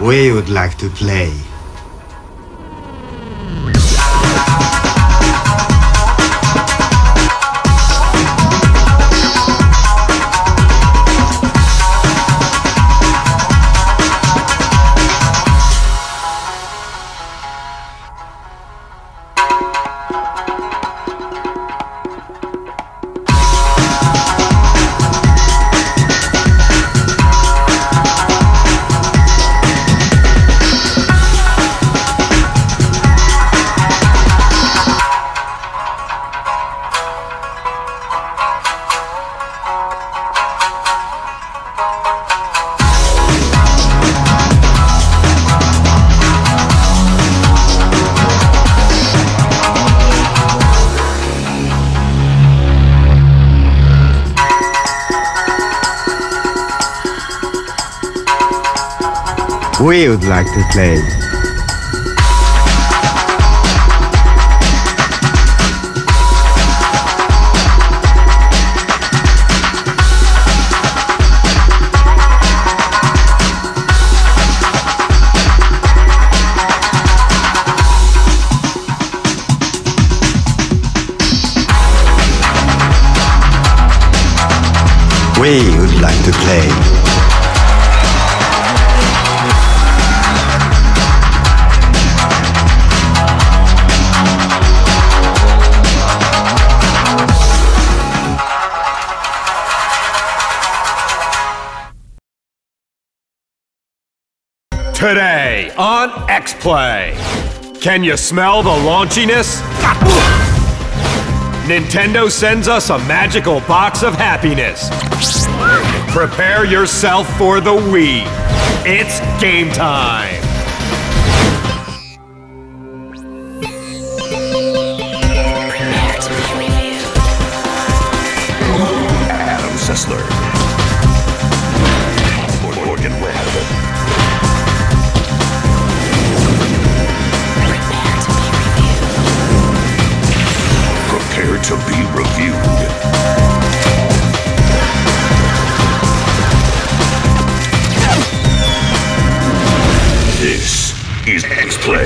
We would like to play. We would like to play. We would like to play. Today on X-Play. Can you smell the launchiness? Nintendo sends us a magical box of happiness. Prepare yourself for the Wii. It's game time. Adam Sessler. Morgan Webb. To be reviewed. This is X-Play.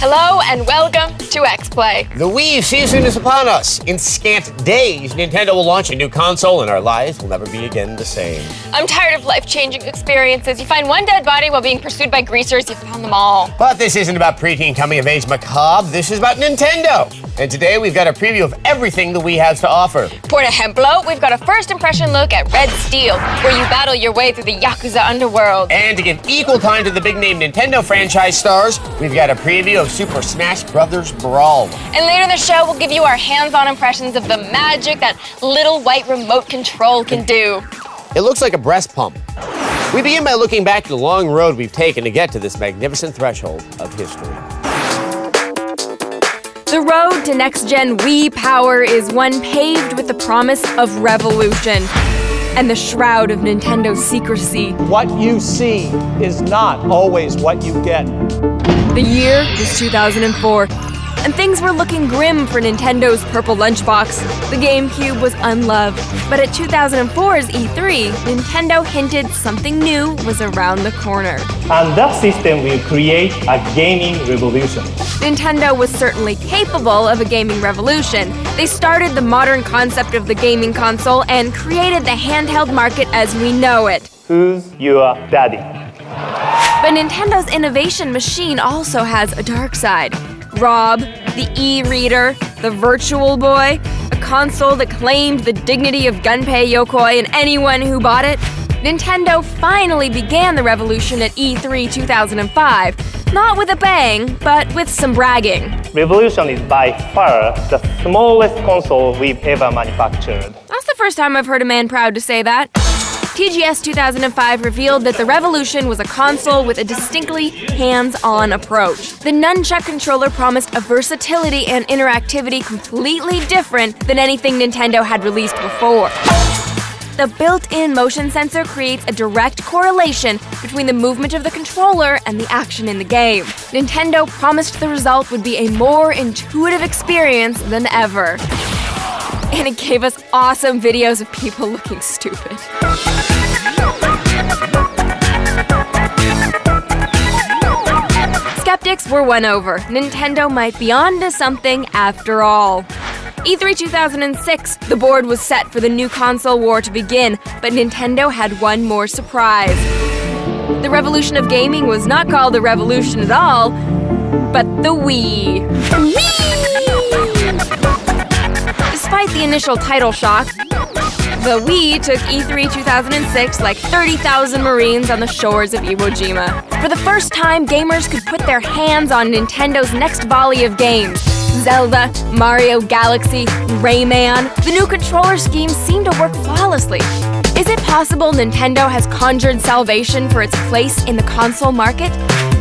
Hello and welcome to X-Play. The Wii season is upon us. In scant days, Nintendo will launch a new console and our lives will never be again the same. I'm tired of life-changing experiences. You find one dead body while being pursued by greasers. You've found them all. But this isn't about preteen coming-of-age macabre. This is about Nintendo. And today we've got a preview of everything the Wii has to offer. Por ejemplo, we've got a first impression look at Red Steel, where you battle your way through the Yakuza underworld. And to give equal time to the big-name Nintendo franchise stars, we've got a preview of Super Smash Bros. Brawl. And later in the show, we'll give you our hands-on impressions of the magic that little white remote control can do. It looks like a breast pump. We begin by looking back at the long road we've taken to get to this magnificent threshold of history. The road to next-gen Wii power is one paved with the promise of revolution and the shroud of Nintendo's secrecy. What you see is not always what you get. The year was 2004, and things were looking grim for Nintendo's purple lunchbox. The GameCube was unloved, but at 2004's E3, Nintendo hinted something new was around the corner. And that system will create a gaming revolution. Nintendo was certainly capable of a gaming revolution. They started the modern concept of the gaming console and created the handheld market as we know it. Who's your daddy? But Nintendo's innovation machine also has a dark side. Rob, the e-reader, the Virtual Boy, a console that claimed the dignity of Gunpei Yokoi and anyone who bought it. Nintendo finally began the revolution at E3 2005, not with a bang, but with some bragging. Revolution is by far the smallest console we've ever manufactured. That's the first time I've heard a man proud to say that. TGS 2005 revealed that the Revolution was a console with a distinctly hands-on approach. The Nunchuck controller promised a versatility and interactivity completely different than anything Nintendo had released before. The built-in motion sensor creates a direct correlation between the movement of the controller and the action in the game. Nintendo promised the result would be a more intuitive experience than ever. And it gave us awesome videos of people looking stupid. Skeptics were won over. Nintendo might be onto something after all. E3 2006, the board was set for the new console war to begin, but Nintendo had one more surprise. The revolution of gaming was not called the revolution at all, but the Wii. Wii! Despite the initial title shock, the Wii took E3 2006 like 30,000 Marines on the shores of Iwo Jima. For the first time, gamers could put their hands on Nintendo's next volley of games. Zelda, Mario Galaxy, Rayman. The new controller scheme seemed to work flawlessly. Is it possible Nintendo has conjured salvation for its place in the console market?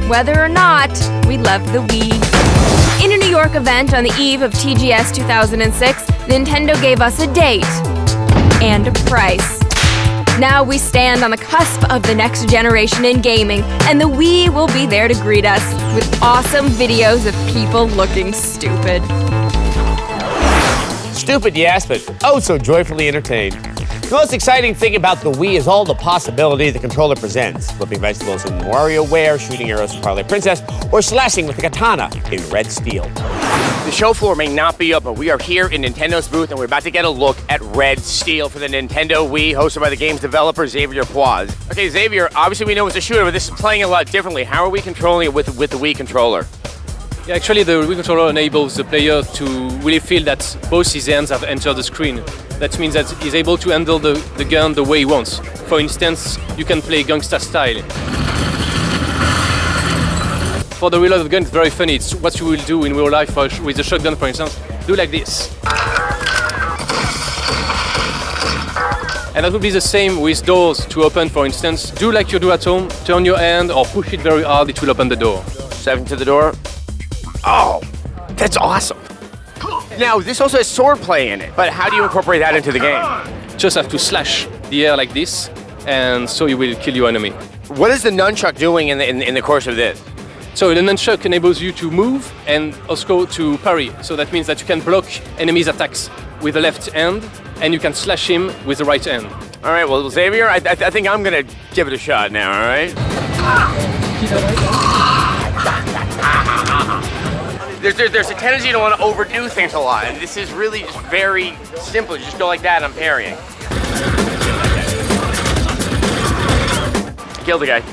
Whether or not, we love the Wii. In a New York event on the eve of TGS 2006, Nintendo gave us a date and a price. Now we stand on the cusp of the next generation in gaming, and the Wii will be there to greet us with awesome videos of people looking stupid. Stupid, yes, but oh so joyfully entertained. The most exciting thing about the Wii is all the possibilities the controller presents. Flipping vegetables in WarioWare, shooting arrows in Twilight Princess, or slashing with a katana in Red Steel. The show floor may not be open. We are here in Nintendo's booth, and we're about to get a look at Red Steel for the Nintendo Wii, hosted by the game's developer, Xavier Puaz. Okay, Xavier, obviously we know it's a shooter, but this is playing a lot differently. How are we controlling it with the Wii controller? Yeah, actually, the Wii controller enables the player to really feel that both his hands have entered the screen. That means that he's able to handle the gun the way he wants. For instance, you can play gangsta style. For the reload of the gun, it's very funny. It's what you will do in real life with the shotgun, for instance. Do like this. And that would be the same with doors to open, for instance. Do like you do at home. Turn your hand or push it very hard. It will open the door. Stepping to the door. Oh, that's awesome. Now, this also has sword play in it, but how do you incorporate that into the game? Just have to slash the air like this, and so you will kill your enemy. What is the nunchuck doing in the course of this? So the nunchuck enables you to move and also to parry. So that means that you can block enemies' attacks with the left hand, and you can slash him with the right hand. All right, well, Xavier, I think I'm going to give it a shot now, all right? There's a tendency you don't want to overdo things a lot, and this is really just very simple. You just go like that, and I'm parrying. Kill the guy.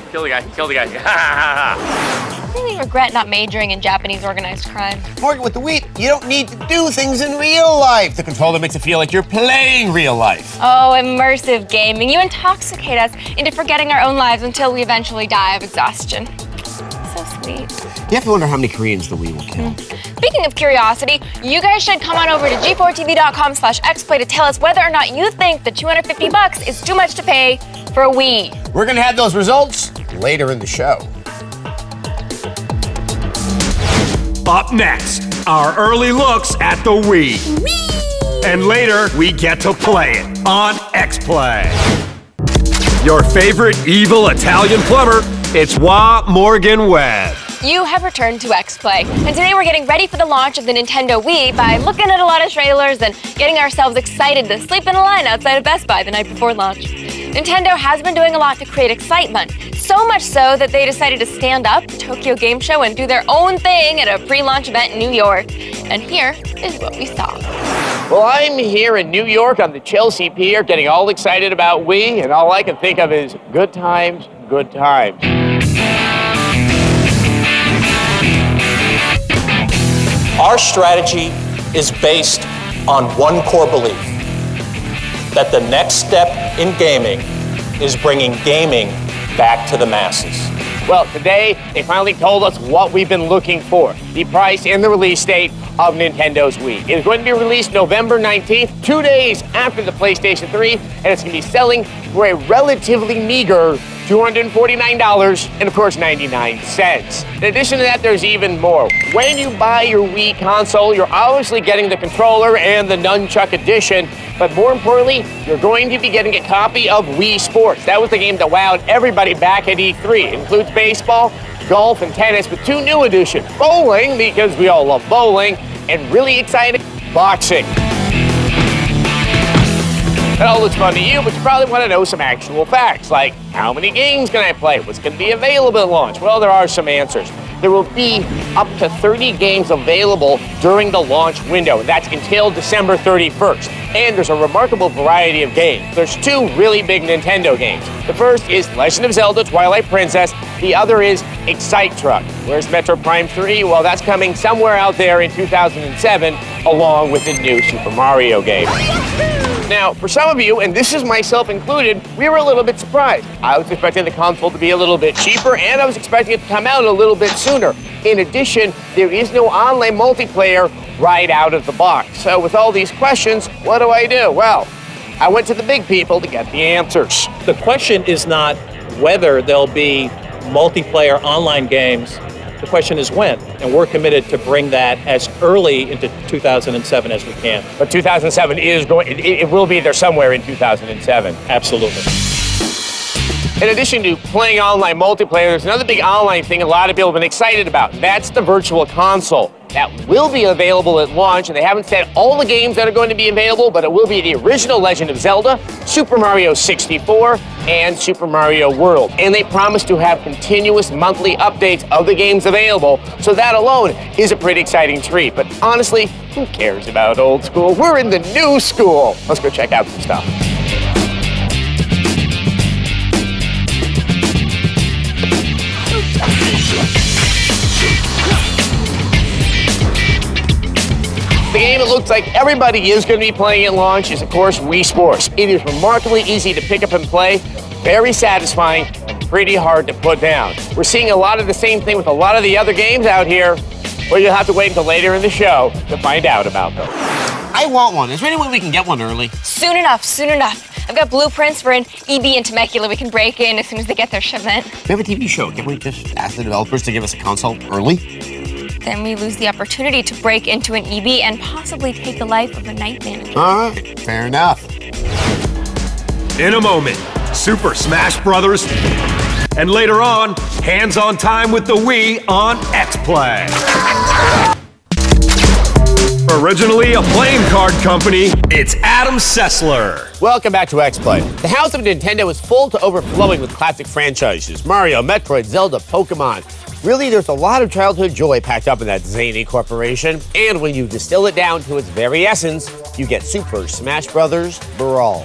I really regret not majoring in Japanese organized crime. Morgan, with the Wii, you don't need to do things in real life. The controller makes it feel like you're playing real life. Oh, immersive gaming. You intoxicate us into forgetting our own lives until we eventually die of exhaustion. So sweet. You have to wonder how many Koreans the Wii will kill. Speaking of curiosity, you guys should come on over to G4TV.com/X-Play to tell us whether or not you think the $250 is too much to pay for a Wii. We're going to have those results later in the show. Up next, our early looks at the Wii. Wii! And later, we get to play it on X-Play. Your favorite evil Italian plumber, it's Morgan Webb. You have returned to X-Play, and today we're getting ready for the launch of the Nintendo Wii by looking at a lot of trailers and getting ourselves excited to sleep in a line outside of Best Buy the night before launch. Nintendo has been doing a lot to create excitement, so much so that they decided to stand up the Tokyo Game Show and do their own thing at a pre-launch event in New York. And here is what we saw. Well, I'm here in New York on the Chelsea Pier getting all excited about Wii, and all I can think of is good times, good times. Our strategy is based on one core belief, that the next step in gaming is bringing gaming back to the masses. Well, today, they finally told us what we've been looking for, the price and the release date of Nintendo's Wii. It is going to be released November 19th, 2 days after the PlayStation 3, and it's going to be selling for a relatively meager $249 and of course 99 cents. In addition to that, there's even more. When you buy your Wii console, you're obviously getting the controller and the Nunchuck edition, but more importantly, you're going to be getting a copy of Wii Sports. That was the game that wowed everybody back at E3. It includes baseball, golf, and tennis, with two new additions: bowling, because we all love bowling, and really exciting, boxing. That all looks fun to you, but you probably want to know some actual facts, like how many games can I play? What's going to be available at launch? Well, there are some answers. There will be up to 30 games available during the launch window, and that's until December 31st. And there's a remarkable variety of games. There's two really big Nintendo games. The first is Legend of Zelda: Twilight Princess. The other is Excite Truck. Where's Metro Prime 3? Well, that's coming somewhere out there in 2007, along with the new Super Mario game. Now, for some of you, and this is myself included, we were a little bit surprised. I was expecting the console to be a little bit cheaper, and I was expecting it to come out a little bit sooner. In addition, there is no online multiplayer right out of the box. So with all these questions, what do? Well, I went to the big people to get the answers. The question is not whether there'll be multiplayer online games. The question is when, and we're committed to bring that as early into 2007 as we can. But 2007 is going, it will be there somewhere in 2007. Absolutely. In addition to playing online multiplayer, there's another big online thing a lot of people have been excited about. That's the Virtual Console. That will be available at launch, and they haven't said all the games that are going to be available, but it will be the original Legend of Zelda, Super Mario 64, and Super Mario World. And they promise to have continuous monthly updates of the games available, so that alone is a pretty exciting treat. But honestly, who cares about old school? We're in the new school. Let's go check out some stuff. The game it looks like everybody is going to be playing at launch is, of course, Wii Sports. It is remarkably easy to pick up and play, very satisfying, and pretty hard to put down. We're seeing a lot of the same thing with a lot of the other games out here, but you'll have to wait until later in the show to find out about them. I want one. Is there any way we can get one early? Soon enough, soon enough. I've got blueprints for an EB in Temecula we can break in as soon as they get their shipment. We have a TV show. Can we just ask the developers to give us a console early? Then we lose the opportunity to break into an EB and possibly take the life of a night manager. All right, fair enough. In a moment, Super Smash Bros. And later on, hands-on time with the Wii on X-Play. Originally a playing card company, it's Adam Sessler. Welcome back to X-Play. The house of Nintendo is full to overflowing with classic franchises. Mario, Metroid, Zelda, Pokemon. Really, there's a lot of childhood joy packed up in that zany corporation, and when you distill it down to its very essence, you get Super Smash Bros. Brawl.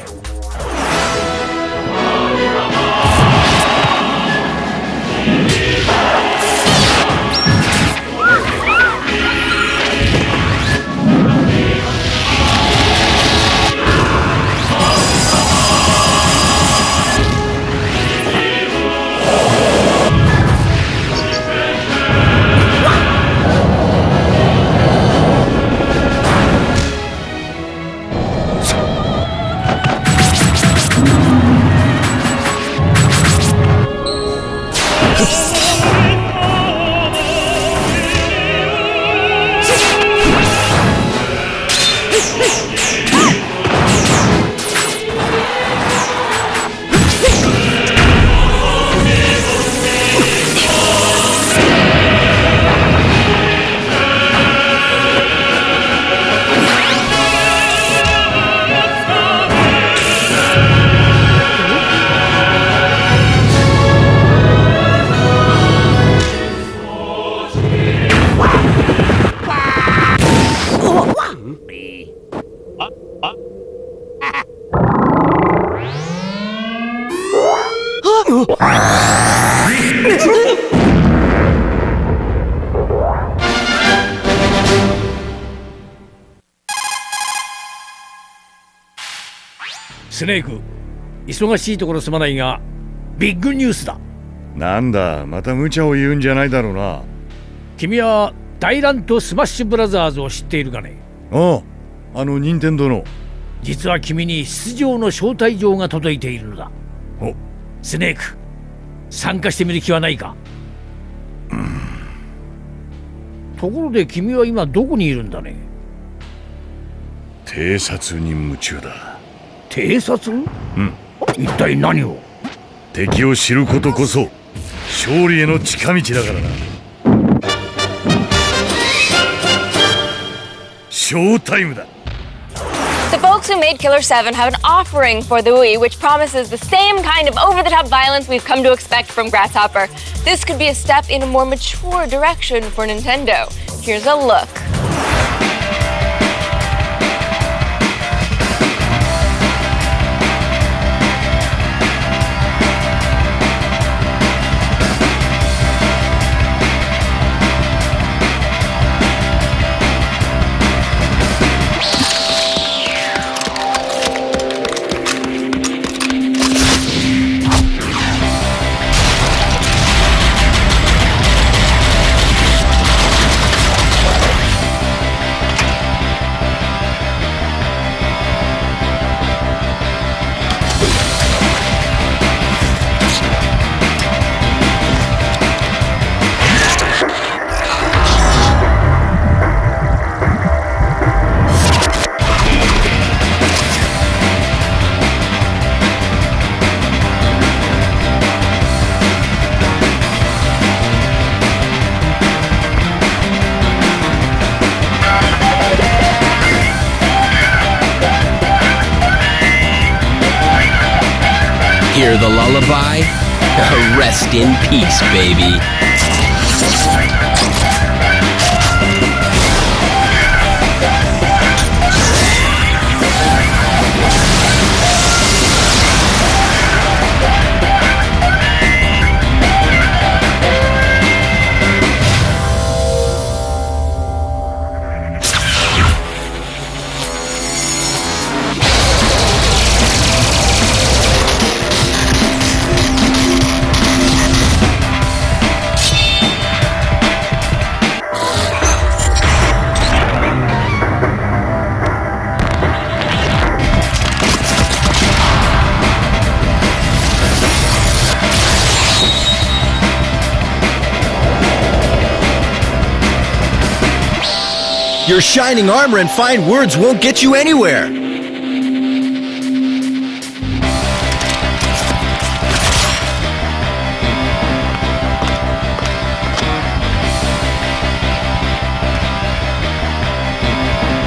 スネーク、忙しいところすまないが、ビッグニュースだ。なんだ、また無茶を言うんじゃないだろうな。君は大乱闘スマッシュブラザーズを知っているかね？ああ、あの任天堂の。実は君に出場の招待状が届いているのだ。お、スネーク、参加してみる気はないか？ところで君は今どこにいるんだね？偵察に夢中だ。偵察？うん。一体何を？敵を知ることこそ勝利への近道だからな。ショータイムだ。The folks who made Killer 7 have an offering for the Wii, which promises the same kind of over-the-top violence we've come to expect from Grasshopper. This could be a step in a more mature direction for Nintendo. Here's a look. Hear the lullaby? Rest in peace, baby. Your shining armor and fine words won't get you anywhere.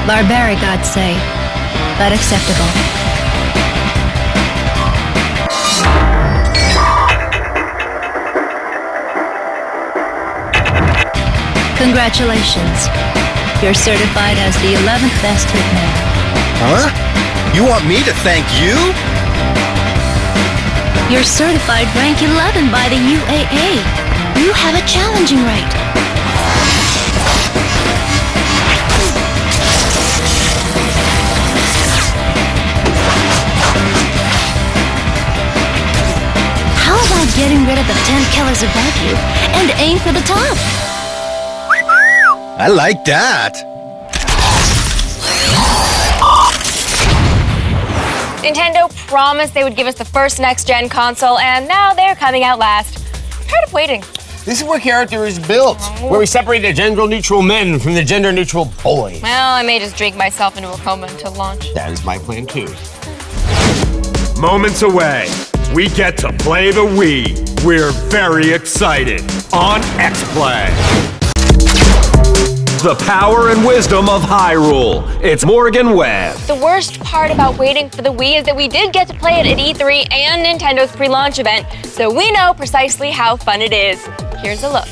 Barbaric, I'd say, but acceptable. Congratulations. You're certified as the 11th best hitman. Huh? You want me to thank you? You're certified rank 11 by the UAA. You have a challenging right. How about getting rid of the 10 killers above you and aim for the top? I like that! Nintendo promised they would give us the first next-gen console, and now they're coming out last. I'm tired of waiting. This is where character is built, where we separate the gender-neutral men from the gender-neutral boys. Well, I may just drink myself into a coma until launch. That is my plan, too. Moments away. We get to play the Wii. We're very excited. On X-Play. The power and wisdom of Hyrule. It's Morgan Webb. The worst part about waiting for the Wii is that we did get to play it at E3 and Nintendo's pre-launch event, so we know precisely how fun it is. Here's a look.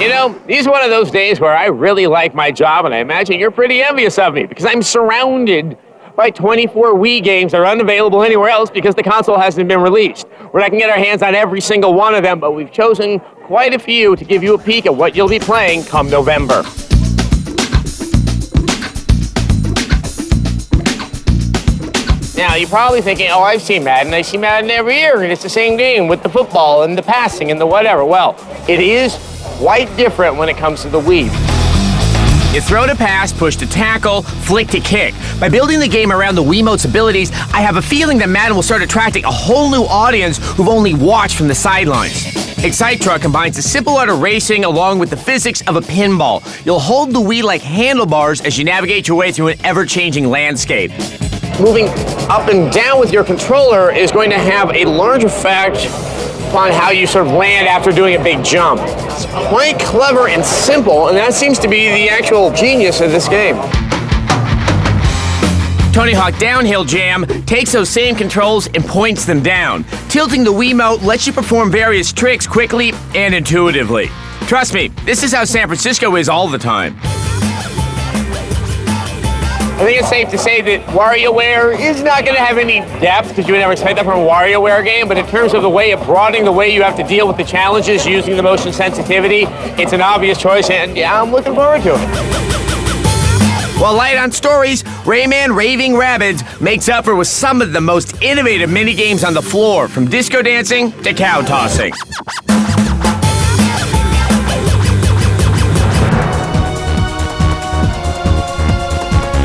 You know, these are one of those days where I really like my job, and I imagine you're pretty envious of me because I'm surrounded by 24 Wii games that are unavailable anywhere else because the console hasn't been released. We're not going to get our hands on every single one of them, but we've chosen quite a few to give you a peek at what you'll be playing come November. Now, you're probably thinking, oh, I've seen Madden. I see Madden every year, and it's the same game with the football and the passing and the whatever. Well, it is quite different when it comes to the Wii. You throw to pass, push to tackle, flick to kick. By building the game around the Wiimote's abilities, I have a feeling that Madden will start attracting a whole new audience who've only watched from the sidelines. Excite Truck combines the simple art of racing along with the physics of a pinball. You'll hold the Wii like handlebars as you navigate your way through an ever-changing landscape. Moving up and down with your controller is going to have a large effect on how you sort of land after doing a big jump. It's quite clever and simple, and that seems to be the actual genius of this game. Tony Hawk's Downhill Jam takes those same controls and points them down. Tilting the Wiimote lets you perform various tricks quickly and intuitively. Trust me, this is how San Francisco is all the time. I think it's safe to say that WarioWare is not going to have any depth, because you would never expect that from a WarioWare game, but in terms of the way of broadening the way you have to deal with the challenges using the motion sensitivity, it's an obvious choice, and yeah, I'm looking forward to it. While light on stories, Rayman Raving Rabbids makes up for with some of the most innovative minigames on the floor, from disco dancing to cow tossing.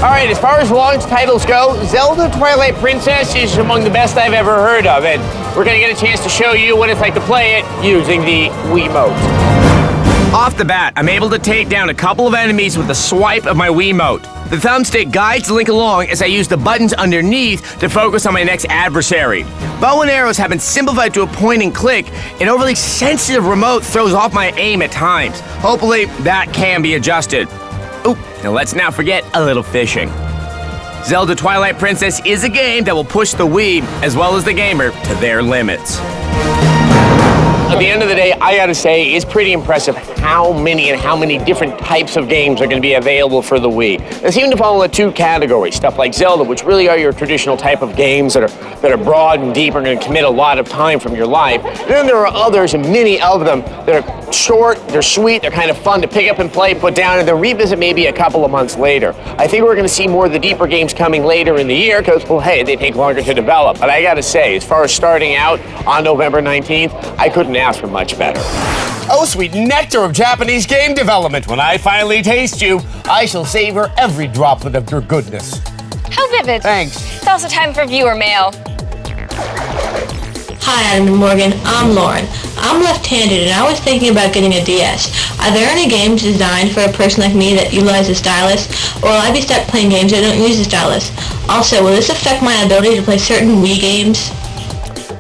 All right, as far as launch titles go, Zelda Twilight Princess is among the best I've ever heard of, and we're gonna get a chance to show you what it's like to play it using the Wiimote. Off the bat, I'm able to take down a couple of enemies with the swipe of my Wiimote. The thumbstick guides Link along as I use the buttons underneath to focus on my next adversary. Bow and arrows have been simplified to a point and click, and overly sensitive remote throws off my aim at times. Hopefully, that can be adjusted. Oop, and let's not forget a little fishing. Zelda Twilight Princess is a game that will push the Wii, as well as the gamer, to their limits. At the end of the day, I gotta say, it's pretty impressive how many different types of games are gonna be available for the Wii. They seem to fall into two categories, stuff like Zelda, which really are your traditional type of games that are broad and deep and are gonna commit a lot of time from your life. And then there are others, and many of them, that are short, they're sweet, they're kind of fun to pick up and play, put down, and then revisit maybe a couple of months later. I think we're going to see more of the deeper games coming later in the year because, well, hey, they take longer to develop. But I got to say, as far as starting out on November 19th, I couldn't ask for much better. Oh, sweet nectar of Japanese game development. When I finally taste you, I shall savor every droplet of your goodness. How vivid. Thanks. It's also time for viewer mail. Hi, Adam and Morgan. I'm Lauren. I'm left-handed, and I was thinking about getting a DS. Are there any games designed for a person like me that utilize a stylus, or will I be stuck playing games that don't use a stylus? Also, will this affect my ability to play certain Wii games?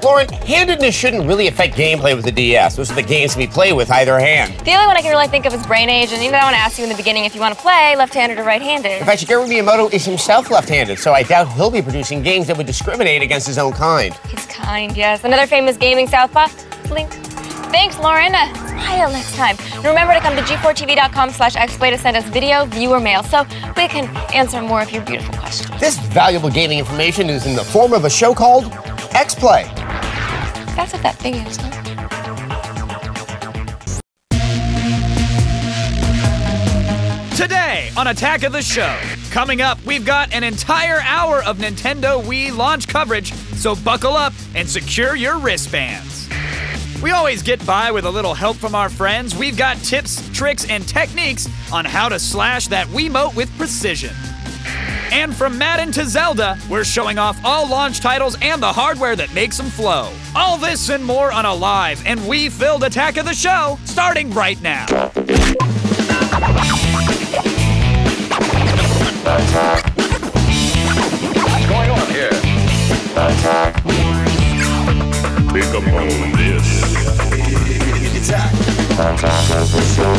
Lauren, handedness shouldn't really affect gameplay with the DS. Those are the games we play with either hand. The only one I can really think of is Brain Age, and even I want to ask you in the beginning if you want to play left-handed or right-handed. In fact, Shigeru Miyamoto is himself left-handed, so I doubt he'll be producing games that would discriminate against his own kind. His kind, yes. Another famous gaming southpaw, Link. Thanks, Lauren. Smile next time. And remember to come to G4TV.com/X-Play to send us video, viewer mail, so we can answer more of your beautiful questions. This valuable gaming information is in the form of a show called X-Play. That's what that thing is, huh? Today on Attack of the Show. Coming up, we've got an entire hour of Nintendo Wii launch coverage, so buckle up and secure your wristbands. We always get by with a little help from our friends. We've got tips, tricks, and techniques on how to slash that Wiimote with precision. And from Madden to Zelda, we're showing off all launch titles and the hardware that makes them flow. All this and more on a live and Wii-filled Attack of the Show, starting right now. Attack. What's going on here? Attack. Pick up on this. Attack. Attack of the Show.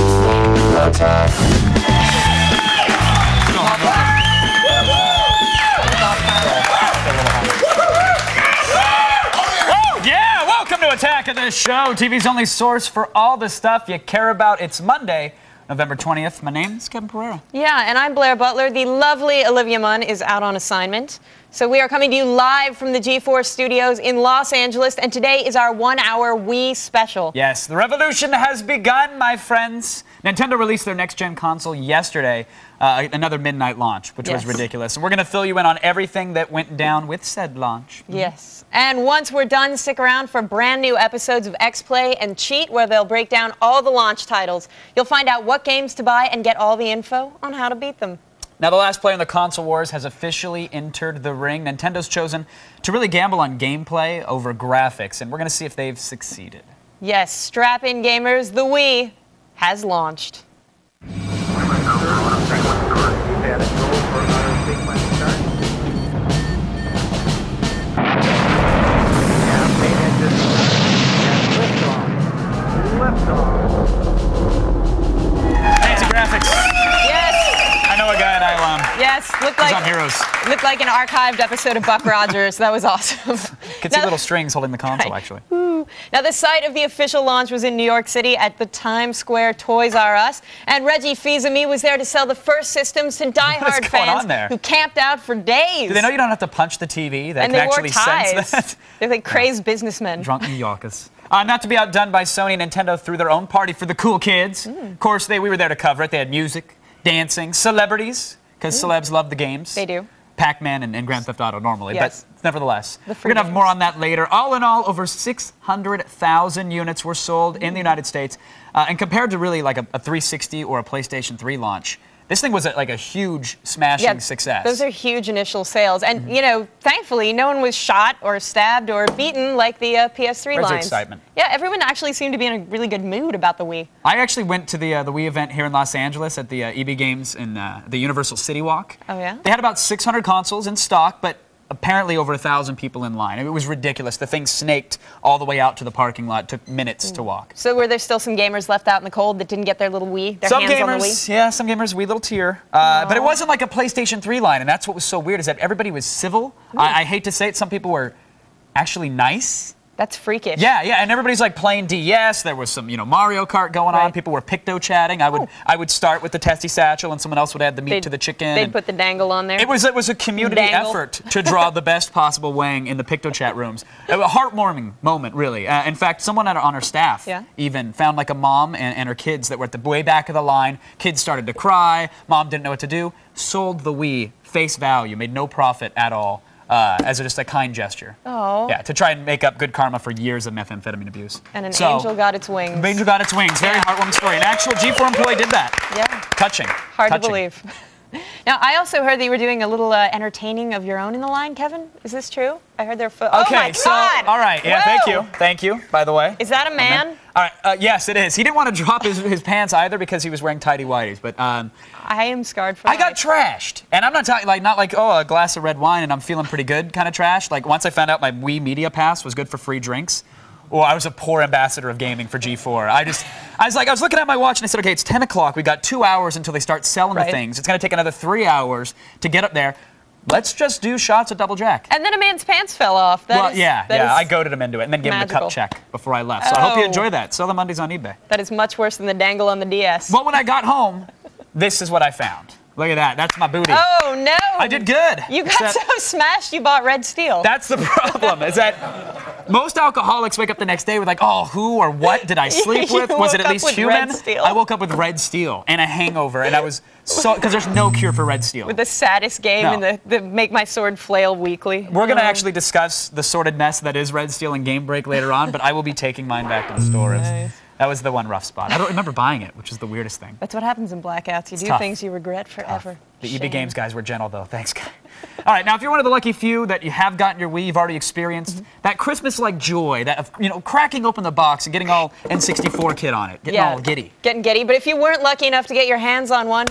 Attack. Attack of the Show, TV's only source for all the stuff you care about. It's Monday, November 20th. My name is Kevin Periera. Yeah, and I'm Blair Butler. The lovely Olivia Munn is out on assignment. So we are coming to you live from the G4 studios in Los Angeles, and today is our one-hour Wii special. Yes, the revolution has begun, my friends. Nintendo released their next-gen console yesterday. another midnight launch, which was ridiculous. And we're going to fill you in on everything that went down with said launch. Yes. And once we're done, stick around for brand new episodes of X-Play and Cheat, where they'll break down all the launch titles. You'll find out what games to buy and get all the info on how to beat them. Now, the last player in the console wars has officially entered the ring. Nintendo's chosen to really gamble on gameplay over graphics, and we're going to see if they've succeeded. Yes, strap in, gamers. The Wii has launched. Fancy graphics. Yes, looked like an archived episode of Buck Rogers. That was awesome. Could see little strings holding the console, actually. Ooh. Now, the site of the official launch was in New York City at the Times Square Toys R Us, and Reggie Fils-Aimé was there to sell the first systems to diehard fans who camped out for days. Do they know you don't have to punch the TV? That and can they actually wore ties. Sense that. They're like crazed businessmen. Drunk New Yorkers. Not to be outdone by Sony, Nintendo threw their own party for the cool kids. Of course, we were there to cover it. They had music, dancing, celebrities. Because celebs love the games. They do. Pac-Man and Grand Theft Auto normally, but nevertheless. We're going to have more on that later. All in all, over 600,000 units were sold in the United States. And compared to really like a 360 or a PlayStation 3 launch, this thing was like a huge smashing success. Those are huge initial sales. And, you know, thankfully, no one was shot or stabbed or beaten like the PS3 lines. There's excitement. Yeah, everyone actually seemed to be in a really good mood about the Wii. I actually went to the Wii event here in Los Angeles at the EB Games in the Universal City Walk. Oh, yeah? They had about 600 consoles in stock, but apparently over 1,000 people in line. It was ridiculous. The thing snaked all the way out to the parking lot. It took minutes to walk. So were there still some gamers left out in the cold that didn't get their little Wii, their hands on the Wii? Yeah, some gamers, wee little tear. But it wasn't like a PlayStation 3 line, and that's what was so weird is that everybody was civil. I hate to say it, some people were actually nice. That's freakish. Yeah, yeah, and everybody's like playing DS. There was some, you know, Mario Kart going on. People were picto-chatting. I would start with the testy satchel, and someone else would add the meat to the chicken. They'd put the dangle on there. It was a community effort to draw the best possible wang in the picto-chat rooms. A heartwarming moment, really. In fact, someone on our staff even found like a mom and her kids that were at the way back of the line. Kids started to cry. Mom didn't know what to do. Sold the Wii face value. Made no profit at all. As just a kind gesture. Oh. Yeah, to try and make up good karma for years of methamphetamine abuse. And an angel got its wings. An angel got its wings. Very heartwarming story. An actual G4 employee did that. Yeah. Touching. Hard to believe. Now, I also heard that you were doing a little entertaining of your own in the line, Kevin. Is this true? I heard oh my God! All right. Yeah, thank you, by the way. Is that a man? All right. Yes, it is. He didn't want to drop his pants either because he was wearing tighty-whities, but... I am scarred for life. I got trashed. And I'm not talking, like, a glass of red wine and I'm feeling pretty good kind of trash. Like, once I found out my Wii Media Pass was good for free drinks, I was a poor ambassador of gaming for G4. I was looking at my watch and I said, okay, it's 10 o'clock. We got 2 hours until they start selling the things. It's going to take another 3 hours to get up there. Let's just do shots of Double Jack. And then a man's pants fell off. I goaded him into it and then gave him a cup check before I left. So I hope you enjoy that. Sell them Mondays on eBay. That is much worse than the dangle on the DS. Well, when I got home, this is what I found. Look at that. That's my booty. Oh, no. I did good. You got so smashed you bought Red Steel. That's the problem. Is that most alcoholics wake up the next day with like, oh, who or what did I sleep with? Was it at least human? I woke up with Red Steel and a hangover, and I was so... Because there's no cure for Red Steel. With the saddest game and the make my sword flail weekly. We're going to actually discuss the sordid mess that is Red Steel and Game Break later on, but I will be taking mine back to the store. Nice. That was the one rough spot. I don't remember buying it, which is the weirdest thing. That's what happens in blackouts. You do things you regret forever. The EB Games guys were gentle, though. Thanks, guys. All right, now, if you're one of the lucky few that you have gotten your Wii, you've already experienced that Christmas-like joy, that, you know, cracking open the box and getting all N64 kit on it, getting all giddy. Getting giddy. But if you weren't lucky enough to get your hands on one,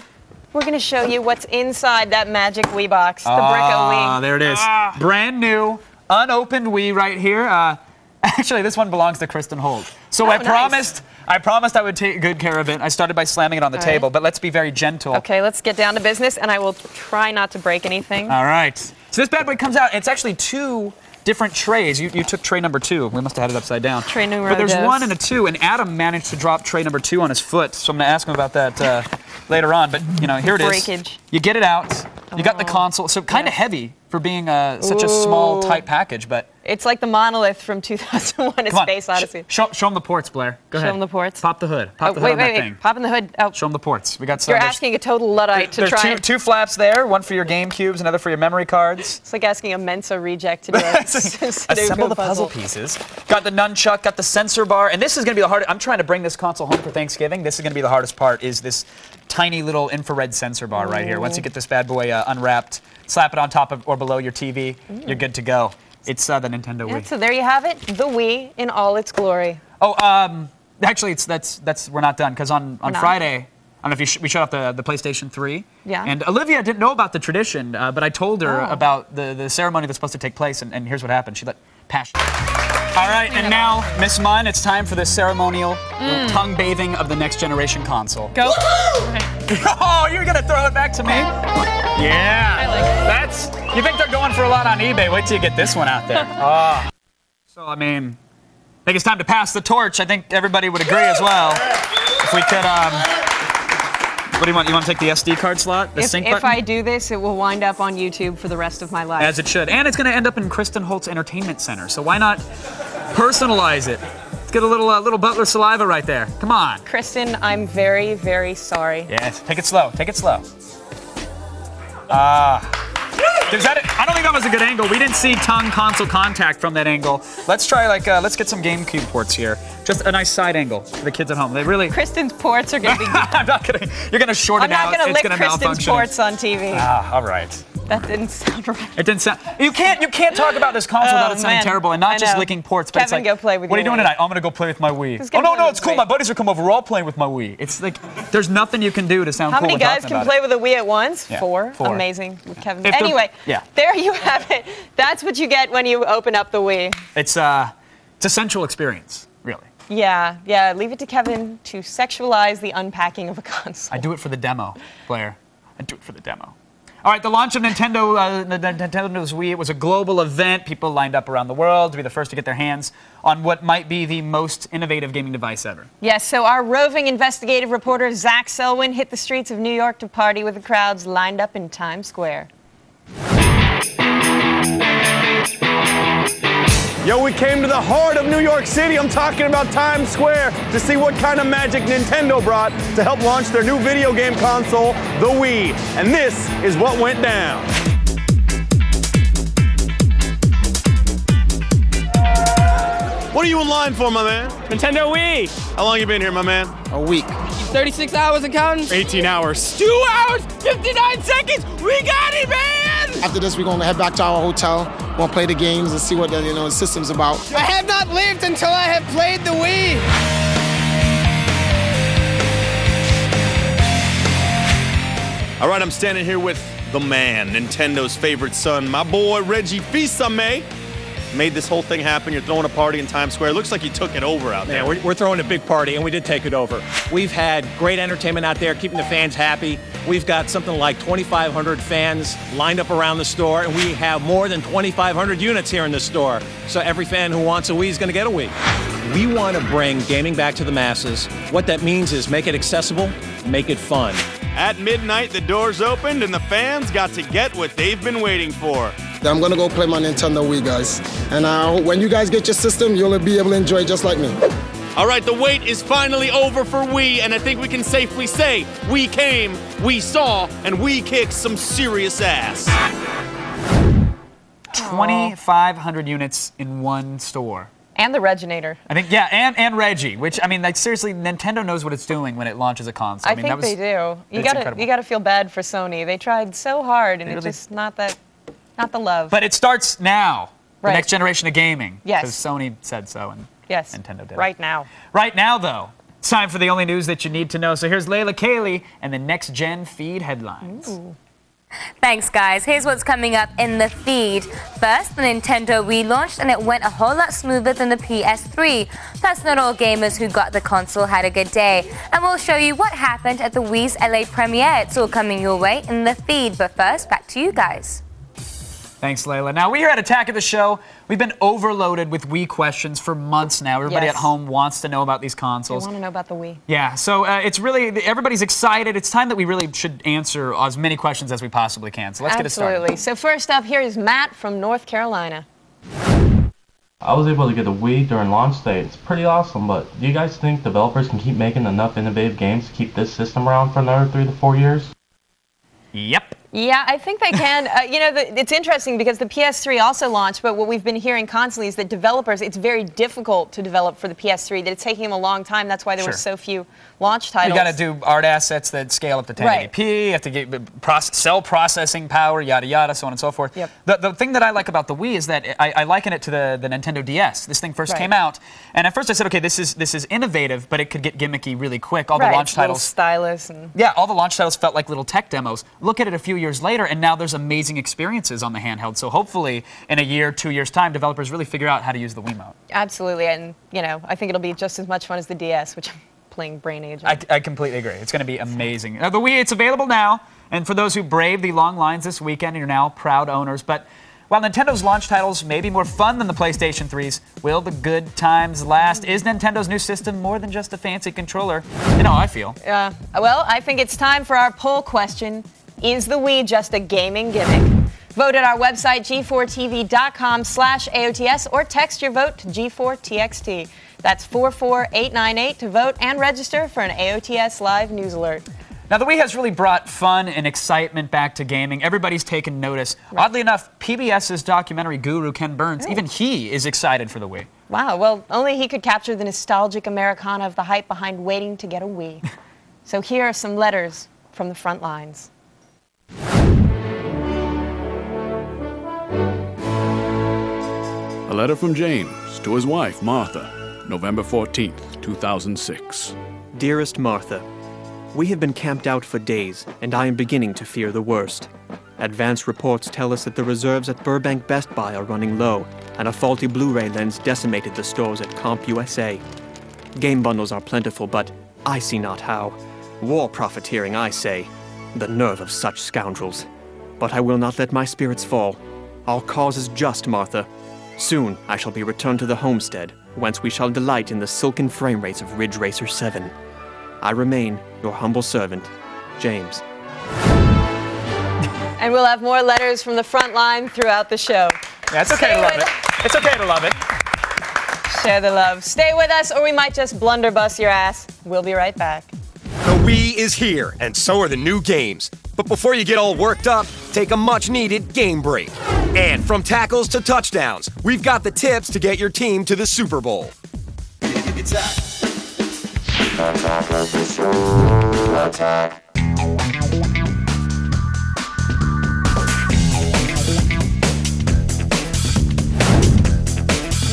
we're going to show you what's inside that magic Wii box, the Brico Wii. There it is. Brand new, unopened Wii right here. Actually, this one belongs to Kristen Holt. So I promised I would take good care of it. I started by slamming it on the table, but let's be very gentle. Okay, let's get down to business, and I will try not to break anything. All right. So this bad boy comes out. It's actually two different trays. You took tray number two. We must have had it upside down. Tray number two. But there's one and a two, and Adam managed to drop tray number two on his foot, so I'm going to ask him about that later on. But, you know, here it is. Breakage. You get it out. You got the console. So kind of heavy for being such a small, tight package, but... It's like the monolith from 2001, A Space Odyssey. Show them the ports, Blair. Go ahead. Show them the ports. Pop the hood. Pop the hood on that thing. Pop in the hood. Oh. Show them the ports. We got some. You're asking a total Luddite to try. There's two flaps there, one for your GameCubes, another for your memory cards. It's like asking a Mensa reject to do assemble the puzzle pieces. Got the nunchuck, got the sensor bar, and this is going to be the hardest. I'm trying to bring this console home for Thanksgiving. This is going to be the hardest part, is this tiny little infrared sensor bar right here. Once you get this bad boy unwrapped, slap it on top of or below your TV, you're good to go. It's the Nintendo Wii. So there you have it, the Wii in all its glory. Oh, actually, we're not done, because on Friday, I don't know if we showed off the PlayStation 3. Yeah. And Olivia didn't know about the tradition, but I told her about the ceremony that's supposed to take place, and here's what happened. She let passion. All right, and now, Miss Munn, it's time for the ceremonial tongue bathing of the next generation console. Go. Oh, you're gonna throw it back to me? Yeah. I like it. You think they're going for a lot on eBay? Wait till you get this one out there. Oh. So I think it's time to pass the torch. I think everybody would agree as well. If we could, what do you want? You want to take the SD card slot? The sync button? If I do this, it will wind up on YouTube for the rest of my life. As it should. And it's going to end up in Kristen Holt's entertainment center. So why not personalize it? Let's get a little Butler saliva right there. Come on. Kristen, I'm very, very sorry. Yes. Take it slow. Take it slow. I don't think that was a good angle. We didn't see tongue console contact from that angle. Let's try let's get some GameCube ports here. Just a nice side angle for the kids at home. They really. Kristen's ports are going to be. I'm not kidding. You're going to short it out. I'm not going to lick Kristen's ports on TV. Ah, all right. That didn't sound right. It didn't sound. You can't talk about this console without it sounding terrible, and not just licking ports. But Kevin, it's like, go play with. What are you doing tonight? I'm gonna go play with my Wii. Oh no, it's cool. My buddies are come over. We're all playing with my Wii. It's like there's nothing you can do to sound. How cool many guys can play with a Wii at once? Yeah, four. Amazing with Kevin. Anyway, there you have it. That's what you get when you open up the Wii. It's a sensual experience, really. Yeah. Leave it to Kevin to sexualize the unpacking of a console. I do it for the demo, Blair. I do it for the demo. All right, the launch of Nintendo's Wii, it was a global event. People lined up around the world to be the first to get their hands on what might be the most innovative gaming device ever. Yes, so our roving investigative reporter, Zach Selwyn, hit the streets of New York to party with the crowds lined up in Times Square. Yo, we came to the heart of New York City, I'm talking about Times Square, to see what kind of magic Nintendo brought to help launch their new video game console, the Wii. And this is what went down. What are you in line for, my man? Nintendo Wii. How long you been here, my man? A week. 36 hours and counting? 18 hours. 2 hours, 59 seconds, we got it, man! After this, we're gonna head back to our hotel. We'll play the games and see what the system's about. I have not lived until I have played the Wii. All right, I'm standing here with the man, Nintendo's favorite son, my boy Reggie Fils-Aimé. Made this whole thing happen. You're throwing a party in Times Square. It looks like you took it over out there. Yeah, we're throwing a big party, and we did take it over. We've had great entertainment out there, keeping the fans happy. We've got something like 2,500 fans lined up around the store, and we have more than 2,500 units here in the store. So every fan who wants a Wii is going to get a Wii. We want to bring gaming back to the masses. What that means is make it accessible, make it fun. At midnight, the doors opened, and the fans got to get what they've been waiting for. I'm going to go play my Nintendo Wii, guys. And when you guys get your system, you'll be able to enjoy it just like me. All right, the wait is finally over for Wii, and I think we can safely say we came, we saw, and we kicked some serious ass. 2,500 units in one store. And the Reginator. I think, yeah, and Reggie, which, like, seriously, Nintendo knows what it's doing when it launches a console. I think they do. You gotta feel bad for Sony. They tried so hard, and it's just not the love. But it starts now, the next generation of gaming. Yes. Because Sony said so, and Nintendo did. Right now. Right now, though, it's time for the only news that you need to know. So here's Layla Kayleigh and the Next Gen Feed headlines. Ooh. Thanks, guys. Here's what's coming up in the feed. First, the Nintendo Wii launched, and it went a whole lot smoother than the PS3. Plus, not all gamers who got the console had a good day. And we'll show you what happened at the Wii's LA premiere. It's all coming your way in the feed. But first, back to you guys. Thanks, Layla. Now, we here at Attack of the Show, we've been overloaded with Wii questions for months now. Everybody at home wants to know about these consoles. They want to know about the Wii. Yeah, so it's really, everybody's excited. It's time that we really should answer as many questions as we possibly can. So let's get it started. Absolutely. So first up, here is Matt from North Carolina. I was able to get a Wii during launch day. It's pretty awesome, but do you guys think developers can keep making enough innovative games to keep this system around for another 3 to 4 years? Yep. Yeah, I think they can. You know, it's interesting because the PS3 also launched, but what we've been hearing constantly is that developers, it's very difficult to develop for the PS3, that it's taking them a long time. That's why there were so few launch titles. You got to do art assets that scale up to 1080p, you have to get cell processing power, yada yada, so on and so forth. Yep. The thing that I like about the Wii is that I liken it to the Nintendo DS. This thing first came out, and at first I said, okay, this is innovative, but it could get gimmicky really quick. All the launch titles, stylus, and yeah, all the launch titles felt like little tech demos. Look at it a few years later, and now there's amazing experiences on the handheld. So hopefully, in a year, 2 years' time, developers really figure out how to use the Wiimote. Absolutely, and you know, I think it'll be just as much fun as the DS, which I'm playing Brain Age. I completely agree. It's going to be amazing. The Wii, it's available now, and for those who braved the long lines this weekend, you're now proud owners. But while Nintendo's launch titles may be more fun than the PlayStation 3's, will the good times last? Is Nintendo's new system more than just a fancy controller? You know how I feel. Well, I think it's time for our poll question. Is the Wii just a gaming gimmick? Vote at our website, g4tv.com/AOTS, or text your vote to G4TXT. That's 44898 to vote and register for an AOTS live news alert. Now, the Wii has really brought fun and excitement back to gaming. Everybody's taken notice. Right. Oddly enough, PBS's documentary guru, Ken Burns, even he is excited for the Wii. Wow, well, only he could capture the nostalgic Americana of the hype behind waiting to get a Wii. So here are some letters from the front lines. A letter from James to his wife, Martha, November 14th, 2006. Dearest Martha, we have been camped out for days, and I am beginning to fear the worst. Advance reports tell us that the reserves at Burbank Best Buy are running low, and a faulty Blu-ray lens decimated the stores at CompUSA. Game bundles are plentiful, but I see not how. War profiteering, I say. The nerve of such scoundrels. But I will not let my spirits fall. Our cause is just, Martha. Soon I shall be returned to the homestead, whence we shall delight in the silken frame rates of Ridge Racer 7. I remain your humble servant, James. And we'll have more letters from the front line throughout the show. Yeah, it's okay to love it. It's okay to love it. Share the love. Stay with us, or we might just blunderbuss your ass. We'll be right back. The Wii is here, and so are the new games. But before you get all worked up, take a much-needed game break. And from tackles to touchdowns, we've got the tips to get your team to the Super Bowl. It's Attack of the Show. Attack.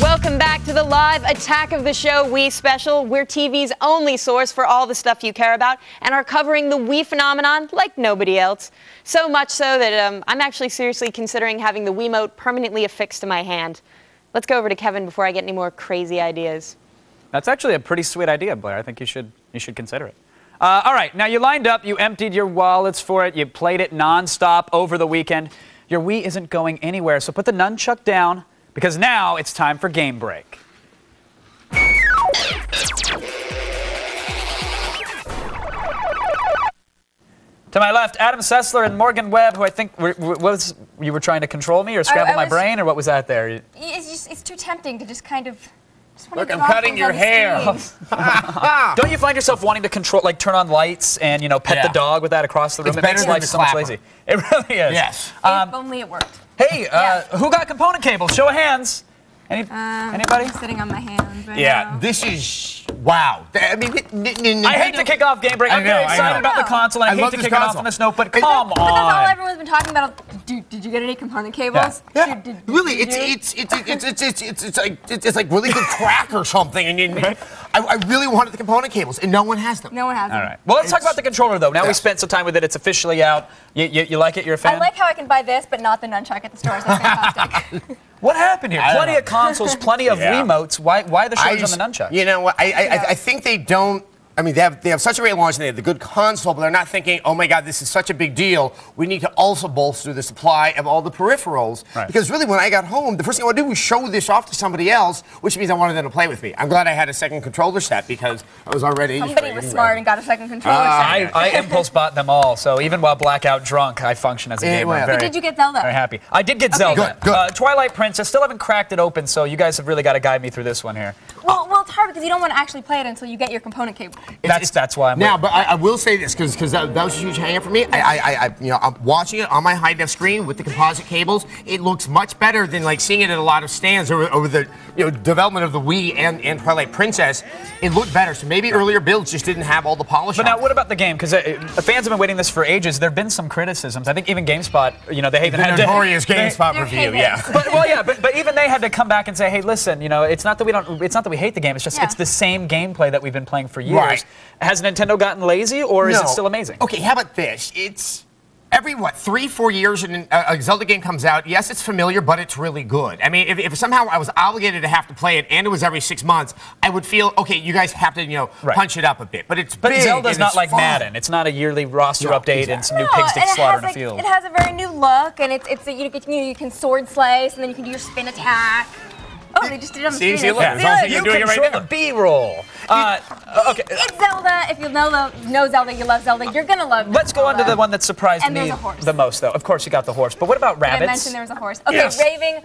Welcome back to the live Attack of the Show Wii special. We're TV's only source for all the stuff you care about and are covering the Wii phenomenon like nobody else. So much so that I'm actually seriously considering having the Wiimote permanently affixed to my hand. Let's go over to Kevin before I get any more crazy ideas. That's actually a pretty sweet idea, Blair. I think you should consider it. All right, now you lined up, you emptied your wallets for it, you played it nonstop over the weekend. Your Wii isn't going anywhere, so put the nunchuck down, because now it's time for Game Break. To my left, Adam Sessler and Morgan Webb, who I think you were trying to control me or scramble my brain, or what was that there? It's too tempting to just kind of... Look, I'm cutting your hair. Don't you find yourself wanting to control, like turn on lights and you know pet the dog with that across the room? It makes life so much lazy. It really is. Yes. If only it worked. Hey, who got component cables? Show of hands. Anybody? I'm sitting on my hands right now. This is wow. I mean, I hate to kick off Game Break. I'm very excited about the console. And I hate to kick it off on this note, but come on. But that's all everyone's been talking about. Did you get any component cables? Yeah. Really, it's like really good crack or something. And I really wanted the component cables, and no one has them. No one has them. All right. Well, let's talk about the controller, though. Now we spent some time with it. It's officially out. You like it? You're a fan? I like how I can buy this, but not the nunchuck at the stores. That's fantastic. What happened here? Plenty of consoles, plenty of Wiimotes. Why the shortage on the nunchuck? You know what? I think they don't. I mean, they have such a great launch, and they have the good console, but they're not thinking, oh my God, this is such a big deal. We need to also bolster the supply of all the peripherals. Right. Because really, when I got home, the first thing I would do was show this off to somebody else, which means I wanted them to play with me. I'm glad I had a second controller set because I was already... Somebody was smart and got a second controller set. I impulse bought them all, so even while blackout drunk, I function as a gamer. Yeah. But did you get Zelda? Very happy. I did get Zelda. Good. Twilight Princess, still haven't cracked it open, so you guys have really got to guide me through this one here. Well, it's hard because you don't want to actually play it until you get your component cable. That's why I'm now. Waiting. But I will say this because that was a huge hang-up for me. I'm watching it on my high def screen with the composite cables. It looks much better than like seeing it at a lot of stands over the development of the Wii and Twilight Princess. It looked better. So maybe earlier builds just didn't have all the polish. But now, what about the game? Because fans have been waiting this for ages. There've been some criticisms. I think even GameSpot, they even had notorious GameSpot review. Yeah. But even they had to come back and say, hey, listen, it's not that we hate the game. It's just it's the same gameplay that we've been playing for years. Right. Has Nintendo gotten lazy, or is it still amazing? Okay, how about this? It's every, 3-4 years a Zelda game comes out. Yes, it's familiar, but it's really good. I mean, if somehow I was obligated to have to play it, and it was every 6 months, I would feel, okay, you guys have to, punch it up a bit. But it's big, Zelda's not like Madden. It's not a yearly roster update and some new pigs to slaughter in a field. It has a very new look, and it's you can sword slice, and then you can do your spin attack. Oh, they just did it on the screen. You control the B-roll. Okay. It's Zelda. If you know Zelda, you love Zelda, you're going to love Zelda. Let's go on to the one that surprised me the most, though. Of course, you got the horse. But what about rabbits? I mentioned there was a horse. Okay, yes. Raving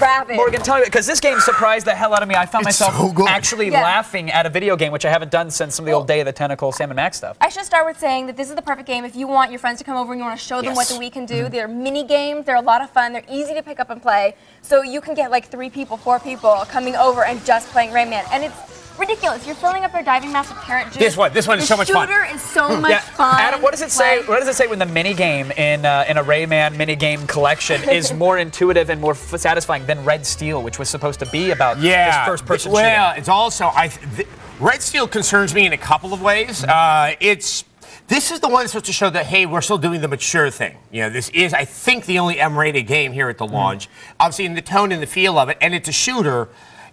Rabbids. Morgan, tell me, because this game surprised the hell out of me. I found myself actually laughing at a video game, which I haven't done since some of the old Day of the Tentacle, Sam and Max stuff. I should start with saying that this is the perfect game if you want your friends to come over and you want to show them what the Wii can do. They're mini games. They're a lot of fun. They're easy to pick up and play. So you can get like 3 people, 4 people coming over and just playing Rayman, and it's ridiculous. You're filling up their diving maps with carrot juice. This one is so much fun. The shooter is so much fun. Adam, what does it say? What does it say when the mini game in a Rayman mini game collection is more intuitive and more satisfying than Red Steel, which was supposed to be about this first person shooter? Well, it's also Red Steel concerns me in a couple of ways. This is the one that's supposed to show that, hey, we're still doing the mature thing. This is, I think, the only M-rated game here at the launch. Obviously, in the tone and the feel of it, and it's a shooter.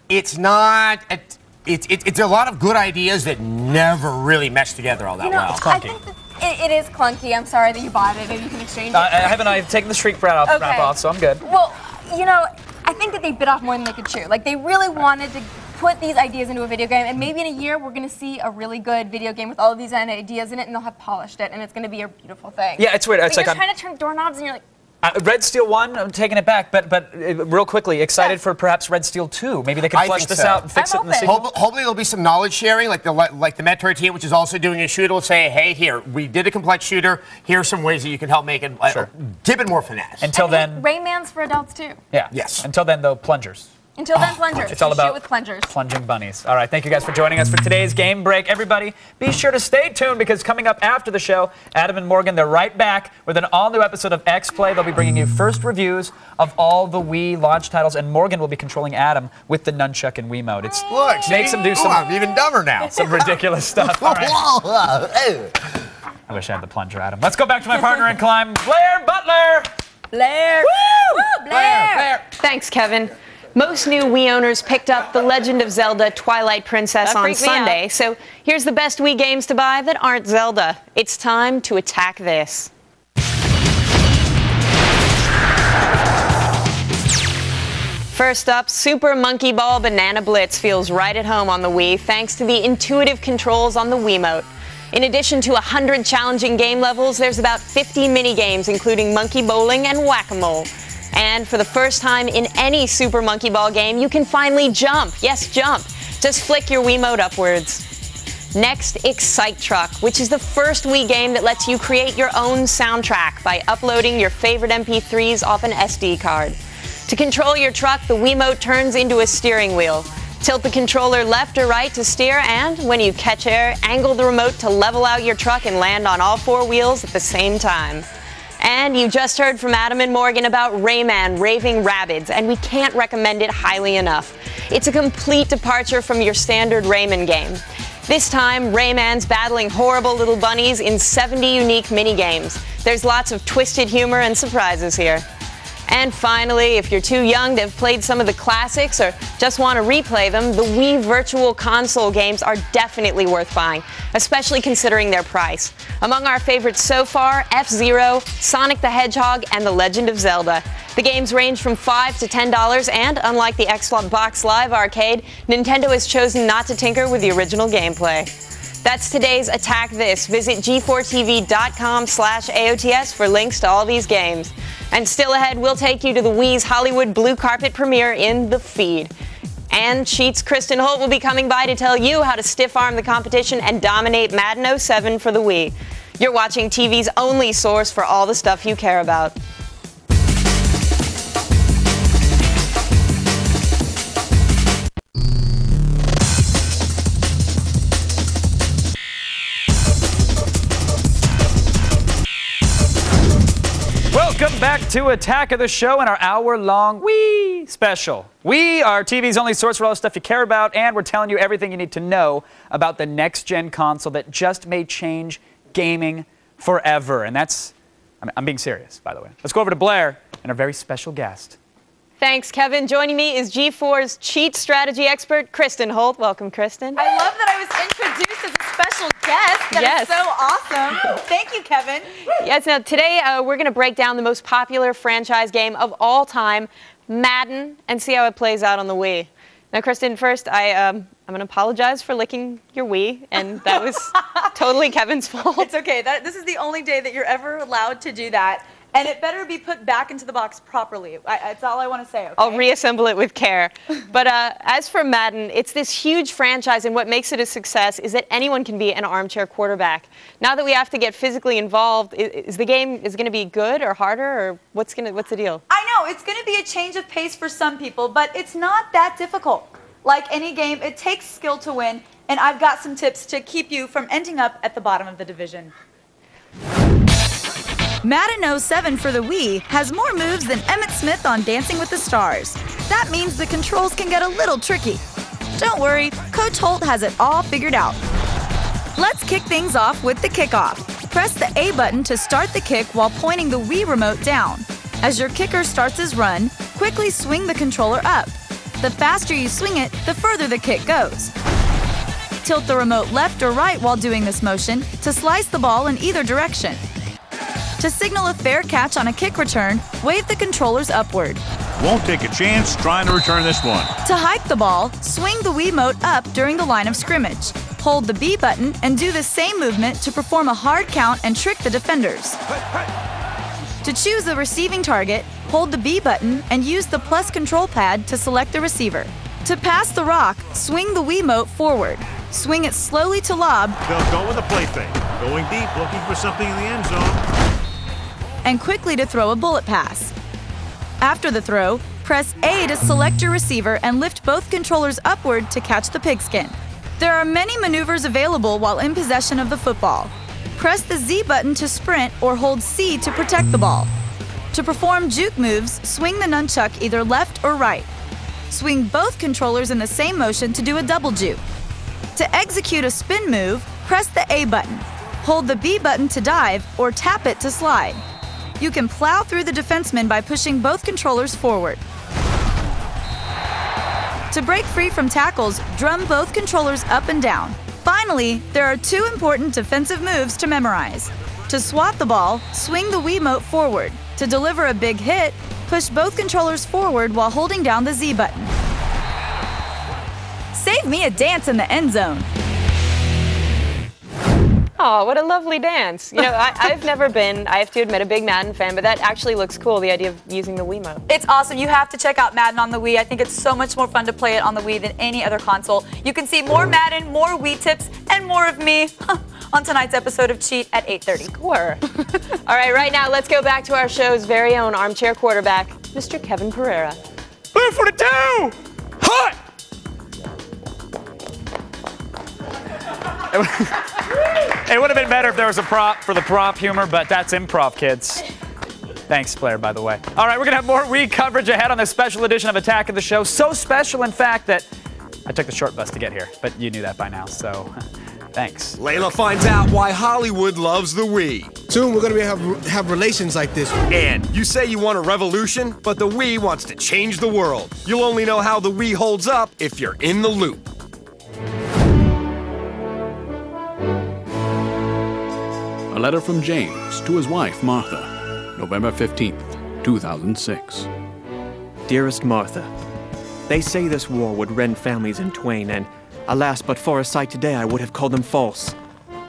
It's not... It's a lot of good ideas that never really mesh together all that well. It's clunky. It is clunky. I'm sorry that you bought it. Maybe you can exchange it. I've taken the streak wrap off, so I'm good. Well, I think that they bit off more than they could chew. Like, they really wanted to... put these ideas into a video game, and maybe in a year we're going to see a really good video game with all of these ideas in it, and they'll have polished it, and it's going to be a beautiful thing. Yeah, it's weird. It's like you're trying to turn doorknobs, and you're like... Red Steel 1, I'm taking it back, but real quickly, excited for perhaps Red Steel 2. Maybe they can flush this out and fix it in the sequel. Hopefully there'll be some knowledge sharing, like the Metroid team, which is also doing a shooter, will say, hey, here, we did a complex shooter, here are some ways that you can help make it, give it more finesse. Until then... Rayman's for adults, too. Yeah. Yes. Until then, though, plungers. Until then, plungers. It's all about shoot with plungers. Plunging bunnies. All right, thank you guys for joining us for today's Game Break. Everybody, be sure to stay tuned because coming up after the show, Adam and Morgan, they're right back with an all-new episode of X-Play. They'll be bringing you first reviews of all the Wii launch titles, and Morgan will be controlling Adam with the Nunchuck and Wiimote. Look, makes him do some... I'm even dumber now. Some ridiculous stuff. All right. I wish I had the plunger, Adam. Let's go back to my partner in crime, Blair Butler. Blair. Woo! Woo, Blair. Thanks, Kevin. Most new Wii owners picked up The Legend of Zelda: Twilight Princess on Sunday. So here's the best Wii games to buy that aren't Zelda. It's time to attack this. First up, Super Monkey Ball Banana Blitz feels right at home on the Wii thanks to the intuitive controls on the Wiimote. In addition to 100 challenging game levels, there's about 50 mini-games, including monkey bowling and whack-a-mole. And for the first time in any Super Monkey Ball game, you can finally jump. Yes, jump. Just flick your Wiimote upwards. Next, Excite Truck, which is the first Wii game that lets you create your own soundtrack by uploading your favorite MP3s off an SD card. To control your truck, the Wiimote turns into a steering wheel. Tilt the controller left or right to steer, and when you catch air, angle the remote to level out your truck and land on all four wheels at the same time. And you just heard from Adam and Morgan about Rayman Raving Rabbids, and we can't recommend it highly enough. It's a complete departure from your standard Rayman game. This time, Rayman's battling horrible little bunnies in 70 unique minigames. There's lots of twisted humor and surprises here. And finally, if you're too young to have played some of the classics or just want to replay them, the Wii Virtual Console games are definitely worth buying, especially considering their price. Among our favorites so far, F-Zero, Sonic the Hedgehog, and The Legend of Zelda. The games range from $5 to $10, and unlike the Xbox Live Arcade, Nintendo has chosen not to tinker with the original gameplay. That's today's Attack This. Visit g4tv.com/AOTS for links to all these games. And still ahead, we'll take you to the Wii's Hollywood blue carpet premiere in The Feed. And Cheat's Kristen Holt will be coming by to tell you how to stiff-arm the competition and dominate Madden 07 for the Wii. You're watching TV's only source for all the stuff you care about. Welcome back to Attack of the Show and our hour-long Wii special. We are TV's only source for all the stuff you care about, and we're telling you everything you need to know about the next-gen console that just may change gaming forever. And that's... I'm being serious, by the way. Let's go over to Blair and our very special guest. Thanks, Kevin. Joining me is G4's Cheat strategy expert, Kristen Holt. Welcome, Kristen. I love that I was introduced as a special guest. That is so awesome. Thank you, Kevin. Yes, now today we're going to break down the most popular franchise game of all time, Madden, and see how it plays out on the Wii. Now, Kristen, first, I'm going to apologize for licking your Wii, and that was totally Kevin's fault. It's okay. This is the only day that you're ever allowed to do that. And it better be put back into the box properly. That's all I want to say, okay? I'll reassemble it with care. But as for Madden, it's this huge franchise, and what makes it a success is that anyone can be an armchair quarterback. Now that we have to get physically involved, is the game going to be good or harder, or what's the deal? I know, it's going to be a change of pace for some people, but it's not that difficult. Like any game, it takes skill to win, and I've got some tips to keep you from ending up at the bottom of the division. Madden 07 for the Wii has more moves than Emmett Smith on Dancing with the Stars. That means the controls can get a little tricky. Don't worry, Coach Holt has it all figured out. Let's kick things off with the kickoff. Press the A button to start the kick while pointing the Wii remote down. As your kicker starts his run, quickly swing the controller up. The faster you swing it, the further the kick goes. Tilt the remote left or right while doing this motion to slice the ball in either direction. To signal a fair catch on a kick return, wave the controllers upward. Won't take a chance trying to return this one. To hike the ball, swing the Wiimote up during the line of scrimmage. Hold the B button and do the same movement to perform a hard count and trick the defenders. To choose the receiving target, hold the B button and use the plus control pad to select the receiver. To pass the rock, swing the Wiimote forward. Swing it slowly to lob. They'll go with the play fake. Going deep, looking for something in the end zone. And quickly to throw a bullet pass. After the throw, press A to select your receiver and lift both controllers upward to catch the pigskin. There are many maneuvers available while in possession of the football. Press the Z button to sprint or hold C to protect the ball. To perform juke moves, swing the nunchuck either left or right. Swing both controllers in the same motion to do a double juke. To execute a spin move, press the A button. Hold the B button to dive or tap it to slide. You can plow through the defenseman by pushing both controllers forward. To break free from tackles, drum both controllers up and down. Finally, there are two important defensive moves to memorize. To swat the ball, swing the Wiimote forward. To deliver a big hit, push both controllers forward while holding down the Z button. Save me a dance in the end zone. Oh, what a lovely dance. You know, I've never been, I have to admit, a big Madden fan, but that actually looks cool, the idea of using the Wiimote. It's awesome. You have to check out Madden on the Wii. I think it's so much more fun to play it on the Wii than any other console. You can see more Madden, more Wii tips, and more of me on tonight's episode of Cheat at 8:30. Score. All right, right now, let's go back to our show's very own armchair quarterback, Mr. Kevin Periera. Blue for the 2! Hot! It would have been better if there was a prop for the prop humor, but that's improv, kids. Thanks, Blair, by the way. All right, we're going to have more Wii coverage ahead on this special edition of Attack of the Show. So special, in fact, that I took the short bus to get here, but you knew that by now, so Thanks. Layla finds out why Hollywood loves the Wii. Soon we're going to have relations like this. And you say you want a revolution, but the Wii wants to change the world. You'll only know how the Wii holds up if you're in the loop. A letter from James to his wife, Martha, November 15th, 2006. Dearest Martha, they say this war would rend families in twain, and alas, but for a sight today, I would have called them false.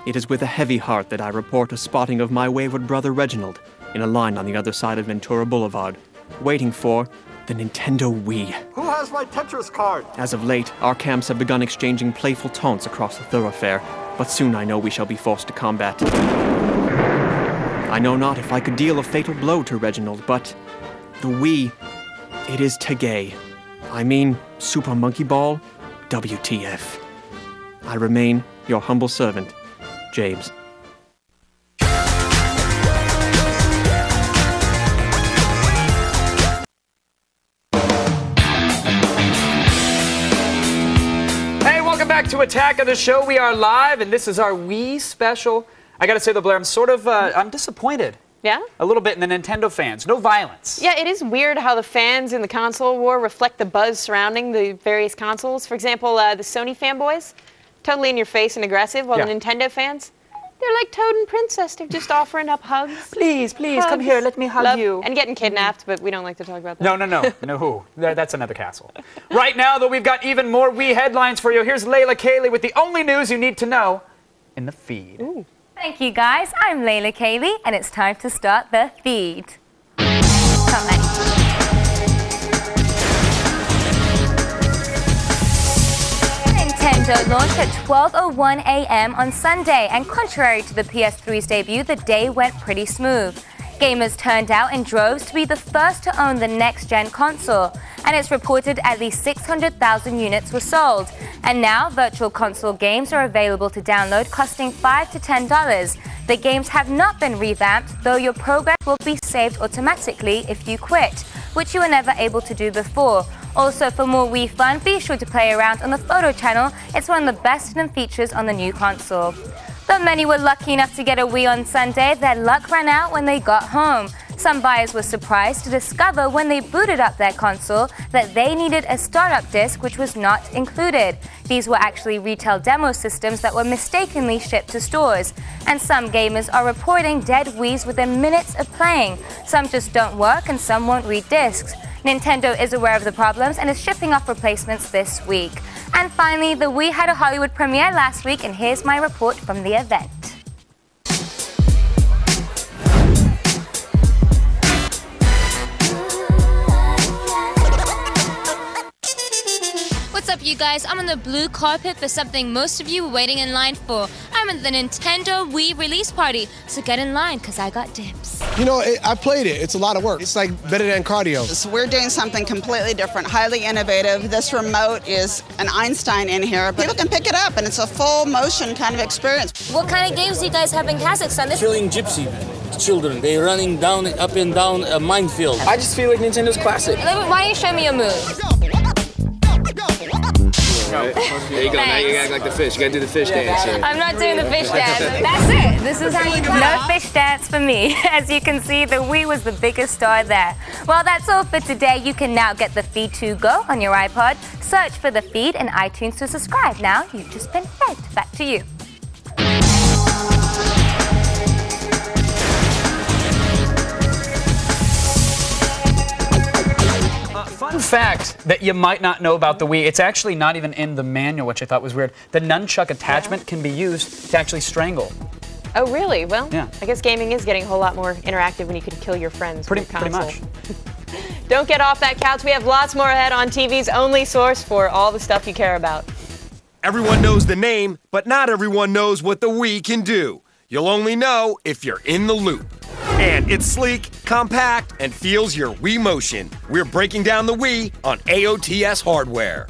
It is with a heavy heart that I report a spotting of my wayward brother Reginald in a line on the other side of Ventura Boulevard, waiting for the Nintendo Wii. Who has my Tetris card? As of late, our camps have begun exchanging playful taunts across the thoroughfare, but soon I know we shall be forced to combat. I know not if I could deal a fatal blow to Reginald, but the Wii, it is Tegay. I mean, Super Monkey Ball, WTF. I remain your humble servant, James. Hey, welcome back to Attack of the Show. We are live, and this is our Wii special. I gotta say though, Blair, I'm sort of, I'm disappointed. Yeah? A little bit in the Nintendo fans. No violence. Yeah, it is weird how the fans in the console war reflect the buzz surrounding the various consoles. For example, the Sony fanboys, totally in your face and aggressive, while the Nintendo fans, they're like Toad and Princess. They're just offering up hugs. Please, please, hugs. Come here, let me hug you. And getting kidnapped, but we don't like to talk about that. No, no, no. That's another castle. Right now, though, we've got even more Wii headlines for you. Here's Layla Kayleigh with the only news you need to know in the feed. Ooh. Thank you, guys. I'm Layla Kayleigh, and it's time to start the feed. Nintendo launched at 12:01 a.m. on Sunday, and contrary to the PS3's debut, the day went pretty smooth. Gamers turned out in droves to be the first to own the next-gen console, and it's reported at least 600,000 units were sold. And now, Virtual Console games are available to download, costing $5 to $10. The games have not been revamped, though your progress will be saved automatically if you quit, which you were never able to do before. Also, for more Wii fun, be sure to play around on the photo channel. It's one of the best-known features on the new console. But many were lucky enough to get a Wii on Sunday. Their luck ran out when they got home. Some buyers were surprised to discover when they booted up their console that they needed a startup disc which was not included. These were actually retail demo systems that were mistakenly shipped to stores. And some gamers are reporting dead Wiis within minutes of playing. Some just don't work and some won't read discs. Nintendo is aware of the problems and is shipping off replacements this week. And finally, the Wii had a Hollywood premiere last week, and here's my report from the event. What's up, you guys? I'm on the blue carpet for something most of you were waiting in line for. I'm at the Nintendo Wii release party, so get in line, because I got dips. You know, I played it. It's a lot of work. It's like better than cardio. So we're doing something completely different, highly innovative. This remote is an Einstein in here. People can pick it up, and it's a full motion kind of experience. What kind of games do you guys have in Kazakhstan? This Killing Gypsy. Children, they're running down, up and down a minefield. I just feel like Nintendo's classic. Why don't you show me your moves? Right. There you go. Thanks. Now you act like the fish. You gotta do the fish dance here. I'm not doing the fish dance. That's it. This is how you do it. No fish dance for me. As you can see, the Wii was the biggest star there. Well, that's all for today. You can now get the feed to go on your iPod. Search for the feed in iTunes to subscribe. Now you've just been fed. Back to you. Fun fact that you might not know about the Wii, it's actually not even in the manual, which I thought was weird. The nunchuck attachment can be used to actually strangle. Oh, really? Well, I guess gaming is getting a whole lot more interactive when you can kill your friends with your console. Pretty much. Don't get off that couch. We have lots more ahead on TV's only source for all the stuff you care about. Everyone knows the name, but not everyone knows what the Wii can do. You'll only know if you're in the loop. And it's sleek, compact, and feels your Wii motion. We're breaking down the Wii on AOTS Hardware.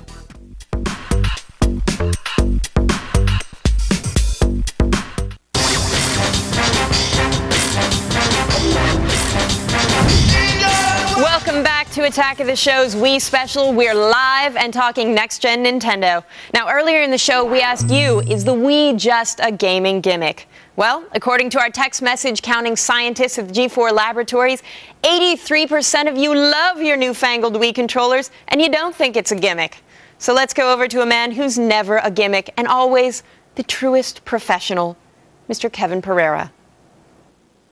Welcome back to Attack of the Show's Wii Special. We're live and talking next-gen Nintendo. Now, earlier in the show, we asked you, is the Wii just a gaming gimmick? Well, according to our text message counting scientists at the G4 Laboratories, 83% of you love your newfangled Wii controllers, and you don't think it's a gimmick. So let's go over to a man who's never a gimmick and always the truest professional, Mr. Kevin Periera.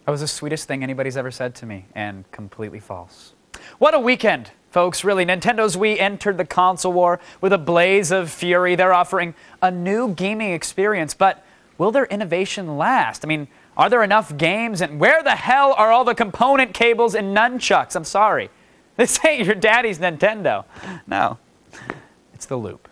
That was the sweetest thing anybody's ever said to me, and completely false. What a weekend, folks, really. Nintendo's Wii entered the console war with a blaze of fury. They're offering a new gaming experience, but will their innovation last? I mean, are there enough games, and where the hell are all the component cables and nunchucks? I'm sorry. This ain't your daddy's Nintendo. No, it's the Loop.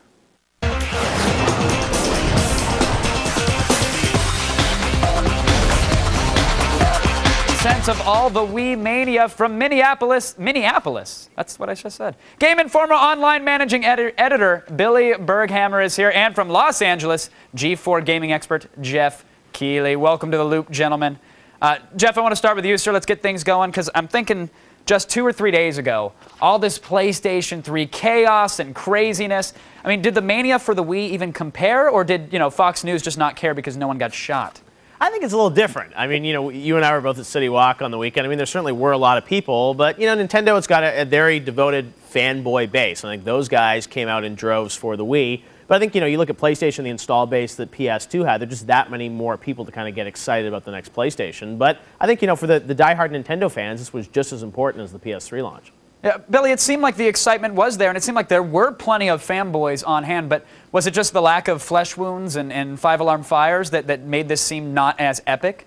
Sense of all the Wii mania from Minneapolis. That's what I just said. Game Informer online managing editor Billy Berghammer is here, and from Los Angeles, G4 gaming expert Jeff Keighley. Welcome to the Loop, gentlemen. Jeff, I want to start with you, sir. Let's get things going, because I'm thinking just 2 or 3 days ago, all this PlayStation 3 chaos and craziness. I mean, did the mania for the Wii even compare, or did, you know, Fox News just not care because no one got shot? I think it's a little different. I mean, you know, you and I were both at City Walk on the weekend. I mean, there certainly were a lot of people, but, you know, Nintendo, it's got a very devoted fanboy base. I think those guys came out in droves for the Wii. But I think, you know, you look at PlayStation, the install base that PS2 had, there are just that many more people to kind of get excited about the next PlayStation. But I think, you know, for the diehard Nintendo fans, this was just as important as the PS3 launch. Yeah, Billy, it seemed like the excitement was there, and it seemed like there were plenty of fanboys on hand, but was it just the lack of flesh wounds and five-alarm fires that made this seem not as epic?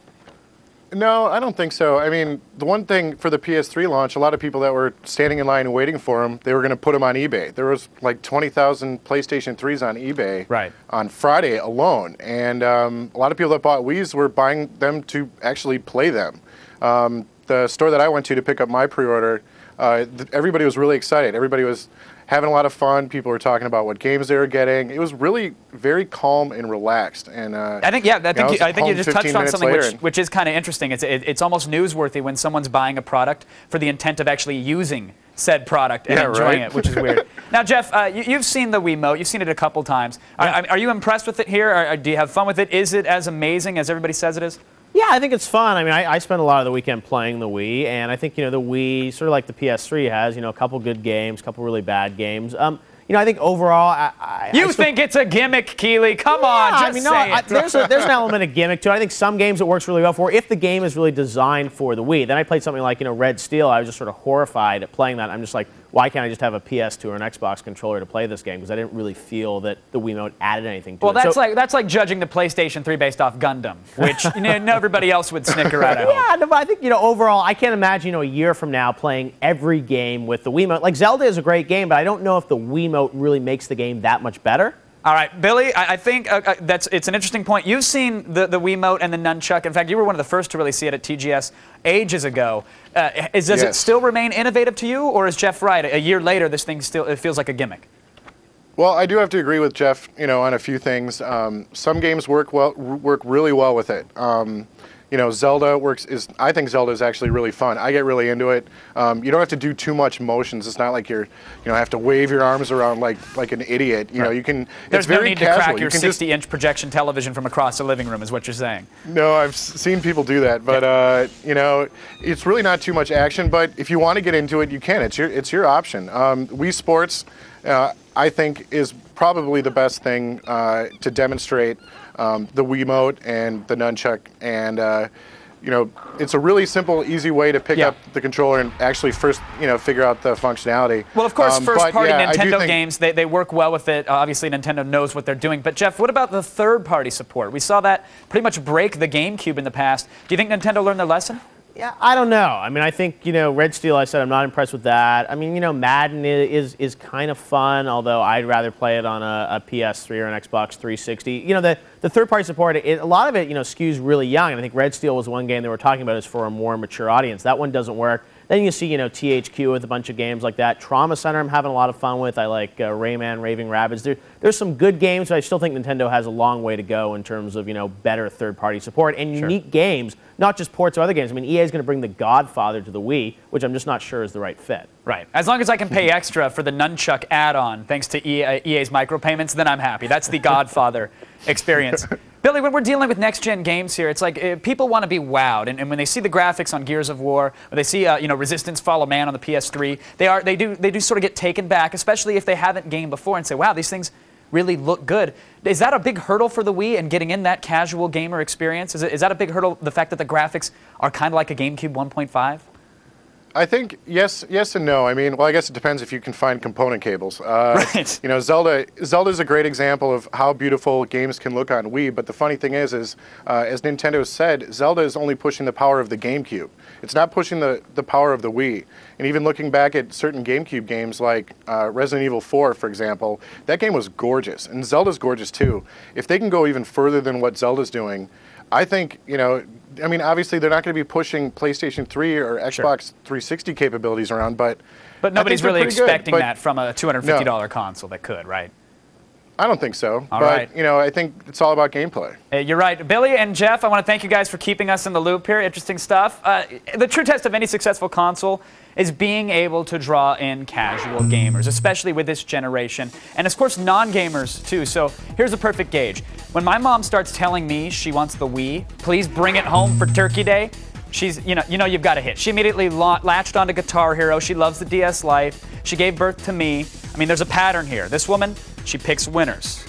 No, I don't think so. I mean, the one thing for the PS3 launch, a lot of people that were standing in line and waiting for them, they were going to put them on eBay. There was like 20,000 PlayStation 3s on eBay on Friday alone, and a lot of people that bought Wiis were buying them to actually play them. The store that I went to pick up my pre-order, everybody was really excited. Everybody was having a lot of fun. People were talking about what games they were getting. It was really very calm and relaxed. And I think you just touched on something which is kind of interesting. It's almost newsworthy when someone's buying a product for the intent of actually using said product and enjoying it, which is weird. Now, Jeff, you've seen the Wiimote. You've seen it a couple times. Are you impressed with it here? Or do you have fun with it? Is it as amazing as everybody says it is? Yeah, I think it's fun. I mean, I spent a lot of the weekend playing the Wii, and I think, you know, the Wii, sort of like the PS3 has, you know, a couple good games, a couple really bad games. You know, I think overall, I think it's a gimmick, Keighley? Come on, just say it. There's an element of gimmick to it. I think some games it works really well for, if the game is really designed for the Wii. Then I played something like, you know, Red Steel. I was just sort of horrified at playing that. I'm just like, why can't I just have a PS2 or an Xbox controller to play this game? Because I didn't really feel that the Wiimote added anything to it. Well, that's like judging the PlayStation 3 based off Gundam, which you know, everybody else would snicker at. Yeah, no, but I think, you know, overall, I can't imagine, you know, a year from now playing every game with the Wiimote. Like, Zelda is a great game, but I don't know if the Wiimote really makes the game that much better. All right, Billy, I think it's an interesting point. You've seen the Wiimote and the Nunchuck. In fact, you were one of the first to really see it at TGS ages ago. Does it still remain innovative to you, or is Jeff right? A year later, this thing still, it feels like a gimmick. Well, I do have to agree with Jeff, you know, on a few things. Some games work really well with it. You know, Zelda I think Zelda is actually really fun. I get really into it. You don't have to do too much motions. It's not like you're, you know, have to wave your arms around like an idiot. You know, you can. There's no need to crack your 60-inch projection television from across the living room, is what you're saying. No, I've seen people do that, but you know, it's really not too much action. But if you want to get into it, you can. It's your option. Wii Sports, I think, is probably the best thing to demonstrate the Wiimote and the Nunchuck, and you know, it's a really simple, easy way to pick up the controller and actually first, you know, figure out the functionality. Well, of course, first-party Nintendo games, they work well with it. Obviously, Nintendo knows what they're doing. But, Jeff, what about the third-party support? We saw that pretty much break the GameCube in the past. Do you think Nintendo learned their lesson? Yeah, I don't know. I mean, I think, you know, Red Steel, I said I'm not impressed with that. I mean, you know, Madden is kind of fun, although I'd rather play it on a PS3 or an Xbox 360. You know, the third-party support, a lot of it, you know, skews really young. And I think Red Steel was one game they were talking about is for a more mature audience. That one doesn't work. Then you see, you know, THQ with a bunch of games like that. Trauma Center I'm having a lot of fun with. I like Rayman Raving Rabbids. There's some good games, but I still think Nintendo has a long way to go in terms of, you know, better third-party support and unique games, not just ports of other games. I mean, EA is going to bring The Godfather to the Wii, which I'm just not sure is the right fit. Right. As long as I can pay extra for the Nunchuck add-on, thanks to EA's micropayments, then I'm happy. That's the Godfather experience. Billy, when we're dealing with next-gen games here, it's like people want to be wowed, and when they see the graphics on Gears of War, or they see you know, Resistance Follow Man on the PS3, they do sort of get taken back, especially if they haven't gamed before, and say, wow, these things really look good. Is that a big hurdle for the Wii and getting in that casual gamer experience? Is that a big hurdle, the fact that the graphics are kind of like a GameCube 1.5? I think yes and no. I mean, well, I guess it depends if you can find component cables. Right. You know, Zelda's a great example of how beautiful games can look on Wii, but the funny thing is as Nintendo said, Zelda is only pushing the power of the GameCube. It's not pushing the power of the Wii. And even looking back at certain GameCube games like Resident Evil 4, for example, that game was gorgeous, and Zelda's gorgeous too. If they can go even further than what Zelda's doing, I think, you know, I mean, obviously they're not going to be pushing PlayStation 3 or Xbox 360 capabilities around, but nobody's really expecting that from a $250 console that could, right? I don't think so. All right. You know, I think it's all about gameplay. You're right. Billy and Jeff, I want to thank you guys for keeping us in the loop here. Interesting stuff. The true test of any successful console is being able to draw in casual gamers, especially with this generation. And, of course, non-gamers, too. So here's a perfect gauge. When my mom starts telling me she wants the Wii, please bring it home for Turkey Day, she's, you know you've got a hit. She immediately latched onto Guitar Hero. She loves the DS Life. She gave birth to me. I mean, there's a pattern here. This woman, she picks winners.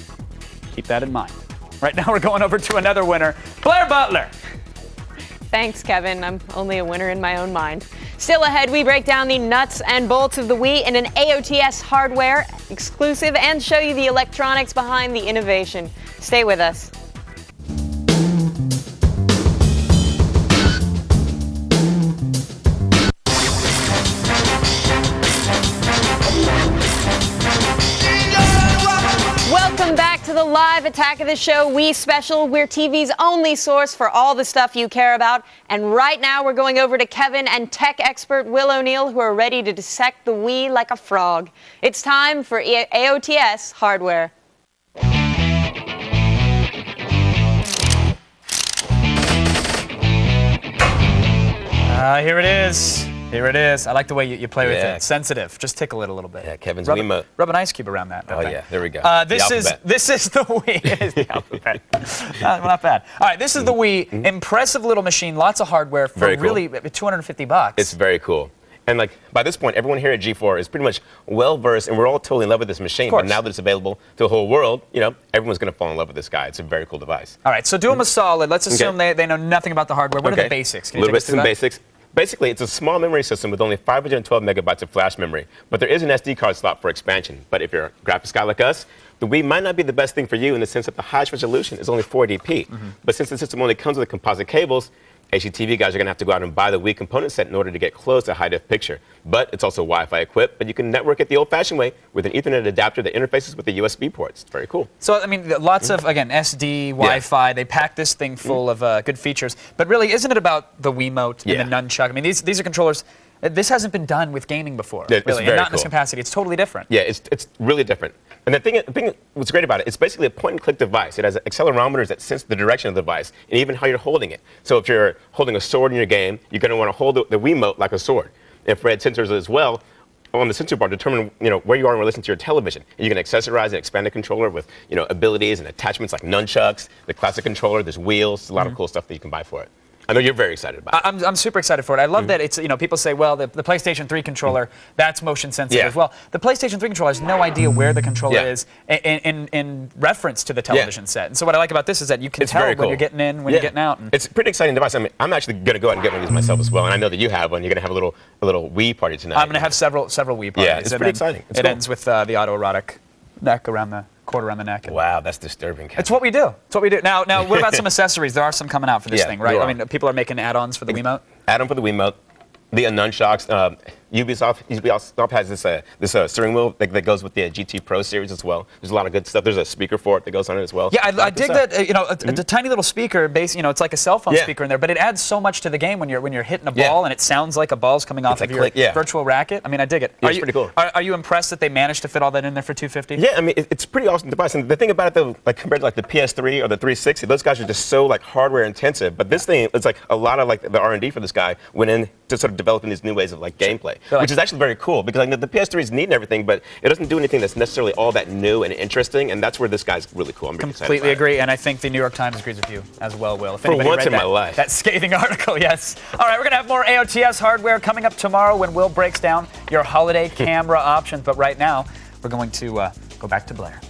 Keep that in mind. Right now we're going over to another winner, Blair Butler. Thanks, Kevin. I'm only a winner in my own mind. Still ahead, we break down the nuts and bolts of the Wii in an AOTS hardware exclusive and show you the electronics behind the innovation. Stay with us. The live Attack of the Show Wii special. We're TV's only source for all the stuff you care about. And right now we're going over to Kevin and tech expert Will O'Neill, who are ready to dissect the Wii like a frog. It's time for AOTS hardware. Here it is. Here it is. I like the way you play with it. Sensitive. Just tickle it a little bit. Yeah, Kevin's Wiimote. Rub an ice cube around that. Oh, yeah. There we go. This is the Wii. It is the alphabet. Not bad. All right. This is the Wii. Impressive little machine. Lots of hardware for really $250. It's very cool. And, like, by this point, everyone here at G4 is pretty much well-versed, and we're all totally in love with this machine. But now that it's available to the whole world, you know, everyone's going to fall in love with this guy. It's a very cool device. All right. So do them a solid. Let's assume they know nothing about the hardware. What are the basics? Can you take us through that? Basics. Basically, it's a small memory system with only 512 megabytes of flash memory, but there is an SD card slot for expansion. But if you're a graphics guy like us, the Wii might not be the best thing for you in the sense that the highest resolution is only 480p. But since the system only comes with composite cables, HDTV guys are going to have to go out and buy the Wii component set in order to get close to high-def picture. But it's also Wi-Fi equipped, but you can network it the old-fashioned way with an Ethernet adapter that interfaces with the USB ports. It's very cool. So, I mean, lots of, again, SD, Wi-Fi. They pack this thing full of good features. But really, isn't it about the Wiimote and the Nunchuck? I mean, these are controllers. This hasn't been done with gaming before, really, and not in this capacity. It's totally different. Yeah, it's really different. And the thing, what's great about it, it's basically a point-and-click device. It has accelerometers that sense the direction of the device and even how you're holding it. So if you're holding a sword in your game, you're going to want to hold the Wiimote like a sword. Infrared sensors as well on the sensor bar determine, you know, where you are in relation to your television. And you can accessorize and expand the controller with, you know, abilities and attachments like nunchucks, the classic controller, there's wheels, a lot of cool stuff that you can buy for it. I know you're very excited about it. I'm super excited for it. I love that it's, you know, people say, well, the PlayStation 3 controller, that's motion sensitive as well. The PlayStation 3 controller has no idea where the controller is in reference to the television set. And so what I like about this is that you can tell when you're getting in, when you're getting out. And it's a pretty exciting device. I mean, I'm actually going to go out and get one of these myself as well. And I know that you have one. You're going to have a little Wii party tonight. I'm going to have several Wii parties. Yeah, it's pretty exciting. It's cool. Ends with the autoerotic neck around the cord around the neck. Wow, that's disturbing. It's what we do. It's what we do. Now, what about some accessories? There are some coming out for this thing, right? I mean, people are making add-ons for the Wiimote. Add-on for the Wiimote. The nunchucks. Ubisoft has this this steering wheel that goes with the GT Pro series as well. There's a lot of good stuff. There's a speaker for it that goes on it as well. Yeah, I dig that. You know, the tiny little speaker, you know, it's like a cell phone speaker in there, but it adds so much to the game when you're hitting a ball and it sounds like a ball's coming off of your virtual racket. I mean, I dig it. Yeah, it's pretty cool. Are you impressed that they managed to fit all that in there for $250? Yeah, I mean, it's a pretty awesome device. And the thing about it, though, like compared to like the PS3 or the 360, those guys are just so like hardware intensive. But this thing, it's like a lot of like the R&D for this guy went in to sort of developing these new ways of like gameplay, which is actually very cool because like the PS3 is neat and everything, but it doesn't do anything that's necessarily all that new and interesting, and that's where this guy's really cool. I'm completely agree, and I think the New York Times agrees with you as well, Will. If for once read in my life. That scathing article, yes. All right, we're gonna have more AOTS hardware coming up tomorrow when Will breaks down your holiday camera options, but right now we're going to go back to Blair.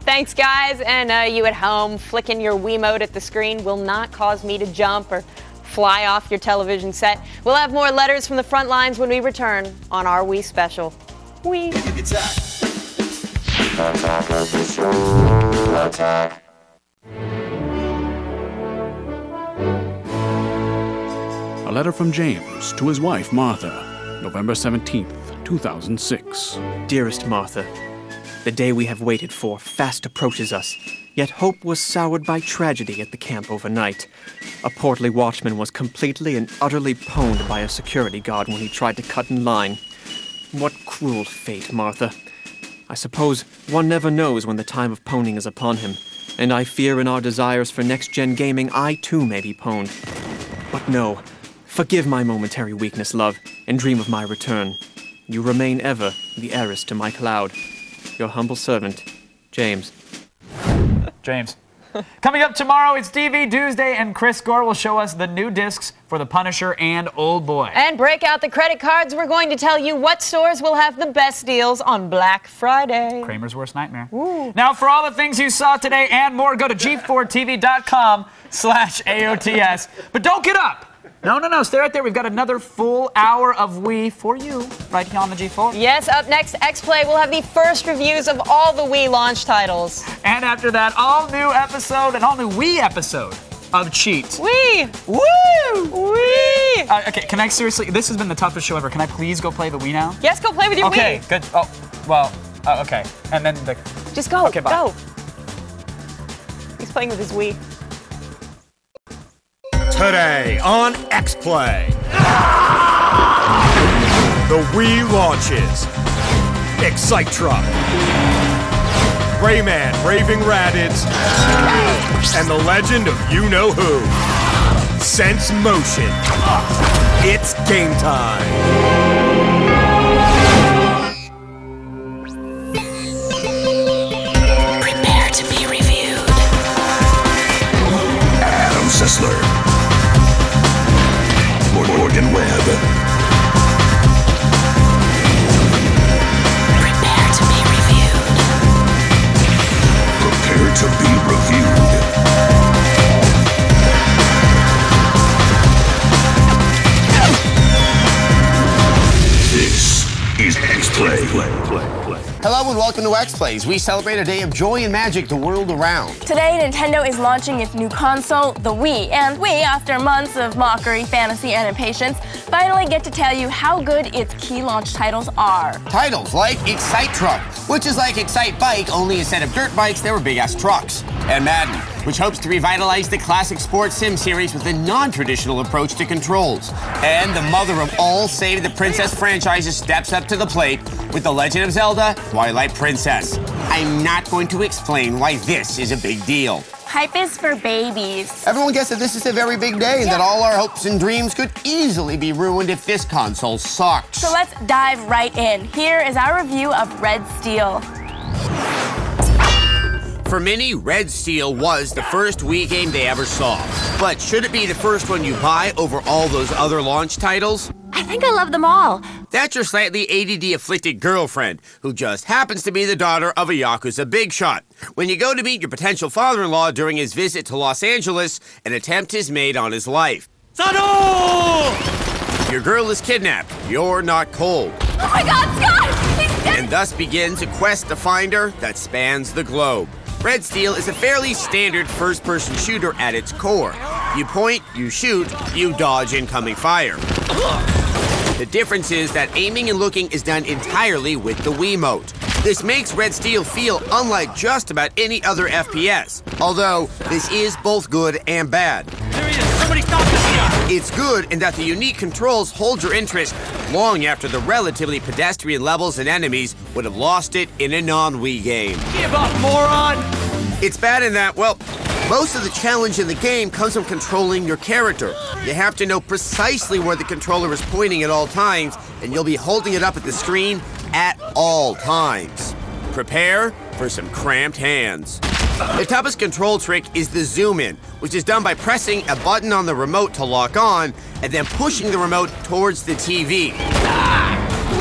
Thanks, guys, and you at home flicking your Wiimote at the screen will not cause me to jump or fly off your television set. We'll have more letters from the front lines when we return on our Wii special. Wii. Attack of the Show. Attack. A letter from James to his wife, Martha, November 17th, 2006. Dearest Martha, the day we have waited for fast approaches us. Yet hope was soured by tragedy at the camp overnight. A portly watchman was completely and utterly pwned by a security guard when he tried to cut in line. What cruel fate, Martha. I suppose one never knows when the time of pwning is upon him, and I fear in our desires for next-gen gaming I too may be pwned. But no, forgive my momentary weakness, love, and dream of my return. You remain ever the heiress to my cloud. Your humble servant, James. James. Coming up tomorrow, it's DV Tuesday, and Chris Gore will show us the new discs for The Punisher and Old Boy. And break out the credit cards. We're going to tell you what stores will have the best deals on Black Friday. Kramer's worst nightmare. Ooh. Now, for all the things you saw today and more, go to G4TV.com/AOTS. But don't get up. No, no, no. Stay right there. We've got another full hour of Wii for you right here on the G4. Yes, up next, X-Play will have the first reviews of all the Wii launch titles. And after that, an all-new Wii episode of Cheat. Wii! Woo! Wii! Okay, can I seriously... This has been the toughest show ever. Can I please go play the Wii now? Yes, go play with your Wii. Okay, good. Oh, well, okay. And then the... Just go. Okay, bye. Go. He's playing with his Wii. Today on X-Play, the Wii launches, Excite Truck, Rayman Raving Rabbids, and The Legend of You-Know-Who. Sense motion. It's game time. Prepare to be reviewed. Adam Sessler. Morgan Webb. Prepare to be reviewed. Prepare to be reviewed. This is X-Play. Hello and welcome to X-Plays. We celebrate a day of joy and magic the world around. Today, Nintendo is launching its new console, the Wii. And we, after months of mockery, fantasy, and impatience, finally get to tell you how good its key launch titles are. Titles like Excite Truck, which is like Excite Bike, only instead of dirt bikes, there were big-ass trucks. And Madden, which hopes to revitalize the classic sports sim series with a non-traditional approach to controls. And the mother of all Save the Princess franchises steps up to the plate with The Legend of Zelda: Twilight Princess. I'm not going to explain why this is a big deal. Hype is for babies. Everyone gets that this is a very big day and that all our hopes and dreams could easily be ruined if this console sucks. So let's dive right in. Here is our review of Red Steel. For many, Red Steel was the first Wii game they ever saw. But should it be the first one you buy over all those other launch titles? I think I love them all. That's your slightly ADD-afflicted girlfriend, who just happens to be the daughter of a Yakuza big shot. When you go to meet your potential father-in-law during his visit to Los Angeles, an attempt is made on his life. Sano! Your girl is kidnapped. You're not cold. Oh my God, Scott! He's dead! And thus begins a quest to find her that spans the globe. Red Steel is a fairly standard first-person shooter at its core. You point, you shoot, you dodge incoming fire. The difference is that aiming and looking is done entirely with the Wiimote. This makes Red Steel feel unlike just about any other FPS. Although, this is both good and bad. There he is! Somebody stop this guy! It's good in that the unique controls hold your interest long after the relatively pedestrian levels and enemies would have lost it in a non-Wii game. Give up, moron! It's bad in that, well, most of the challenge in the game comes from controlling your character. You have to know precisely where the controller is pointing at all times, and you'll be holding it up at the screen at all times. Prepare for some cramped hands. The toughest control trick is the zoom in, which is done by pressing a button on the remote to lock on, and then pushing the remote towards the TV.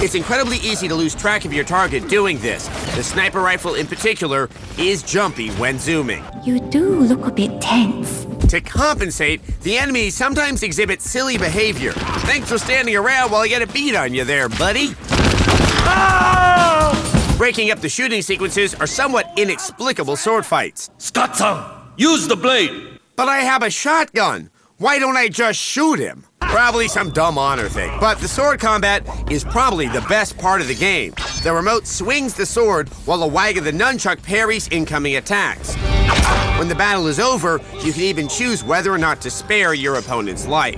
It's incredibly easy to lose track of your target doing this. The sniper rifle in particular is jumpy when zooming. You do look a bit tense. To compensate, the enemies sometimes exhibit silly behavior. Thanks for standing around while I get a beat on you there, buddy. Oh! Breaking up the shooting sequences are somewhat inexplicable sword fights. Scott-san, use the blade! But I have a shotgun. Why don't I just shoot him? Probably some dumb honor thing, but the sword combat is probably the best part of the game. The remote swings the sword while the wag of the nunchuck parries incoming attacks. When the battle is over, you can even choose whether or not to spare your opponent's life.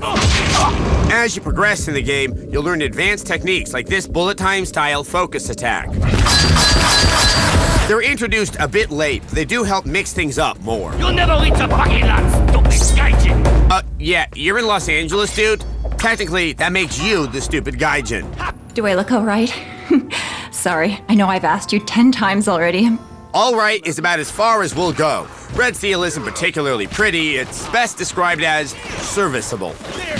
As you progress in the game, you'll learn advanced techniques like this bullet time style focus attack. They're introduced a bit late, but they do help mix things up more. You'll never reach the fucking lands, don't disguise it. Yeah, you're in Los Angeles, dude. Technically, that makes you the stupid gaijin. Do I look all right? Sorry, I know I've asked you 10 times already. All right is about as far as we'll go. Red Steel isn't particularly pretty. It's best described as serviceable.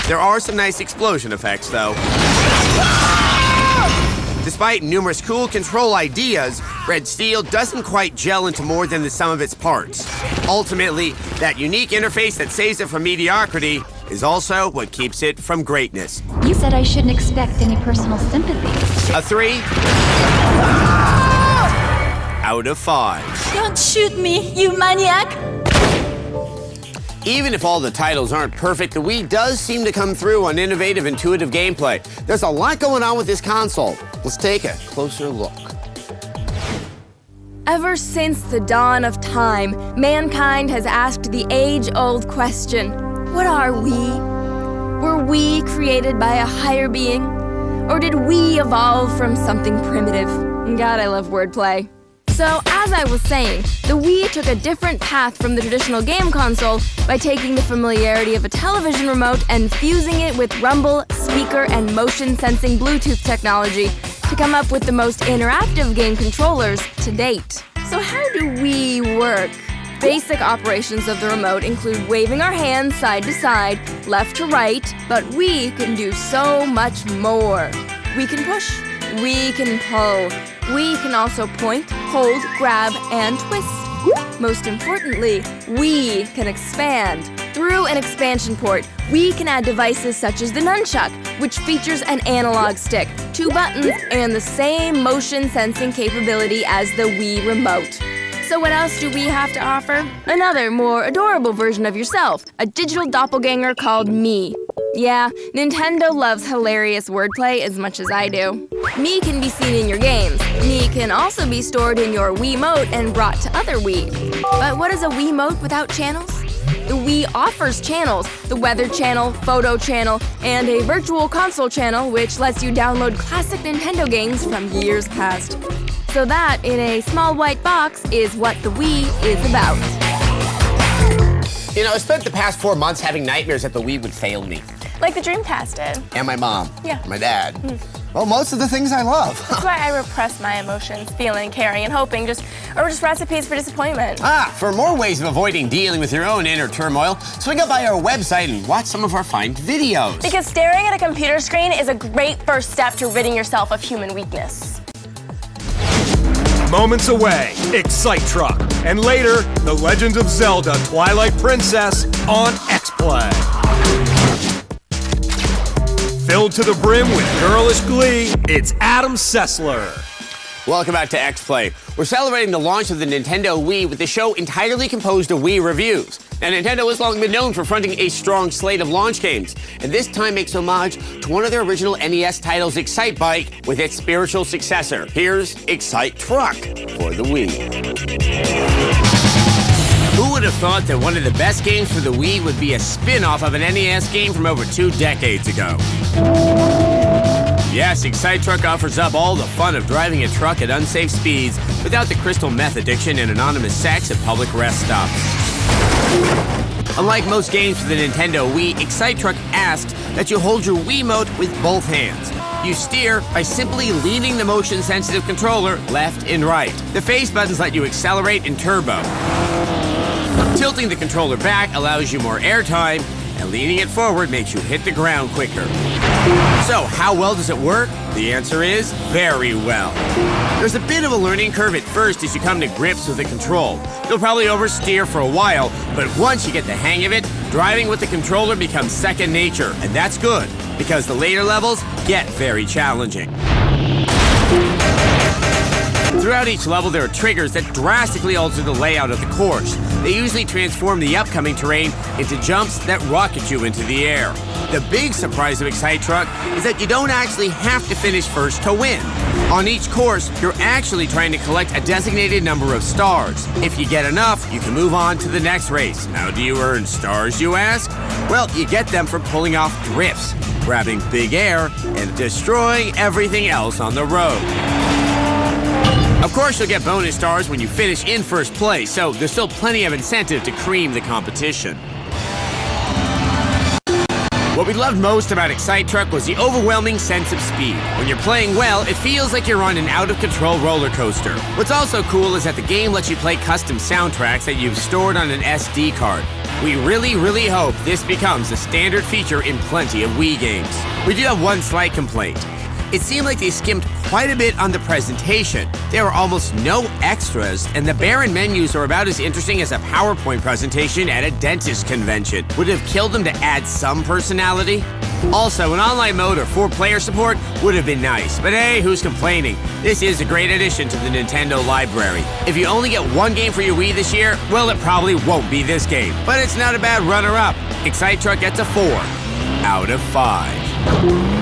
There are some nice explosion effects, though. Despite numerous cool control ideas, Red Steel doesn't quite gel into more than the sum of its parts. Ultimately, that unique interface that saves it from mediocrity is also what keeps it from greatness. You said I shouldn't expect any personal sympathy. A 3 out of 5. Don't shoot me, you maniac! Even if all the titles aren't perfect, the Wii does seem to come through on innovative, intuitive gameplay. There's a lot going on with this console. Let's take a closer look. Ever since the dawn of time, mankind has asked the age-old question, what are we? Were we created by a higher being? Or did we evolve from something primitive? God, I love wordplay. So, as I was saying, the Wii took a different path from the traditional game console by taking the familiarity of a television remote and fusing it with rumble, speaker, and motion-sensing Bluetooth technology to come up with the most interactive game controllers to date. So how do Wii work? Basic operations of the remote include waving our hands side to side, left to right, but Wii can do so much more. We can push, we can pull. We can also point, hold, grab, and twist. Most importantly, we can expand. Through an expansion port, we can add devices such as the Nunchuck, which features an analog stick, 2 buttons, and the same motion sensing capability as the Wii Remote. So what else do we have to offer? Another, more adorable version of yourself, a digital doppelganger called Mii. Yeah, Nintendo loves hilarious wordplay as much as I do. Mii can be seen in your games. Mii can also be stored in your Wiimote and brought to other Wii. But what is a Wiimote without channels? The Wii offers channels, the Weather Channel, Photo Channel, and a Virtual Console channel, which lets you download classic Nintendo games from years past. So that, in a small white box, is what the Wii is about. You know, I spent the past 4 months having nightmares that the Wii would fail me. Like the Dreamcast did. And my mom. Yeah. My dad. Well, most of the things I love. That's why I repress my emotions, feeling, caring, and hoping, or just recipes for disappointment. For more ways of avoiding dealing with your own inner turmoil, swing up by our website and watch some of our fine videos. Because staring at a computer screen is a great first step to ridding yourself of human weakness. Moments away, Excite Truck, and later, The Legend of Zelda: Twilight Princess on X-Play. Filled to the brim with girlish glee, it's Adam Sessler. Welcome back to X-Play. We're celebrating the launch of the Nintendo Wii with the show entirely composed of Wii reviews. Now, Nintendo has long been known for fronting a strong slate of launch games, and this time makes homage to one of their original NES titles, Excite Bike, with its spiritual successor. Here's Excite Truck for the Wii. Who would have thought that one of the best games for the Wii would be a spin-off of an NES game from over 2 decades ago? Yes, Excite Truck offers up all the fun of driving a truck at unsafe speeds without the crystal meth addiction and anonymous sex at public rest stops. Unlike most games for the Nintendo Wii, Excite Truck asks that you hold your Wiimote with both hands. You steer by simply leaning the motion-sensitive controller left and right. The face buttons let you accelerate and turbo. Tilting the controller back allows you more airtime, and leaning it forward makes you hit the ground quicker. So, how well does it work? The answer is very well. There's a bit of a learning curve at first as you come to grips with the control. You'll probably oversteer for a while, but once you get the hang of it, driving with the controller becomes second nature, and that's good, because the later levels get very challenging. Throughout each level, there are triggers that drastically alter the layout of the course. They usually transform the upcoming terrain into jumps that rocket you into the air. The big surprise of Excite Truck is that you don't actually have to finish first to win. On each course, you're actually trying to collect a designated number of stars. If you get enough, you can move on to the next race. How do you earn stars, you ask? Well, you get them from pulling off drifts, grabbing big air, and destroying everything else on the road. Of course, you'll get bonus stars when you finish in first place, so there's still plenty of incentive to cream the competition. What we loved most about Excite Truck was the overwhelming sense of speed. When you're playing well, it feels like you're on an out-of-control roller coaster. What's also cool is that the game lets you play custom soundtracks that you've stored on an SD card. We really hope this becomes a standard feature in plenty of Wii games. We do have one slight complaint. It seemed like they skimmed quite a bit on the presentation. There were almost no extras, and the barren menus are about as interesting as a PowerPoint presentation at a dentist convention. Would have killed them to add some personality. Also, an online mode or 4-player support would have been nice, but hey, who's complaining? This is a great addition to the Nintendo library. If you only get one game for your Wii this year, well, it probably won't be this game, but it's not a bad runner-up. Excite Truck gets a 4 out of 5.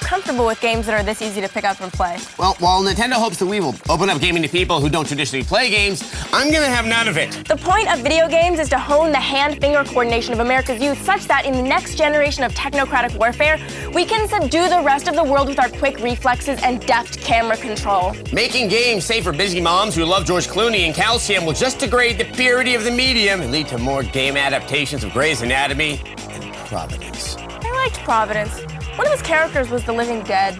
Comfortable with games that are this easy to pick up and play. Well, while Nintendo hopes that we will open up gaming to people who don't traditionally play games, I'm gonna have none of it. The point of video games is to hone the hand-finger coordination of America's youth such that in the next generation of technocratic warfare, we can subdue the rest of the world with our quick reflexes and deft camera control. Making games safe for busy moms who love George Clooney and calcium will just degrade the purity of the medium and lead to more game adaptations of Grey's Anatomy and Providence. I liked Providence. One of his characters was the living dead.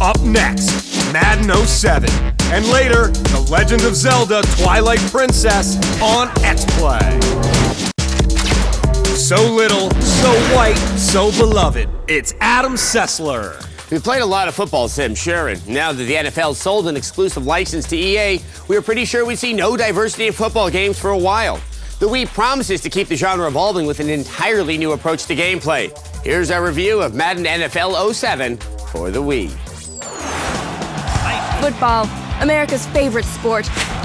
Up next, Madden 07. And later, The Legend of Zelda: Twilight Princess on X-Play. So little, so white, so beloved. It's Adam Sessler. We've played a lot of football sims, sure, and now that the NFL sold an exclusive license to EA, we are pretty sure we'd see no diversity in football games for a while. The Wii promises to keep the genre evolving with an entirely new approach to gameplay. Here's our review of Madden NFL 07 for the Wii. Football, America's favorite sport.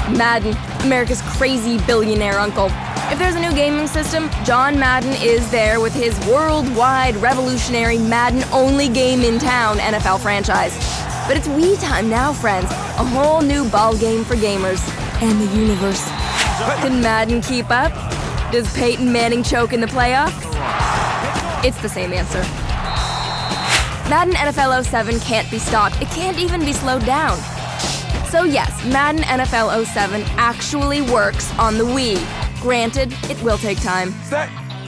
Madden, America's crazy billionaire uncle. If there's a new gaming system, John Madden is there with his worldwide revolutionary Madden-only game in town NFL franchise. But it's Wii time now, friends. A whole new ball game for gamers and the universe. Can Madden keep up? Does Peyton Manning choke in the playoffs? It's the same answer. Madden NFL 07 can't be stopped. It can't even be slowed down. So yes, Madden NFL 07 actually works on the Wii. Granted, it will take time.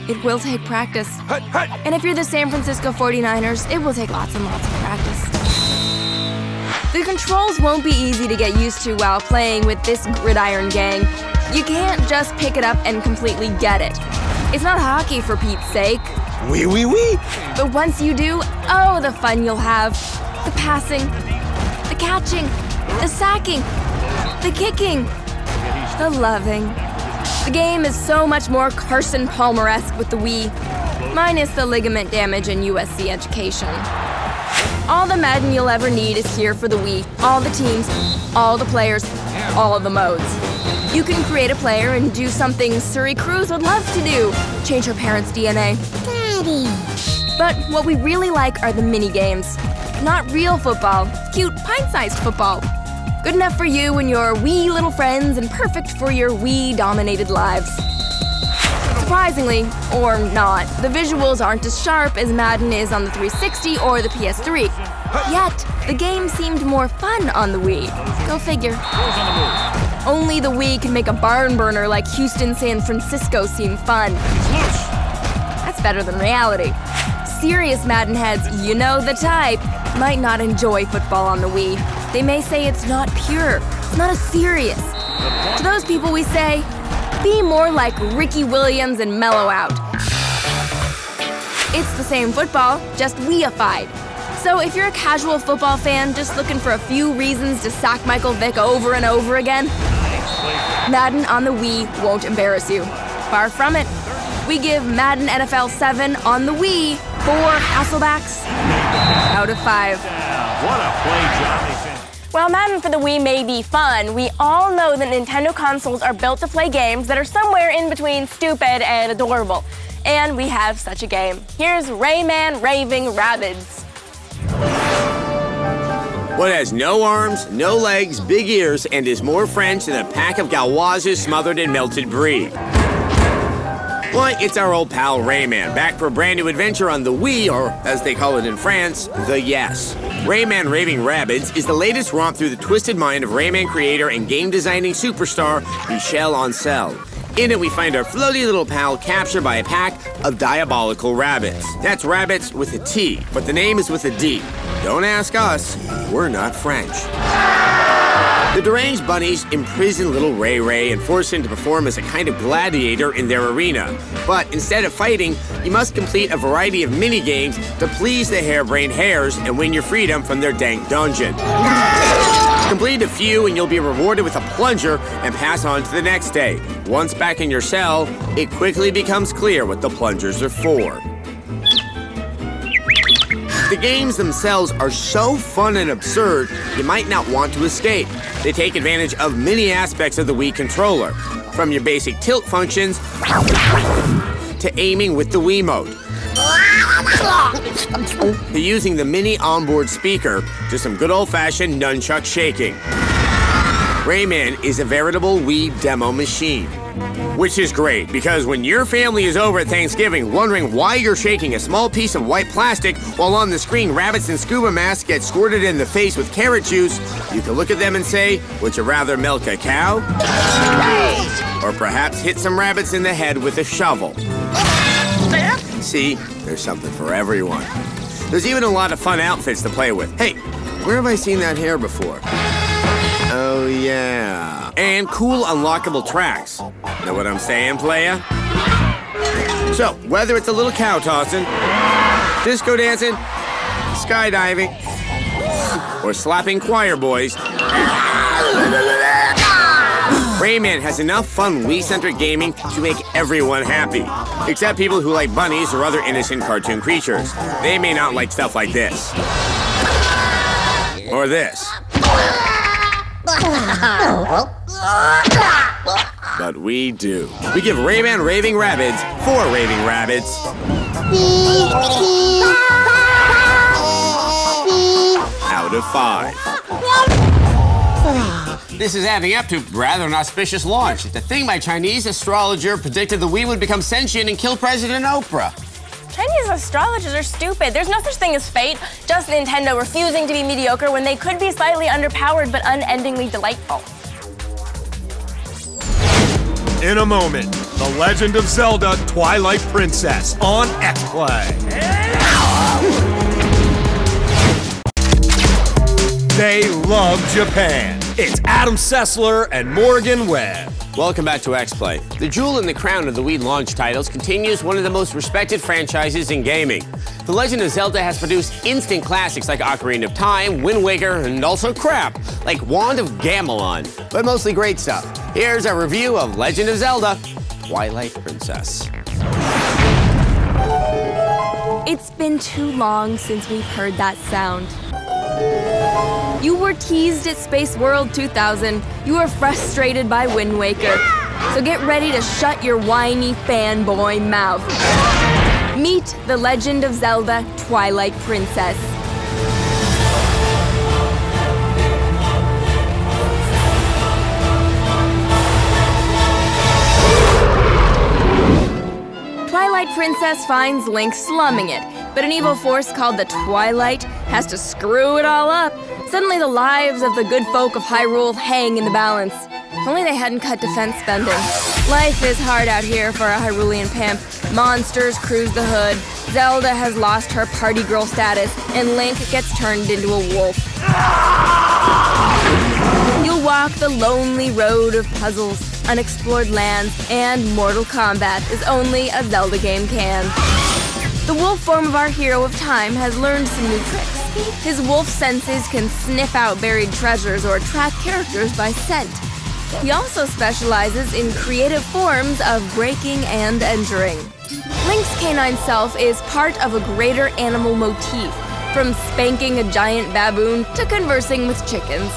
It will take practice. And if you're the San Francisco 49ers, it will take lots and lots of practice. The controls won't be easy to get used to while playing with this gridiron gang. You can't just pick it up and completely get it. It's not hockey, for Pete's sake. Wee wee wee. But once you do, oh, the fun you'll have. The passing, the catching, the sacking, the kicking, the loving. The game is so much more Carson Palmer-esque with the Wii, minus the ligament damage and USC education. All the Madden you'll ever need is here for the Wii. All the teams, all the players, all of the modes. You can create a player and do something Suri Cruz would love to do. Change her parents' DNA. Daddy. But what we really like are the mini-games. Not real football, cute pint-sized football. Good enough for you and your wee little friends and perfect for your Wii-dominated lives. Surprisingly, or not, the visuals aren't as sharp as Madden is on the 360 or the PS3. Yet, the game seemed more fun on the Wii. Go figure. Only the Wii can make a barn burner like Houston, San Francisco seem fun. That's better than reality. Serious Madden heads, you know the type, might not enjoy football on the Wii. They may say it's not pure, it's not as serious. To those people we say, be more like Ricky Williams and mellow out. It's the same football, just Wii-ified. So if you're a casual football fan just looking for a few reasons to sack Michael Vick over and over again, Madden on the Wii won't embarrass you. Far from it. We give Madden NFL 7 on the Wii 4 hasselbacks out of 5. What a play, Johnny. While Madden for the Wii may be fun, we all know that Nintendo consoles are built to play games that are somewhere in between stupid and adorable. And we have such a game. Here's Rayman Raving Rabbids. What has no arms, no legs, big ears, and is more French than a pack of Gauloises smothered in melted brie? Well, it's our old pal Rayman, back for a brand new adventure on the Wii, or as they call it in France, the Yes. Rayman Raving Rabbids is the latest romp through the twisted mind of Rayman creator and game designing superstar Michel Ancel. In it, we find our floaty little pal captured by a pack of diabolical rabbits. That's rabbits with a T, but the name is with a D. Don't ask us, we're not French. The deranged bunnies imprison little Ray Ray and force him to perform as a kind of gladiator in their arena. But instead of fighting, you must complete a variety of mini-games to please the harebrained hares and win your freedom from their dank dungeon. Complete a few and you'll be rewarded with a plunger and pass on to the next day. Once back in your cell, it quickly becomes clear what the plungers are for. The games themselves are so fun and absurd, you might not want to escape. They take advantage of many aspects of the Wii controller, from your basic tilt functions to aiming with the Wiimote, to using the mini onboard speaker to some good old-fashioned nunchuck shaking. Rayman is a veritable Wii demo machine. Which is great, because when your family is over at Thanksgiving wondering why you're shaking a small piece of white plastic while on the screen rabbits in scuba masks get squirted in the face with carrot juice, you can look at them and say, would you rather milk a cow? Or perhaps hit some rabbits in the head with a shovel? See, there's something for everyone. There's even a lot of fun outfits to play with. Hey, where have I seen that hair before? Oh, yeah. And cool unlockable tracks. Know what I'm saying, playa? So, whether it's a little cow tossing, disco dancing, skydiving, or slapping choir boys, Rayman has enough fun Wii-centric gaming to make everyone happy. Except people who like bunnies or other innocent cartoon creatures. They may not like stuff like this. Or this. But we do. We give Rayman Raving Rabbids 4 Raving Rabbids. Out of 5. This is adding up to rather an auspicious launch. The thing my Chinese astrologer predicted the Wii would become sentient and kill President Oprah. Chinese astrologers are stupid. There's no such thing as fate, just Nintendo refusing to be mediocre when they could be slightly underpowered but unendingly delightful. In a moment, The Legend of Zelda: Twilight Princess on X-Play. They love Japan. It's Adam Sessler and Morgan Webb. Welcome back to X-Play. The jewel in the crown of the Wii launch titles continues one of the most respected franchises in gaming. The Legend of Zelda has produced instant classics like Ocarina of Time, Wind Waker, and also crap, like Wand of Gamelon, but mostly great stuff. Here's our review of Legend of Zelda: Twilight Princess. It's been too long since we've heard that sound. You were teased at Space World 2000. You were frustrated by Wind Waker. So get ready to shut your whiny fanboy mouth. Meet The Legend of Zelda: Twilight Princess. Twilight Princess finds Link slumming it, but an evil force called the Twilight has to screw it all up. Suddenly the lives of the good folk of Hyrule hang in the balance. If only they hadn't cut defense spending. Life is hard out here for a Hyrulean pimp. Monsters cruise the hood, Zelda has lost her party girl status, and Link gets turned into a wolf. You'll walk the lonely road of puzzles, unexplored lands, and Mortal Kombat as only a Zelda game can. The wolf form of our hero of time has learned some new tricks. His wolf senses can sniff out buried treasures or track characters by scent. He also specializes in creative forms of breaking and entering. Link's canine self is part of a greater animal motif, from spanking a giant baboon to conversing with chickens.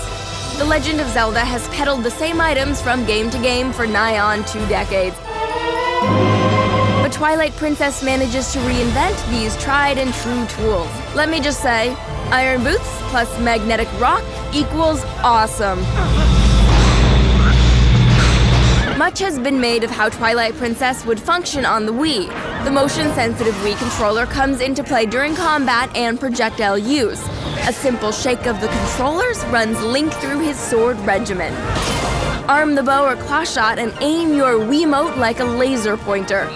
The Legend of Zelda has peddled the same items from game to game for nigh on 2 decades. But Twilight Princess manages to reinvent these tried and true tools. Let me just say, iron boots plus magnetic rock equals awesome. Much has been made of how Twilight Princess would function on the Wii. The motion-sensitive Wii controller comes into play during combat and projectile use. A simple shake of the controllers runs Link through his sword regimen. Arm the bow or claw shot and aim your Wiimote like a laser pointer.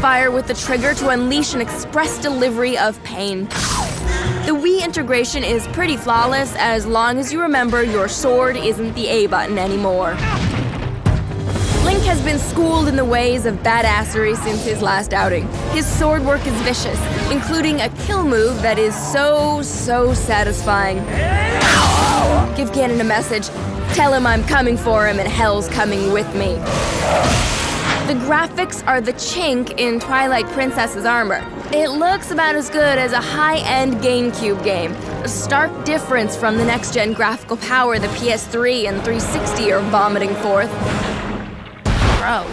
Fire with the trigger to unleash an express delivery of pain. The Wii integration is pretty flawless as long as you remember your sword isn't the A button anymore. Link has been schooled in the ways of badassery since his last outing. His sword work is vicious, including a kill move that is so satisfying. Give Ganon a message, tell him I'm coming for him and hell's coming with me. The graphics are the chink in Twilight Princess's armor. It looks about as good as a high-end GameCube game, a stark difference from the next-gen graphical power the PS3 and 360 are vomiting forth. Gross.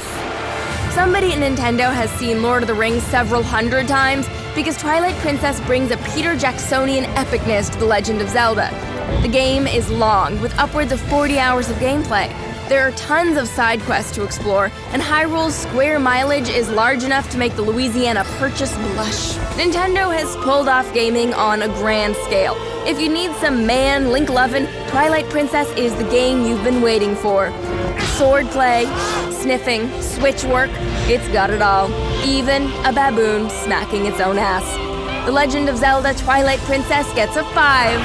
Somebody at Nintendo has seen Lord of the Rings several hundred times because Twilight Princess brings a Peter Jacksonian epicness to The Legend of Zelda. The game is long, with upwards of 40 hours of gameplay. There are tons of side quests to explore, and Hyrule's square mileage is large enough to make the Louisiana Purchase blush. Nintendo has pulled off gaming on a grand scale. If you need some man Link lovin', Twilight Princess is the game you've been waiting for. Sword play, sniffing, switch work, it's got it all. Even a baboon smacking its own ass. The Legend of Zelda: Twilight Princess gets a 5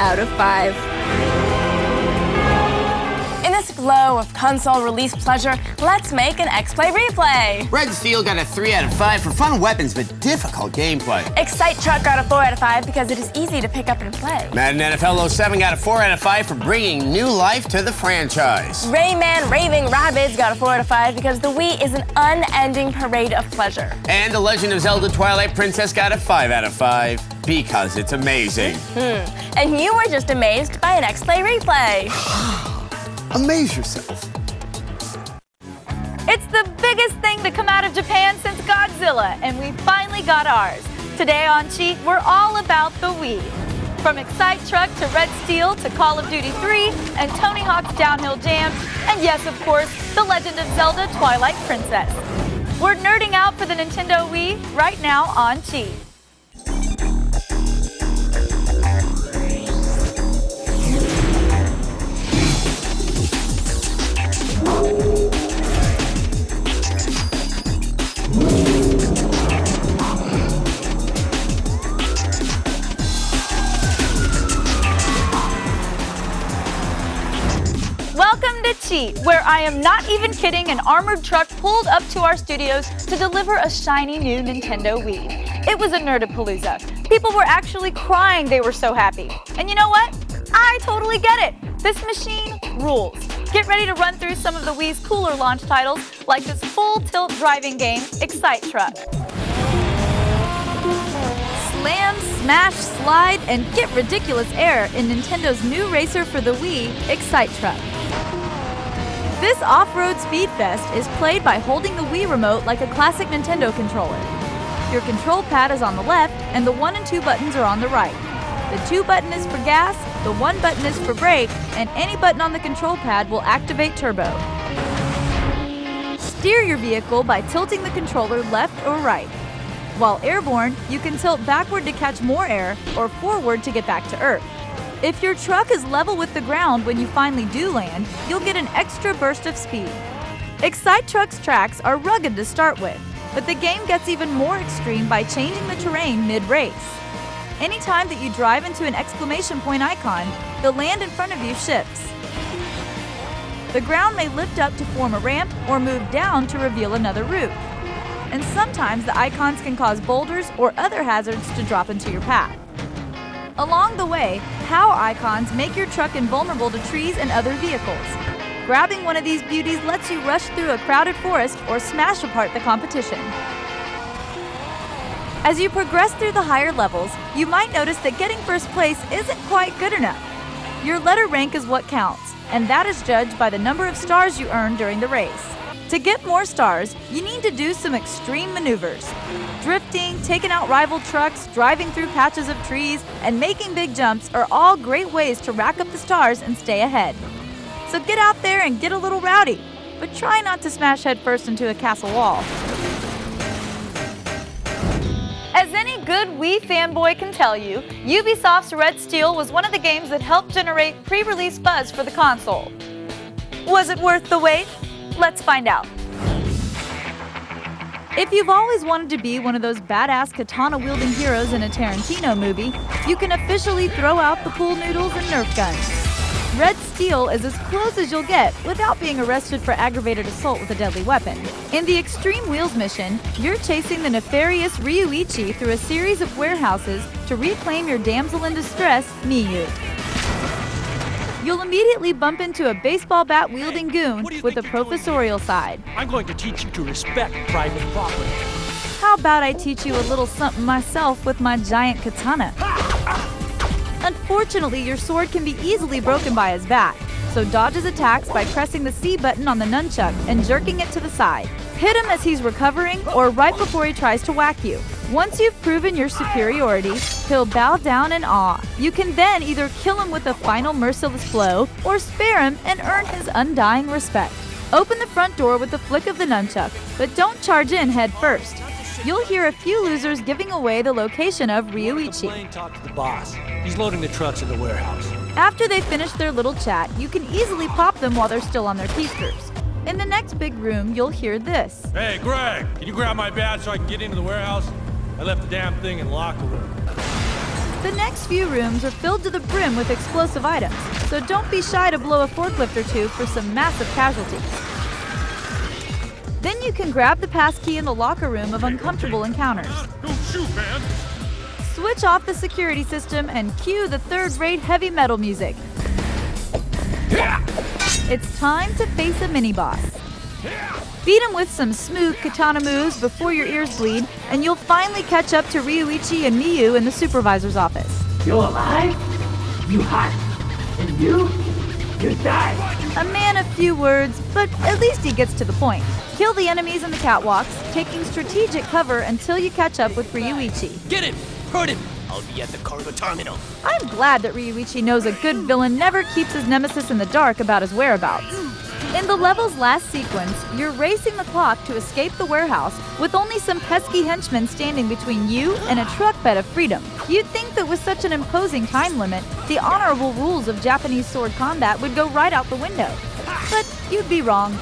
out of 5. Glow of console release pleasure, let's make an X-Play replay. Red Steel got a 3 out of 5 for fun weapons but difficult gameplay. Excite Truck got a 4 out of 5 because it is easy to pick up and play. Madden NFL 07 got a 4 out of 5 for bringing new life to the franchise. Rayman Raving Rabbids got a 4 out of 5 because the Wii is an unending parade of pleasure. And The Legend of Zelda: Twilight Princess got a 5 out of 5 because it's amazing. And you were just amazed by an X-Play replay. Amaze yourself. It's the biggest thing to come out of Japan since Godzilla, and we finally got ours. Today on Cheat, we're all about the Wii. From Excite Truck to Red Steel to Call of Duty 3 and Tony Hawk's Downhill Jam, and yes, of course, The Legend of Zelda: Twilight Princess. We're nerding out for the Nintendo Wii right now on Cheat. Where I am not even kidding, an armored truck pulled up to our studios to deliver a shiny new Nintendo Wii. It was a nerdapalooza. People were actually crying they were so happy. And you know what? I totally get it. This machine rules. Get ready to run through some of the Wii's cooler launch titles, like this full tilt driving game, Excite Truck. smash, slide, and get ridiculous air in Nintendo's new racer for the Wii, Excite Truck. This off-road speed fest is played by holding the Wii remote like a classic Nintendo controller. Your control pad is on the left, and the 1 and 2 buttons are on the right. The 2 button is for gas, the 1 button is for brake, and any button on the control pad will activate turbo. Steer your vehicle by tilting the controller left or right. While airborne, you can tilt backward to catch more air, or forward to get back to Earth. If your truck is level with the ground when you finally do land, you'll get an extra burst of speed. Excite Truck's tracks are rugged to start with, but the game gets even more extreme by changing the terrain mid-race. Anytime that you drive into an exclamation point icon, the land in front of you shifts. The ground may lift up to form a ramp or move down to reveal another route. And sometimes the icons can cause boulders or other hazards to drop into your path. Along the way, POW icons make your truck invulnerable to trees and other vehicles. Grabbing one of these beauties lets you rush through a crowded forest or smash apart the competition. As you progress through the higher levels, you might notice that getting first place isn't quite good enough. Your letter rank is what counts, and that is judged by the number of stars you earn during the race. To get more stars, you need to do some extreme maneuvers. Drifting, taking out rival trucks, driving through patches of trees, and making big jumps are all great ways to rack up the stars and stay ahead. So get out there and get a little rowdy, but try not to smash headfirst into a castle wall. As any good Wii fanboy can tell you, Ubisoft's Red Steel was one of the games that helped generate pre-release buzz for the console. Was it worth the wait? Let's find out. If you've always wanted to be one of those badass katana-wielding heroes in a Tarantino movie, you can officially throw out the pool noodles and Nerf guns. Red Steel is as close as you'll get without being arrested for aggravated assault with a deadly weapon. In the Extreme Wheels mission, you're chasing the nefarious Ryuichi through a series of warehouses to reclaim your damsel in distress, Miyu. You'll immediately bump into a baseball bat-wielding goon with a professorial side. I'm going to teach you to respect private property. How about I teach you a little something myself with my giant katana? Unfortunately, your sword can be easily broken by his bat, so dodge his attacks by pressing the C button on the nunchuck and jerking it to the side. Hit him as he's recovering or right before he tries to whack you. Once you've proven your superiority, he'll bow down in awe. You can then either kill him with a final merciless blow or spare him and earn his undying respect. Open the front door with a flick of the nunchuck, but don't charge in head first. You'll hear a few losers giving away the location of Ryuichi. Talk to the boss. He's loading the trucks in the warehouse. After they finish their little chat, you can easily pop them while they're still on their keisters. In the next big room, you'll hear this. Hey, Greg, can you grab my bat so I can get into the warehouse? I left the damn thing in locker room. The next few rooms are filled to the brim with explosive items, so don't be shy to blow a forklift or two for some massive casualties. Then you can grab the pass key in the locker room of uncomfortable encounters. Don't shoot, man! Switch off the security system and cue the third-rate heavy metal music. Yeah. It's time to face a mini-boss. Yeah. Beat him with some smooth katana moves before your ears bleed, and you'll finally catch up to Ryuichi and Miyu in the supervisor's office. You alive? You hot? And you die. A man of few words, but at least he gets to the point. Kill the enemies in the catwalks, taking strategic cover until you catch up with Ryuichi. Get him! Hurt him! I'll be at the cargo terminal. I'm glad that Ryuichi knows a good villain never keeps his nemesis in the dark about his whereabouts. In the level's last sequence, you're racing the clock to escape the warehouse with only some pesky henchmen standing between you and a truck bed of freedom. You'd think that with such an imposing time limit, the honorable rules of Japanese sword combat would go right out the window. But you'd be wrong.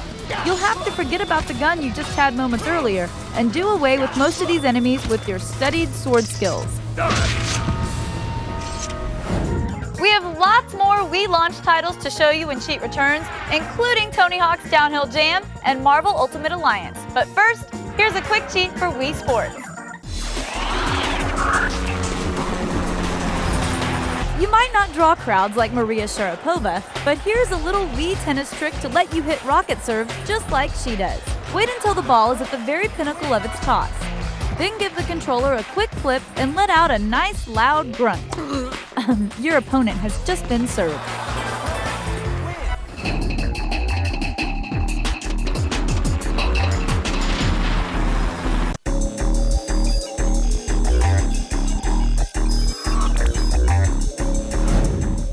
You'll have to forget about the gun you just had moments earlier and do away with most of these enemies with your studied sword skills. We have lots more Wii launch titles to show you when Cheat returns, including Tony Hawk's Downhill Jam and Marvel Ultimate Alliance. But first, here's a quick cheat for Wii Sports. You might not draw crowds like Maria Sharapova, but here's a little Wii tennis trick to let you hit rocket serve just like she does. Wait until the ball is at the very pinnacle of its toss. then give the controller a quick flip and let out a nice loud grunt. Your opponent has just been served.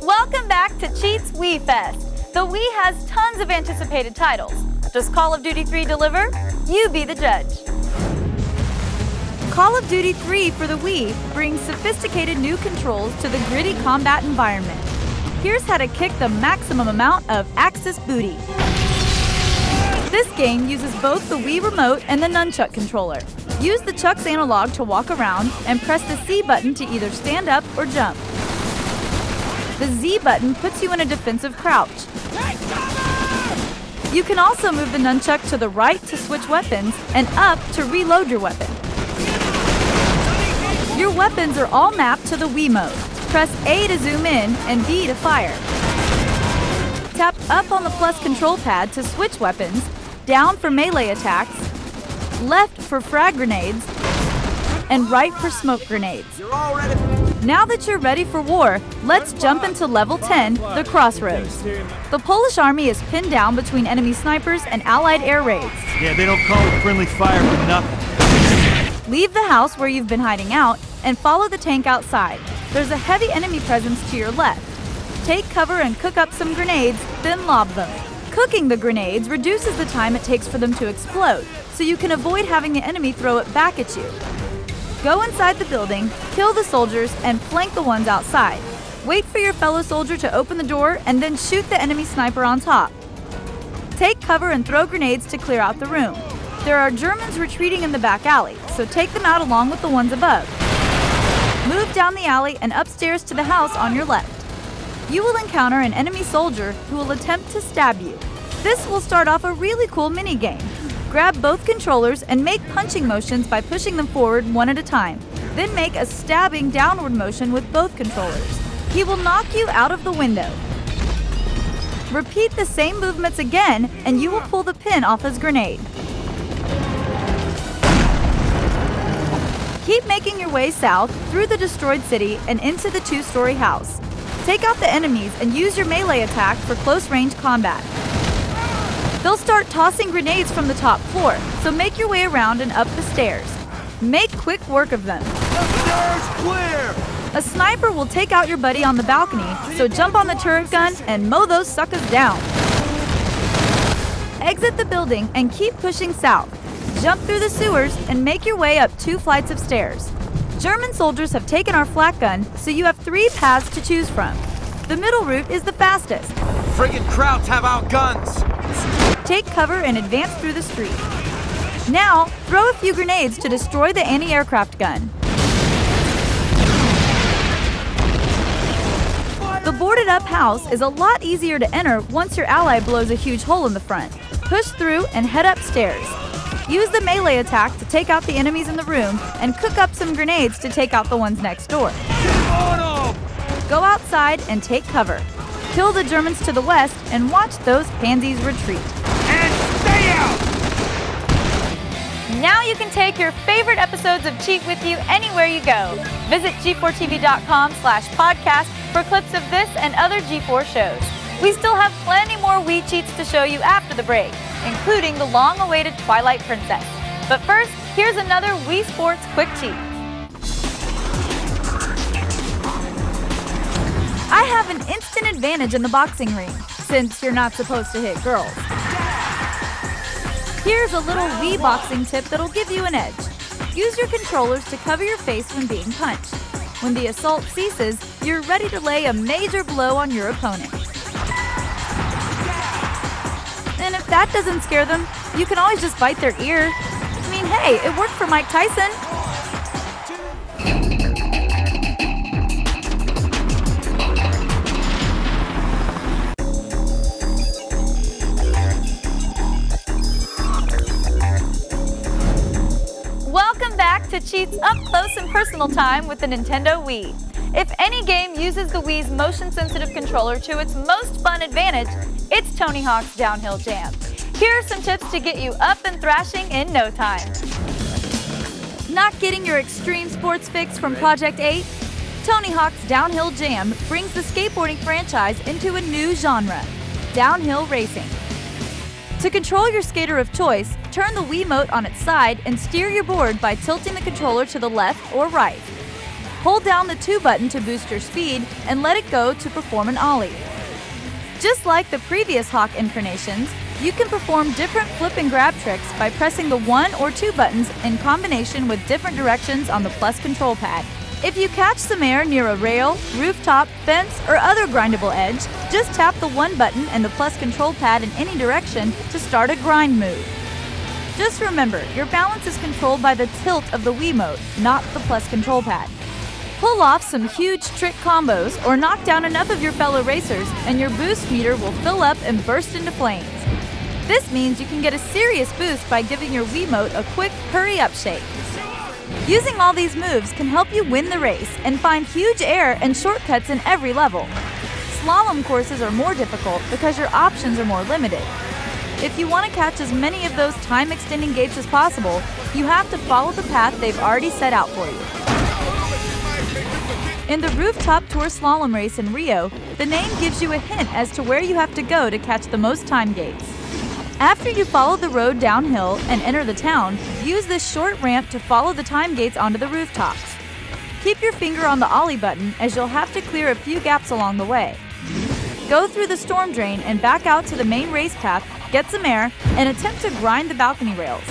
Welcome back to Cheat's Wii Fest. The Wii has tons of anticipated titles. Does Call of Duty 3 deliver? You be the judge. Call of Duty 3 for the Wii brings sophisticated new controls to the gritty combat environment. Here's how to kick the maximum amount of Axis booty. This game uses both the Wii remote and the Nunchuck controller. Use the Chuck's analog to walk around and press the C button to either stand up or jump. The Z button puts you in a defensive crouch. You can also move the Nunchuck to the right to switch weapons and up to reload your weapon. Your weapons are all mapped to the Wiimote. Press A to zoom in and B to fire. Tap up on the plus control pad to switch weapons, down for melee attacks, left for frag grenades, and right for smoke grenades. Now that you're ready for war, let's jump into level 10, the Crossroads. The Polish army is pinned down between enemy snipers and allied air raids. Yeah, they don't call it friendly fire for nothing. Leave the house where you've been hiding out and follow the tank outside. There's a heavy enemy presence to your left. Take cover and cook up some grenades, then lob them. Cooking the grenades reduces the time it takes for them to explode, so you can avoid having the enemy throw it back at you. Go inside the building, kill the soldiers, and flank the ones outside. Wait for your fellow soldier to open the door and then shoot the enemy sniper on top. Take cover and throw grenades to clear out the room. There are Germans retreating in the back alley, so take them out along with the ones above. Move down the alley and upstairs to the house on your left. You will encounter an enemy soldier who will attempt to stab you. This will start off a really cool minigame. Grab both controllers and make punching motions by pushing them forward one at a time. Then make a stabbing downward motion with both controllers. He will knock you out of the window. Repeat the same movements again, and you will pull the pin off his grenade. Keep making your way south through the destroyed city and into the two-story house. Take out the enemies and use your melee attack for close-range combat. They'll start tossing grenades from the top floor, so make your way around and up the stairs. Make quick work of them. The stairs clear! A sniper will take out your buddy on the balcony, so jump on the turret gun and mow those suckers down. Exit the building and keep pushing south. Jump through the sewers and make your way up 2 flights of stairs. German soldiers have taken our flak gun, so you have 3 paths to choose from. The middle route is the fastest. Friggin' Krauts have our guns! Take cover and advance through the street. Now, throw a few grenades to destroy the anti-aircraft gun. The boarded-up house is a lot easier to enter once your ally blows a huge hole in the front. Push through and head upstairs. Use the melee attack to take out the enemies in the room and cook up some grenades to take out the ones next door. Go outside and take cover. Kill the Germans to the west and watch those pansies retreat. And stay out! Now you can take your favorite episodes of Cheat with you anywhere you go. Visit g4tv.com/podcast for clips of this and other G4 shows. We still have plenty more Wii cheats to show you after the break, including the long-awaited Twilight Princess. But first, here's another Wii Sports Quick Cheat. I have an instant advantage in the boxing ring, since you're not supposed to hit girls. Here's a little Wii boxing tip that'll give you an edge. Use your controllers to cover your face when being punched. When the assault ceases, you're ready to lay a major blow on your opponent. And if that doesn't scare them, you can always just bite their ear. I mean, hey, it worked for Mike Tyson. To Cheat's up-close and personal time with the Nintendo Wii. If any game uses the Wii's motion-sensitive controller to its most fun advantage, it's Tony Hawk's Downhill Jam. Here are some tips to get you up and thrashing in no time. Not getting your extreme sports fix from Project 8? Tony Hawk's Downhill Jam brings the skateboarding franchise into a new genre, downhill racing. To control your skater of choice, turn the Wiimote on its side and steer your board by tilting the controller to the left or right. Hold down the 2 button to boost your speed and let it go to perform an ollie. Just like the previous Hawk incarnations, you can perform different flip and grab tricks by pressing the 1 or 2 buttons in combination with different directions on the plus control pad. If you catch some air near a rail, rooftop, fence, or other grindable edge, just tap the 1 button and the plus control pad in any direction to start a grind move. Just remember, your balance is controlled by the tilt of the Wiimote, not the plus control pad. Pull off some huge trick combos or knock down enough of your fellow racers and your boost meter will fill up and burst into flames. This means you can get a serious boost by giving your Wiimote a quick hurry-up shake. Using all these moves can help you win the race and find huge air and shortcuts in every level. Slalom courses are more difficult because your options are more limited. If you want to catch as many of those time-extending gates as possible, you have to follow the path they've already set out for you. In the rooftop tour slalom race in Rio, the name gives you a hint as to where you have to go to catch the most time gates. After you follow the road downhill and enter the town, use this short ramp to follow the time gates onto the rooftops. Keep your finger on the ollie button as you'll have to clear a few gaps along the way. Go through the storm drain and back out to the main race path, get some air, and attempt to grind the balcony rails.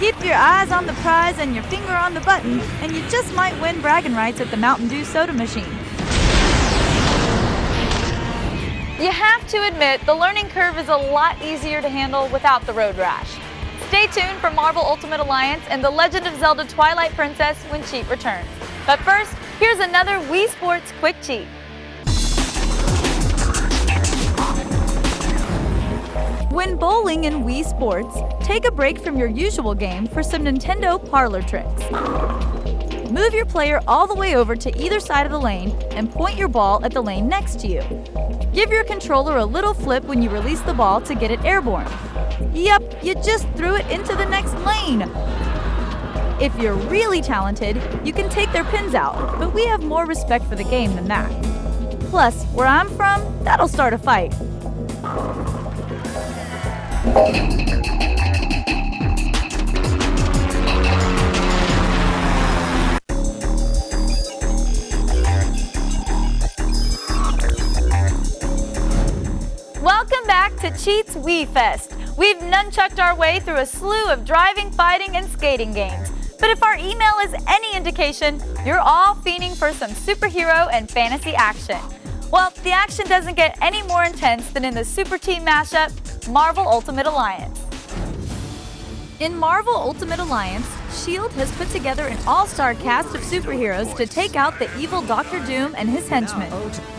Keep your eyes on the prize and your finger on the button, and you just might win bragging rights at the Mountain Dew soda machine. You have to admit, the learning curve is a lot easier to handle without the road rash. Stay tuned for Marvel Ultimate Alliance and The Legend of Zelda: Twilight Princess when Cheat returns. But first, here's another Wii Sports Quick Cheat. When bowling in Wii Sports, take a break from your usual game for some Nintendo parlor tricks. Move your player all the way over to either side of the lane and point your ball at the lane next to you. Give your controller a little flip when you release the ball to get it airborne. Yep, you just threw it into the next lane! If you're really talented, you can take their pins out, but we have more respect for the game than that. Plus, where I'm from, that'll start a fight. Welcome back to Cheat's Wii Fest. We've nunchucked our way through a slew of driving, fighting, and skating games. But if our email is any indication, you're all fiending for some superhero and fantasy action. Well, the action doesn't get any more intense than in the Super Team mashup, Marvel Ultimate Alliance. In Marvel Ultimate Alliance, S.H.I.E.L.D. has put together an all-star cast of superheroes to take out the evil Doctor Doom and his henchmen.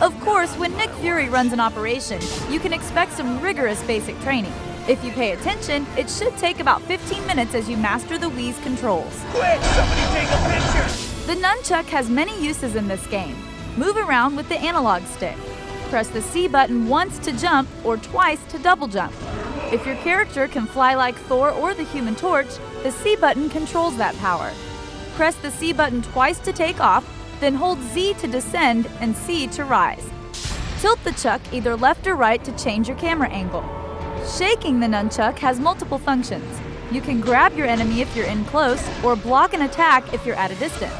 Of course, when Nick Fury runs an operation, you can expect some rigorous basic training. If you pay attention, it should take about 15 minutes as you master the Wii's controls. Quick, somebody take a picture! The nunchuck has many uses in this game. Move around with the analog stick. Press the C button once to jump or twice to double jump. If your character can fly like Thor or the Human Torch, the C button controls that power. Press the C button twice to take off, then hold Z to descend and C to rise. Tilt the chuck either left or right to change your camera angle. Shaking the nunchuck has multiple functions. You can grab your enemy if you're in close, or block an attack if you're at a distance.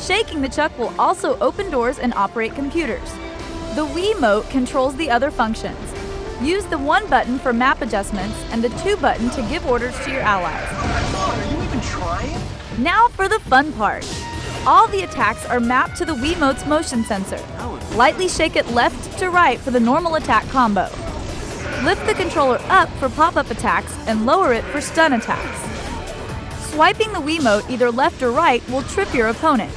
Shaking the chuck will also open doors and operate computers. The Wiimote controls the other functions. Use the 1 button for map adjustments and the 2 button to give orders to your allies. Are you even trying? Now for the fun part. All the attacks are mapped to the Wiimote's motion sensor. Lightly shake it left to right for the normal attack combo. Lift the controller up for pop-up attacks and lower it for stun attacks. Swiping the Wiimote either left or right will trip your opponent.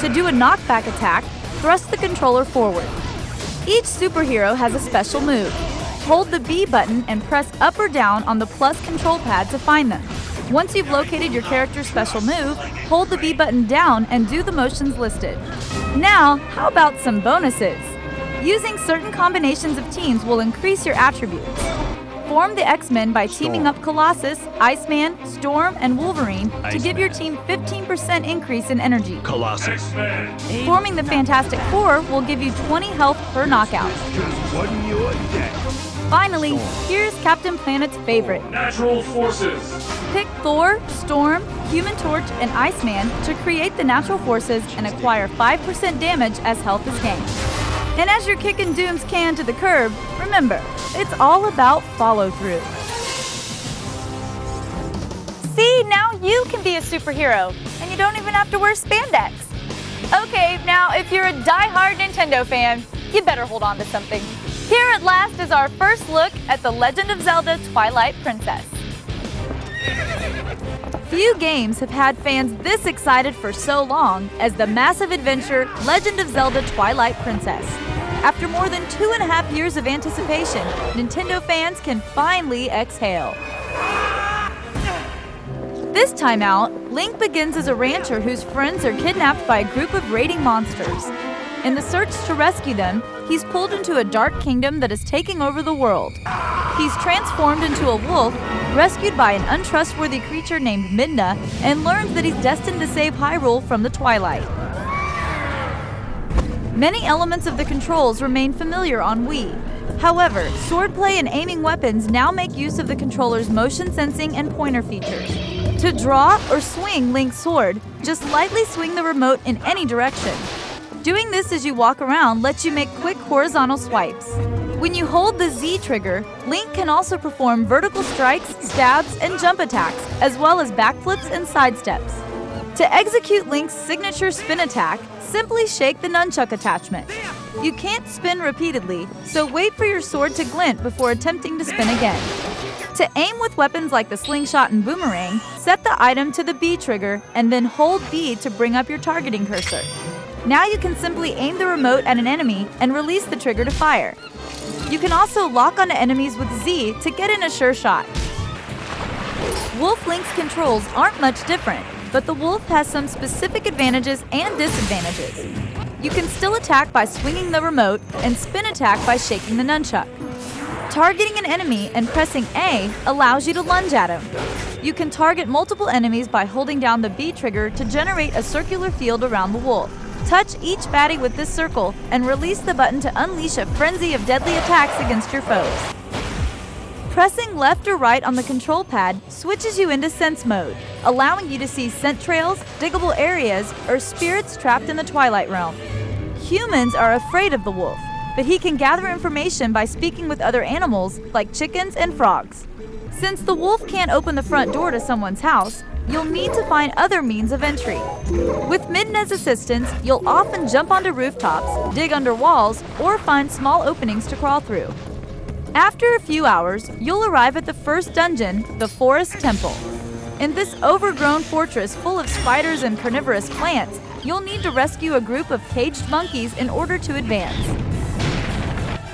To do a knockback attack, thrust the controller forward. Each superhero has a special move. Hold the B button and press up or down on the plus control pad to find them. Once you've located your character's special move, hold the B button down and do the motions listed. Now, how about some bonuses? Using certain combinations of teams will increase your attributes. form the X-Men by teaming up Colossus, Iceman, Storm, and Wolverine to give your team 15% increase in energy. Colossus. Forming the Fantastic Four will give you 20 health per knockout. Finally, here's Captain Planet's favorite. Natural forces. Pick Thor, Storm, Human Torch, and Iceman to create the natural forces and acquire 5% damage as health is gained. And as you're kicking Doom's can to the curb, remember, it's all about follow-through. See, now you can be a superhero, and you don't even have to wear spandex. Okay, now if you're a die-hard Nintendo fan, you better hold on to something. Here at last is our first look at The Legend of Zelda: Twilight Princess. Few games have had fans this excited for so long as the massive adventure Legend of Zelda: Twilight Princess. After more than 2.5 years of anticipation, Nintendo fans can finally exhale. This time out, Link begins as a rancher whose friends are kidnapped by a group of raiding monsters. In the search to rescue them, he's pulled into a dark kingdom that is taking over the world. He's transformed into a wolf, rescued by an untrustworthy creature named Midna, and learns that he's destined to save Hyrule from the Twilight. Many elements of the controls remain familiar on Wii. However, swordplay and aiming weapons now make use of the controller's motion sensing and pointer features. To draw or swing Link's sword, just lightly swing the remote in any direction. Doing this as you walk around lets you make quick horizontal swipes. When you hold the Z trigger, Link can also perform vertical strikes, stabs, and jump attacks, as well as backflips and sidesteps. To execute Link's signature spin attack, simply shake the Nunchuck attachment. You can't spin repeatedly, so wait for your sword to glint before attempting to spin again. To aim with weapons like the slingshot and boomerang, set the item to the B trigger and then hold B to bring up your targeting cursor. Now you can simply aim the remote at an enemy and release the trigger to fire. You can also lock onto enemies with Z to get in a sure shot. Wolf Link's controls aren't much different, but the wolf has some specific advantages and disadvantages. You can still attack by swinging the remote and spin attack by shaking the nunchuck. Targeting an enemy and pressing A allows you to lunge at him. You can target multiple enemies by holding down the B trigger to generate a circular field around the wolf. Touch each baddie with this circle and release the button to unleash a frenzy of deadly attacks against your foes. Pressing left or right on the control pad switches you into sense mode, allowing you to see scent trails, diggable areas, or spirits trapped in the Twilight Realm. Humans are afraid of the wolf, but he can gather information by speaking with other animals like chickens and frogs. Since the wolf can't open the front door to someone's house, you'll need to find other means of entry. With Midna's assistance, you'll often jump onto rooftops, dig under walls, or find small openings to crawl through. After a few hours, you'll arrive at the first dungeon, the Forest Temple. In this overgrown fortress full of spiders and carnivorous plants, you'll need to rescue a group of caged monkeys in order to advance.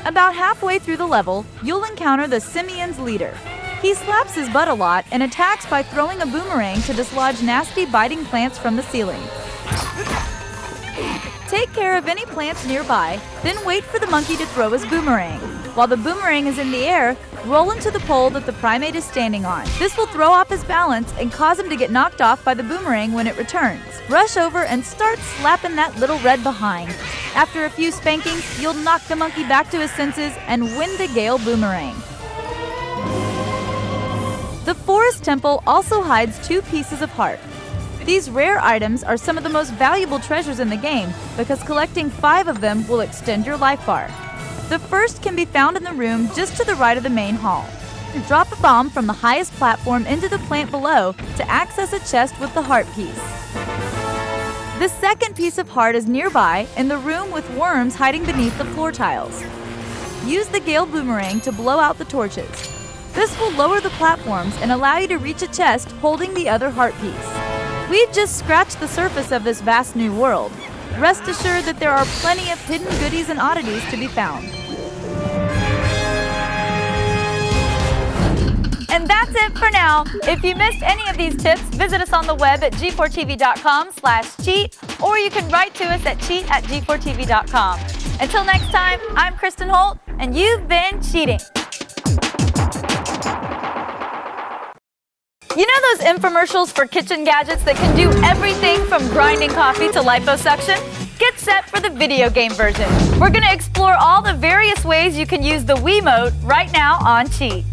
About halfway through the level, you'll encounter the simian's leader. He slaps his butt a lot and attacks by throwing a boomerang to dislodge nasty biting plants from the ceiling. Take care of any plants nearby, then wait for the monkey to throw his boomerang. While the boomerang is in the air, roll into the pole that the primate is standing on. This will throw off his balance and cause him to get knocked off by the boomerang when it returns. Rush over and start slapping that little red behind. After a few spankings, you'll knock the monkey back to his senses and win the Gale boomerang. The Forest Temple also hides 2 pieces of heart. These rare items are some of the most valuable treasures in the game because collecting 5 of them will extend your life bar. The first can be found in the room just to the right of the main hall. Drop a bomb from the highest platform into the plant below to access a chest with the heart piece. The second piece of heart is nearby in the room with worms hiding beneath the floor tiles. Use the Gale boomerang to blow out the torches. This will lower the platforms and allow you to reach a chest holding the other heart piece. We've just scratched the surface of this vast new world. Rest assured that there are plenty of hidden goodies and oddities to be found. And that's it for now. If you missed any of these tips, visit us on the web at g4tv.com/cheat, or you can write to us at cheat@g4tv.com. Until next time, I'm Kristen Holt, and you've been cheating. You know those infomercials for kitchen gadgets that can do everything from grinding coffee to liposuction? Get set for the video game version. We're going to explore all the various ways you can use the Wiimote right now on Cheat.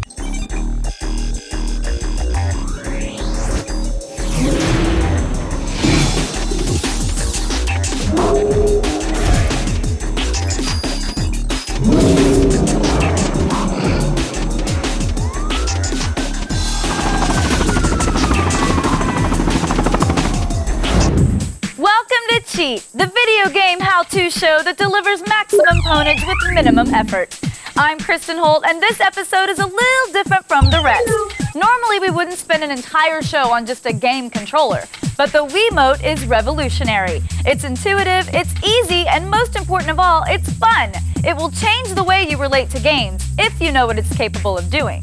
Cheat, the video game how-to show that delivers maximum ponage with minimum effort. I'm Kristen Holt, and this episode is a little different from the rest. Normally, we wouldn't spend an entire show on just a game controller, but the Wiimote is revolutionary. It's intuitive, it's easy, and most important of all, it's fun. It will change the way you relate to games, if you know what it's capable of doing.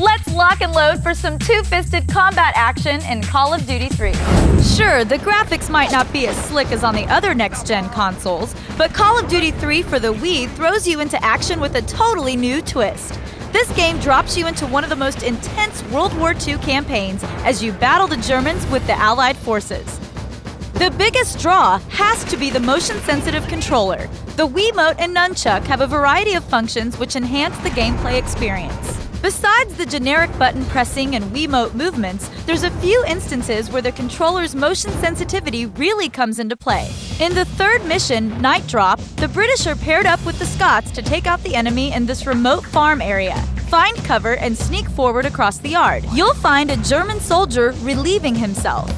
Let's lock and load for some two-fisted combat action in Call of Duty 3. Sure, the graphics might not be as slick as on the other next-gen consoles, but Call of Duty 3 for the Wii throws you into action with a totally new twist. This game drops you into one of the most intense World War II campaigns as you battle the Germans with the Allied forces. The biggest draw has to be the motion-sensitive controller. The Wiimote and Nunchuck have a variety of functions which enhance the gameplay experience. Besides the generic button pressing and Wiimote movements, there's a few instances where the controller's motion sensitivity really comes into play. In the third mission, Night Drop, the British are paired up with the Scots to take out the enemy in this remote farm area. Find cover and sneak forward across the yard. You'll find a German soldier relieving himself.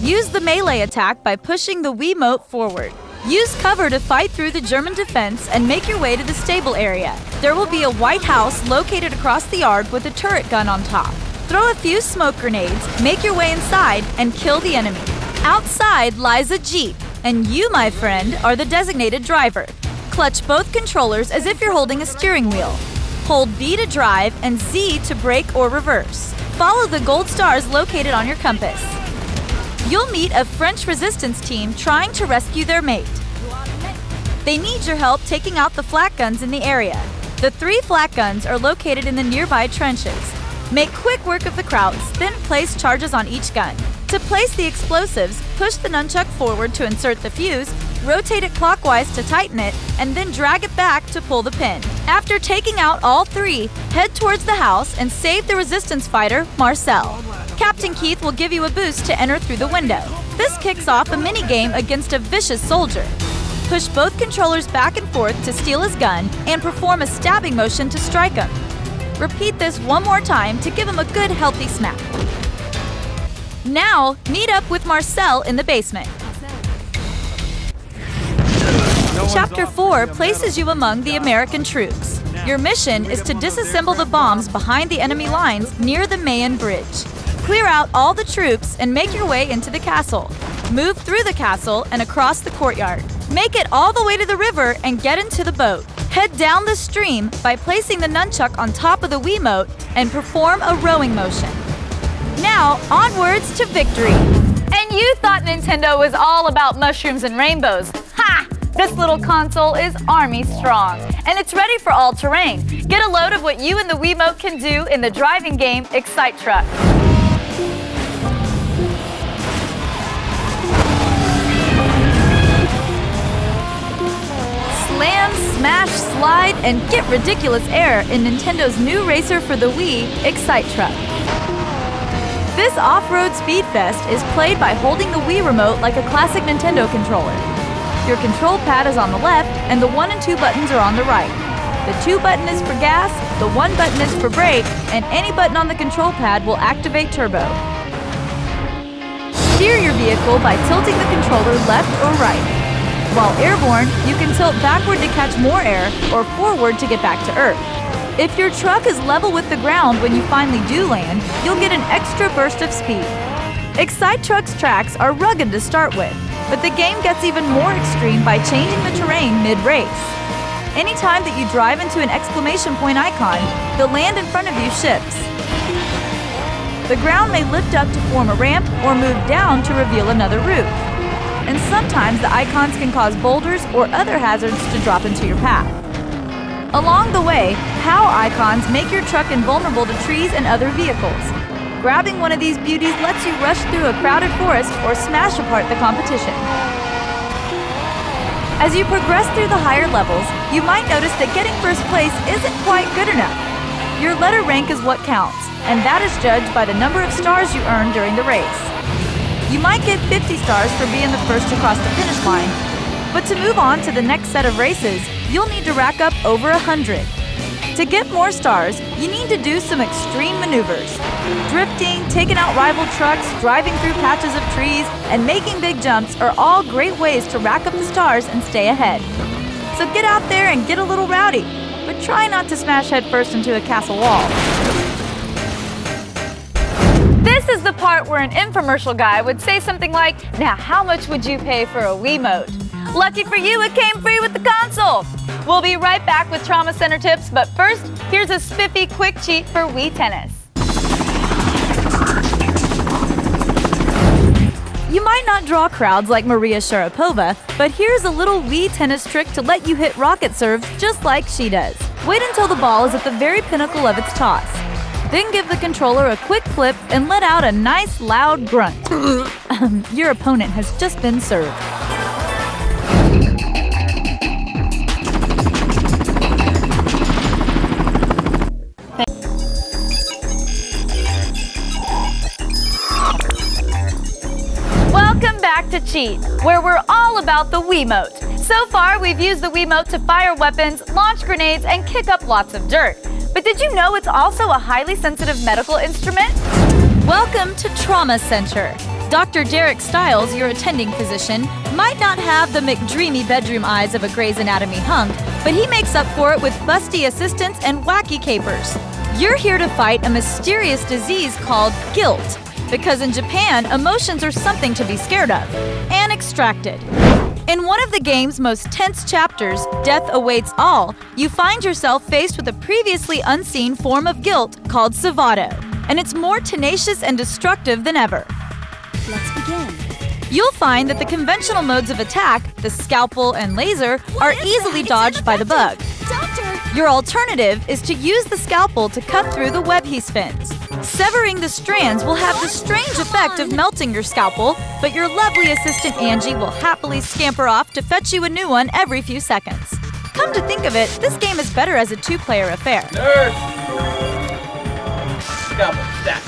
Use the melee attack by pushing the Wiimote forward. Use cover to fight through the German defense and make your way to the stable area. There will be a white house located across the yard with a turret gun on top. Throw a few smoke grenades, make your way inside, and kill the enemy. Outside lies a Jeep, and you, my friend, are the designated driver. Clutch both controllers as if you're holding a steering wheel. Hold B to drive and Z to brake or reverse. Follow the gold stars located on your compass. You'll meet a French resistance team trying to rescue their mate. They need your help taking out the flak guns in the area. The three flak guns are located in the nearby trenches. Make quick work of the krauts, then place charges on each gun. To place the explosives, push the nunchuck forward to insert the fuse, rotate it clockwise to tighten it, and then drag it back to pull the pin. After taking out all three, head towards the house and save the resistance fighter, Marcel. Captain Keith will give you a boost to enter through the window. This kicks off a minigame against a vicious soldier. Push both controllers back and forth to steal his gun and perform a stabbing motion to strike him. Repeat this one more time to give him a good, healthy smack. Now, meet up with Marcel in the basement. Chapter 4 places you among the American troops. Your mission is to disassemble the bombs behind the enemy lines near the Mayen Bridge. Clear out all the troops and make your way into the castle. Move through the castle and across the courtyard. Make it all the way to the river and get into the boat. Head down the stream by placing the nunchuck on top of the Wiimote and perform a rowing motion. Now, onwards to victory. And you thought Nintendo was all about mushrooms and rainbows. Ha! This little console is army strong, and it's ready for all terrain. Get a load of what you and the Wiimote can do in the driving game Excite Truck. Slam, smash, slide, and get ridiculous air in Nintendo's new racer for the Wii, Excite Truck. This off-road speed fest is played by holding the Wii remote like a classic Nintendo controller. Your control pad is on the left, and the 1 and 2 buttons are on the right. The 2 button is for gas, the 1 button is for brake, and any button on the control pad will activate turbo. Steer your vehicle by tilting the controller left or right. While airborne, you can tilt backward to catch more air or forward to get back to Earth. If your truck is level with the ground when you finally do land, you'll get an extra burst of speed. Excite Truck's tracks are rugged to start with, but the game gets even more extreme by changing the terrain mid-race. Anytime that you drive into an exclamation point icon, the land in front of you shifts. The ground may lift up to form a ramp or move down to reveal another route. And sometimes the icons can cause boulders or other hazards to drop into your path. Along the way, POW icons make your truck invulnerable to trees and other vehicles. Grabbing one of these beauties lets you rush through a crowded forest or smash apart the competition. As you progress through the higher levels, you might notice that getting first place isn't quite good enough. Your letter rank is what counts, and that is judged by the number of stars you earn during the race. You might get 50 stars for being the first to cross the finish line, but to move on to the next set of races, you'll need to rack up over 100. To get more stars, you need to do some extreme maneuvers. Drifting, taking out rival trucks, driving through patches of trees, and making big jumps are all great ways to rack up the stars and stay ahead. So get out there and get a little rowdy, but try not to smash headfirst into a castle wall. This is the part where an infomercial guy would say something like, "Now how much would you pay for a Wiimote?" Lucky for you, it came free with the console! We'll be right back with Trauma Center tips, but first, here's a spiffy quick cheat for Wii Tennis. You might not draw crowds like Maria Sharapova, but here's a little Wii Tennis trick to let you hit rocket serves just like she does. Wait until the ball is at the very pinnacle of its toss. Then give the controller a quick flip and let out a nice loud grunt. Your opponent has just been served. Cheat, where we're all about the Wiimote. So far, we've used the Wiimote to fire weapons, launch grenades, and kick up lots of dirt. But did you know it's also a highly sensitive medical instrument? Welcome to Trauma Center. Dr. Derek Stiles, your attending physician, might not have the McDreamy bedroom eyes of a Grey's Anatomy hunk, but he makes up for it with busty assistance and wacky capers. You're here to fight a mysterious disease called guilt. Because in Japan, emotions are something to be scared of and extracted. In one of the game's most tense chapters, Death Awaits All, you find yourself faced with a previously unseen form of guilt called Savado, and it's more tenacious and destructive than ever. Let's begin. You'll find that the conventional modes of attack, the scalpel and laser, are easily dodged by the bug. Your alternative is to use the scalpel to cut through the web he spins. Severing the strands will have the strange effect of melting your scalpel, but your lovely assistant Angie will happily scamper off to fetch you a new one every few seconds. Come to think of it, this game is better as a two-player affair. Nerd! Scalpel, stack.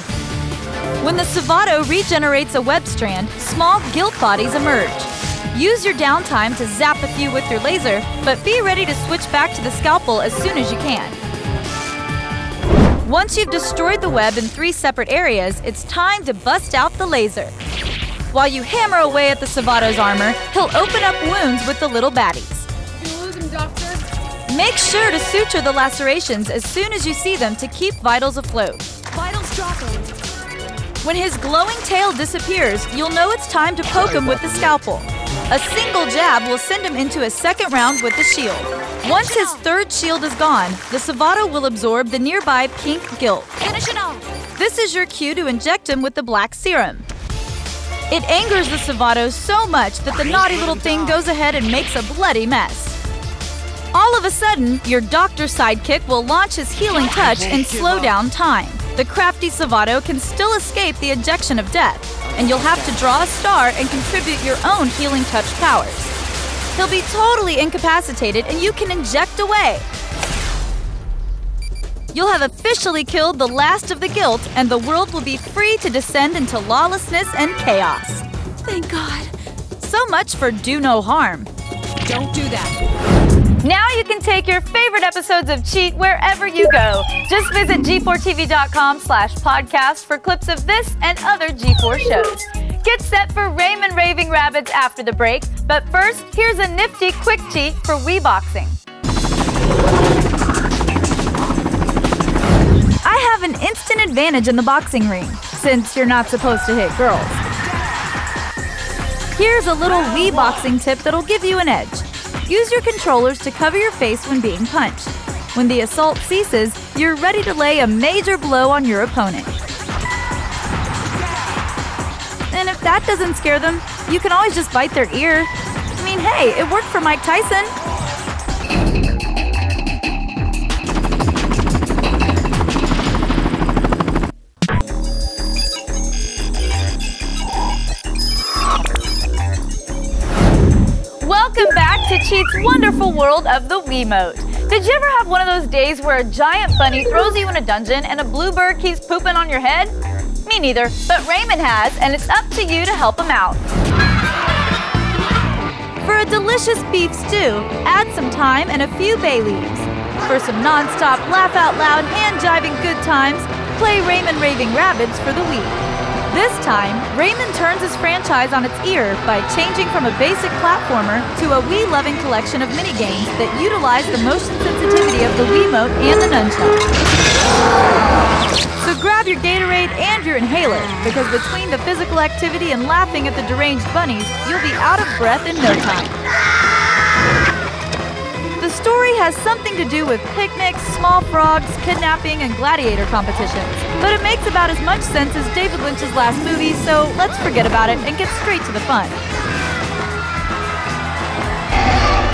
When the Savado regenerates a web strand, small guilt bodies emerge. Use your downtime to zap a few with your laser, but be ready to switch back to the scalpel as soon as you can. Once you've destroyed the web in 3 separate areas, it's time to bust out the laser. While you hammer away at the Savado's armor, he'll open up wounds with the little baddies. You lose him, Doctor. Make sure to suture the lacerations as soon as you see them to keep vitals afloat. Vitals dropping. When his glowing tail disappears, you'll know it's time to poke him with the scalpel. A single jab will send him into a second round with the shield. Once his third shield is gone, the Savado will absorb the nearby pink guilt. Finish it off. This is your cue to inject him with the black serum. It angers the Savado so much that the naughty little thing goes ahead and makes a bloody mess. All of a sudden, your doctor sidekick will launch his healing touch and slow down time. The crafty Savado can still escape the injection of death, and you'll have to draw a star and contribute your own healing touch powers. He'll be totally incapacitated and you can inject away. You'll have officially killed the last of the guilt and the world will be free to descend into lawlessness and chaos. Thank God. So much for do no harm. Don't do that. Now you can take your favorite episodes of Cheat wherever you go. Just visit g4tv.com/podcast for clips of this and other G4 shows. Get set for Rayman Raving Rabbids after the break, but first, here's a nifty quick cheat for Wii boxing. I have an instant advantage in the boxing ring, since you're not supposed to hit girls. Here's a little Wii boxing tip that'll give you an edge. Use your controllers to cover your face when being punched. When the assault ceases, you're ready to lay a major blow on your opponent. And if that doesn't scare them, you can always just bite their ear. I mean, hey, it worked for Mike Tyson. Welcome back to Cheat's wonderful world of the Wiimote. Did you ever have one of those days where a giant bunny throws you in a dungeon and a blue bird keeps pooping on your head? Me neither, but Rayman has, and it's up to you to help him out. For a delicious beef stew, add some thyme and a few bay leaves. For some non-stop, laugh-out-loud, hand-jiving good times, play Rayman Raving Rabbids for the Wii. This time, Rayman turns his franchise on its ear by changing from a basic platformer to a Wii-loving collection of minigames that utilize the motion sensitivity of the Wiimote and the Nunchuck. So grab your Gatorade and your inhaler, because between the physical activity and laughing at the deranged bunnies, you'll be out of breath in no time. The story has something to do with picnics, small frogs, kidnapping, and gladiator competitions, but it makes about as much sense as David Lynch's last movie, so let's forget about it and get straight to the fun.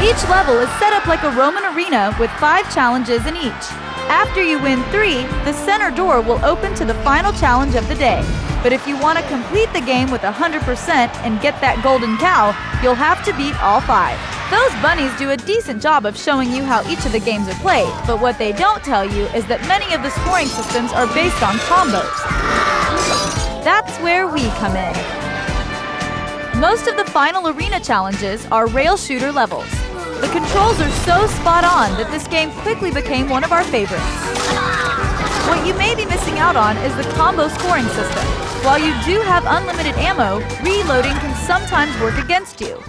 Each level is set up like a Roman arena with 5 challenges in each. After you win 3, the center door will open to the final challenge of the day. But if you want to complete the game with 100% and get that golden cow, you'll have to beat all 5. Those bunnies do a decent job of showing you how each of the games are played, but what they don't tell you is that many of the scoring systems are based on combos. That's where we come in. Most of the final arena challenges are rail shooter levels. The controls are so spot on that this game quickly became one of our favorites. What you may be missing out on is the combo scoring system. While you do have unlimited ammo, reloading can sometimes work against you.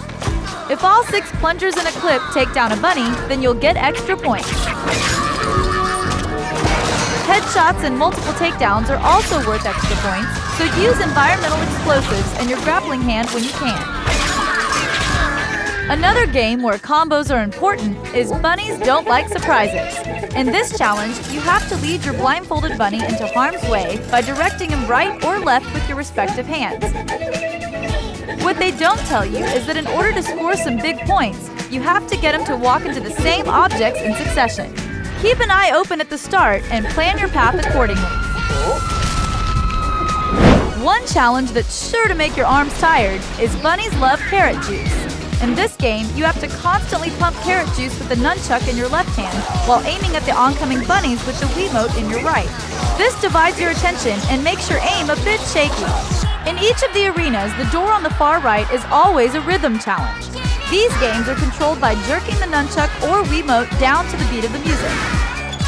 If all 6 plungers in a clip take down a bunny, then you'll get extra points. Headshots and multiple takedowns are also worth extra points, so use environmental explosives and your grappling hand when you can. Another game where combos are important is bunnies don't like surprises. In this challenge, you have to lead your blindfolded bunny into harm's way by directing him right or left with your respective hands. What they don't tell you is that in order to score some big points, you have to get him to walk into the same objects in succession. Keep an eye open at the start and plan your path accordingly. One challenge that's sure to make your arms tired is bunnies love carrot juice. In this game, you have to constantly pump carrot juice with the nunchuck in your left hand while aiming at the oncoming bunnies with the Wiimote in your right. This divides your attention and makes your aim a bit shaky. In each of the arenas, the door on the far right is always a rhythm challenge. These games are controlled by jerking the nunchuck or Wiimote down to the beat of the music.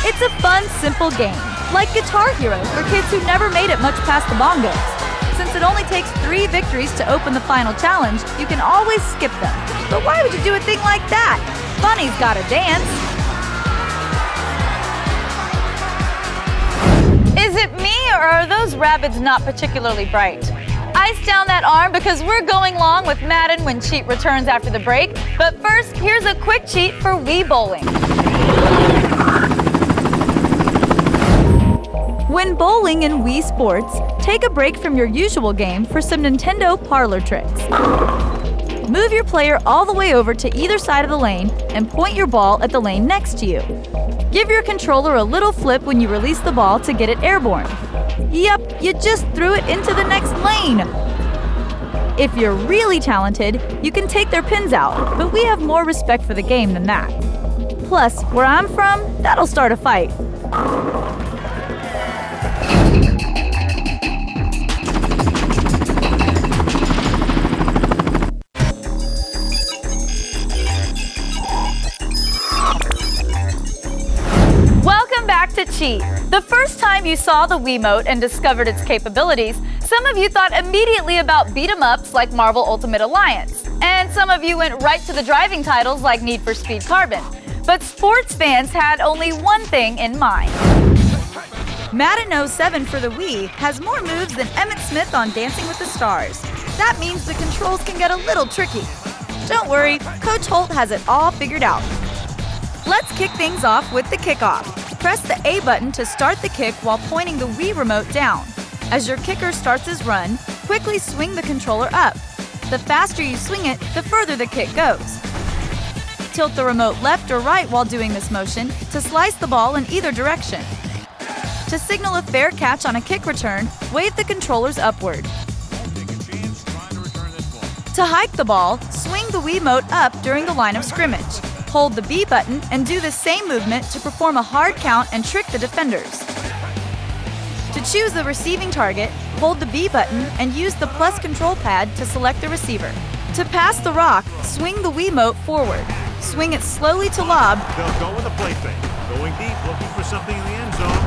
It's a fun, simple game, like Guitar Hero for kids who never made it much past the bongos. Since it only takes 3 victories to open the final challenge, you can always skip them. But why would you do a thing like that? Bunny's gotta dance. Is it me, or are those rabbits not particularly bright? Ice down that arm, because we're going long with Madden when Cheat returns after the break. But first, here's a quick cheat for Wii bowling. When bowling in Wii Sports, take a break from your usual game for some Nintendo parlor tricks. Move your player all the way over to either side of the lane and point your ball at the lane next to you. Give your controller a little flip when you release the ball to get it airborne. Yep, you just threw it into the next lane! If you're really talented, you can take their pins out, but we have more respect for the game than that. Plus, where I'm from, that'll start a fight. To Cheat. The first time you saw the Wiimote and discovered its capabilities, some of you thought immediately about beat-em-ups like Marvel Ultimate Alliance, and some of you went right to the driving titles like Need for Speed Carbon. But sports fans had only one thing in mind. Madden 07 for the Wii has more moves than Emmett Smith on Dancing with the Stars. That means the controls can get a little tricky. Don't worry, Coach Holt has it all figured out. Let's kick things off with the kickoff. Press the A button to start the kick while pointing the Wii remote down. As your kicker starts his run, quickly swing the controller up. The faster you swing it, the further the kick goes. Tilt the remote left or right while doing this motion to slice the ball in either direction. To signal a fair catch on a kick return, wave the controllers upward. To hike the ball, swing the Wiimote up during the line of scrimmage. Hold the B button and do the same movement to perform a hard count and trick the defenders. To choose the receiving target, hold the B button and use the plus control pad to select the receiver. To pass the rock, swing the Wiimote forward. Swing it slowly to lob. They'll go with a play fake. Going deep, looking for something in the end zone.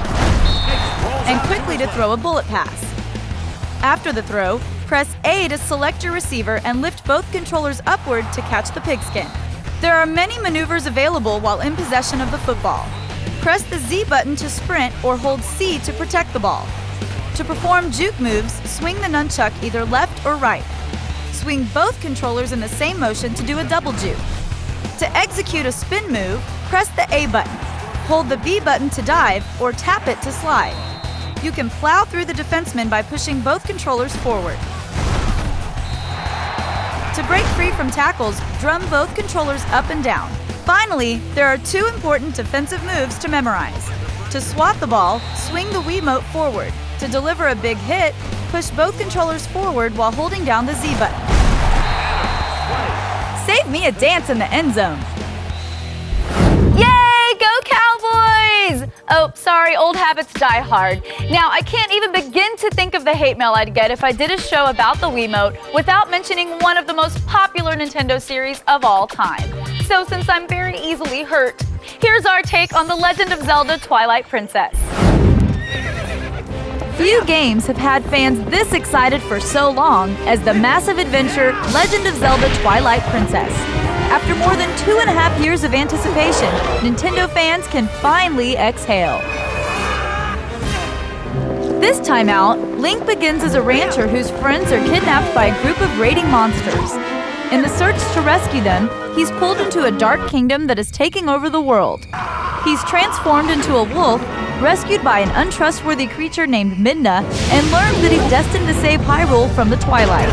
And quickly to throw a bullet pass. After the throw, press A to select your receiver and lift both controllers upward to catch the pigskin. There are many maneuvers available while in possession of the football. Press the Z button to sprint or hold C to protect the ball. To perform juke moves, swing the nunchuck either left or right. Swing both controllers in the same motion to do a double juke. To execute a spin move, press the A button. Hold the B button to dive or tap it to slide. You can plow through the defenseman by pushing both controllers forward. To break free from tackles, drum both controllers up and down. Finally, there are two important defensive moves to memorize. To swat the ball, swing the Wiimote forward. To deliver a big hit, push both controllers forward while holding down the Z button. Save me a dance in the end zone. Yay, go Cowboys! Oh, sorry, old habits die hard. Now, I can't even begin to think of the hate mail I'd get if I did a show about the Wiimote without mentioning one of the most popular Nintendo series of all time. So since I'm very easily hurt, here's our take on The Legend of Zelda: Twilight Princess. Few games have had fans this excited for so long as the massive adventure Legend of Zelda: Twilight Princess. After more than 2.5 years of anticipation, Nintendo fans can finally exhale. This time out, Link begins as a rancher whose friends are kidnapped by a group of raiding monsters. In the search to rescue them, he's pulled into a dark kingdom that is taking over the world. He's transformed into a wolf, rescued by an untrustworthy creature named Midna, and learns that he's destined to save Hyrule from the Twilight.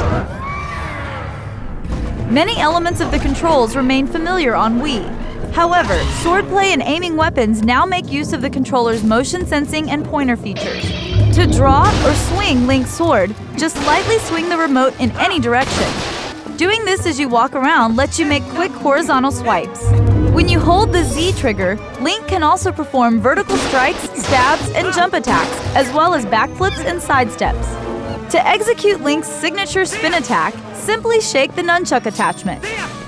Many elements of the controls remain familiar on Wii. However, swordplay and aiming weapons now make use of the controller's motion sensing and pointer features. To draw or swing Link's sword, just lightly swing the remote in any direction. Doing this as you walk around lets you make quick horizontal swipes. When you hold the Z trigger, Link can also perform vertical strikes, stabs, and jump attacks, as well as backflips and sidesteps. To execute Link's signature spin attack, simply shake the nunchuck attachment.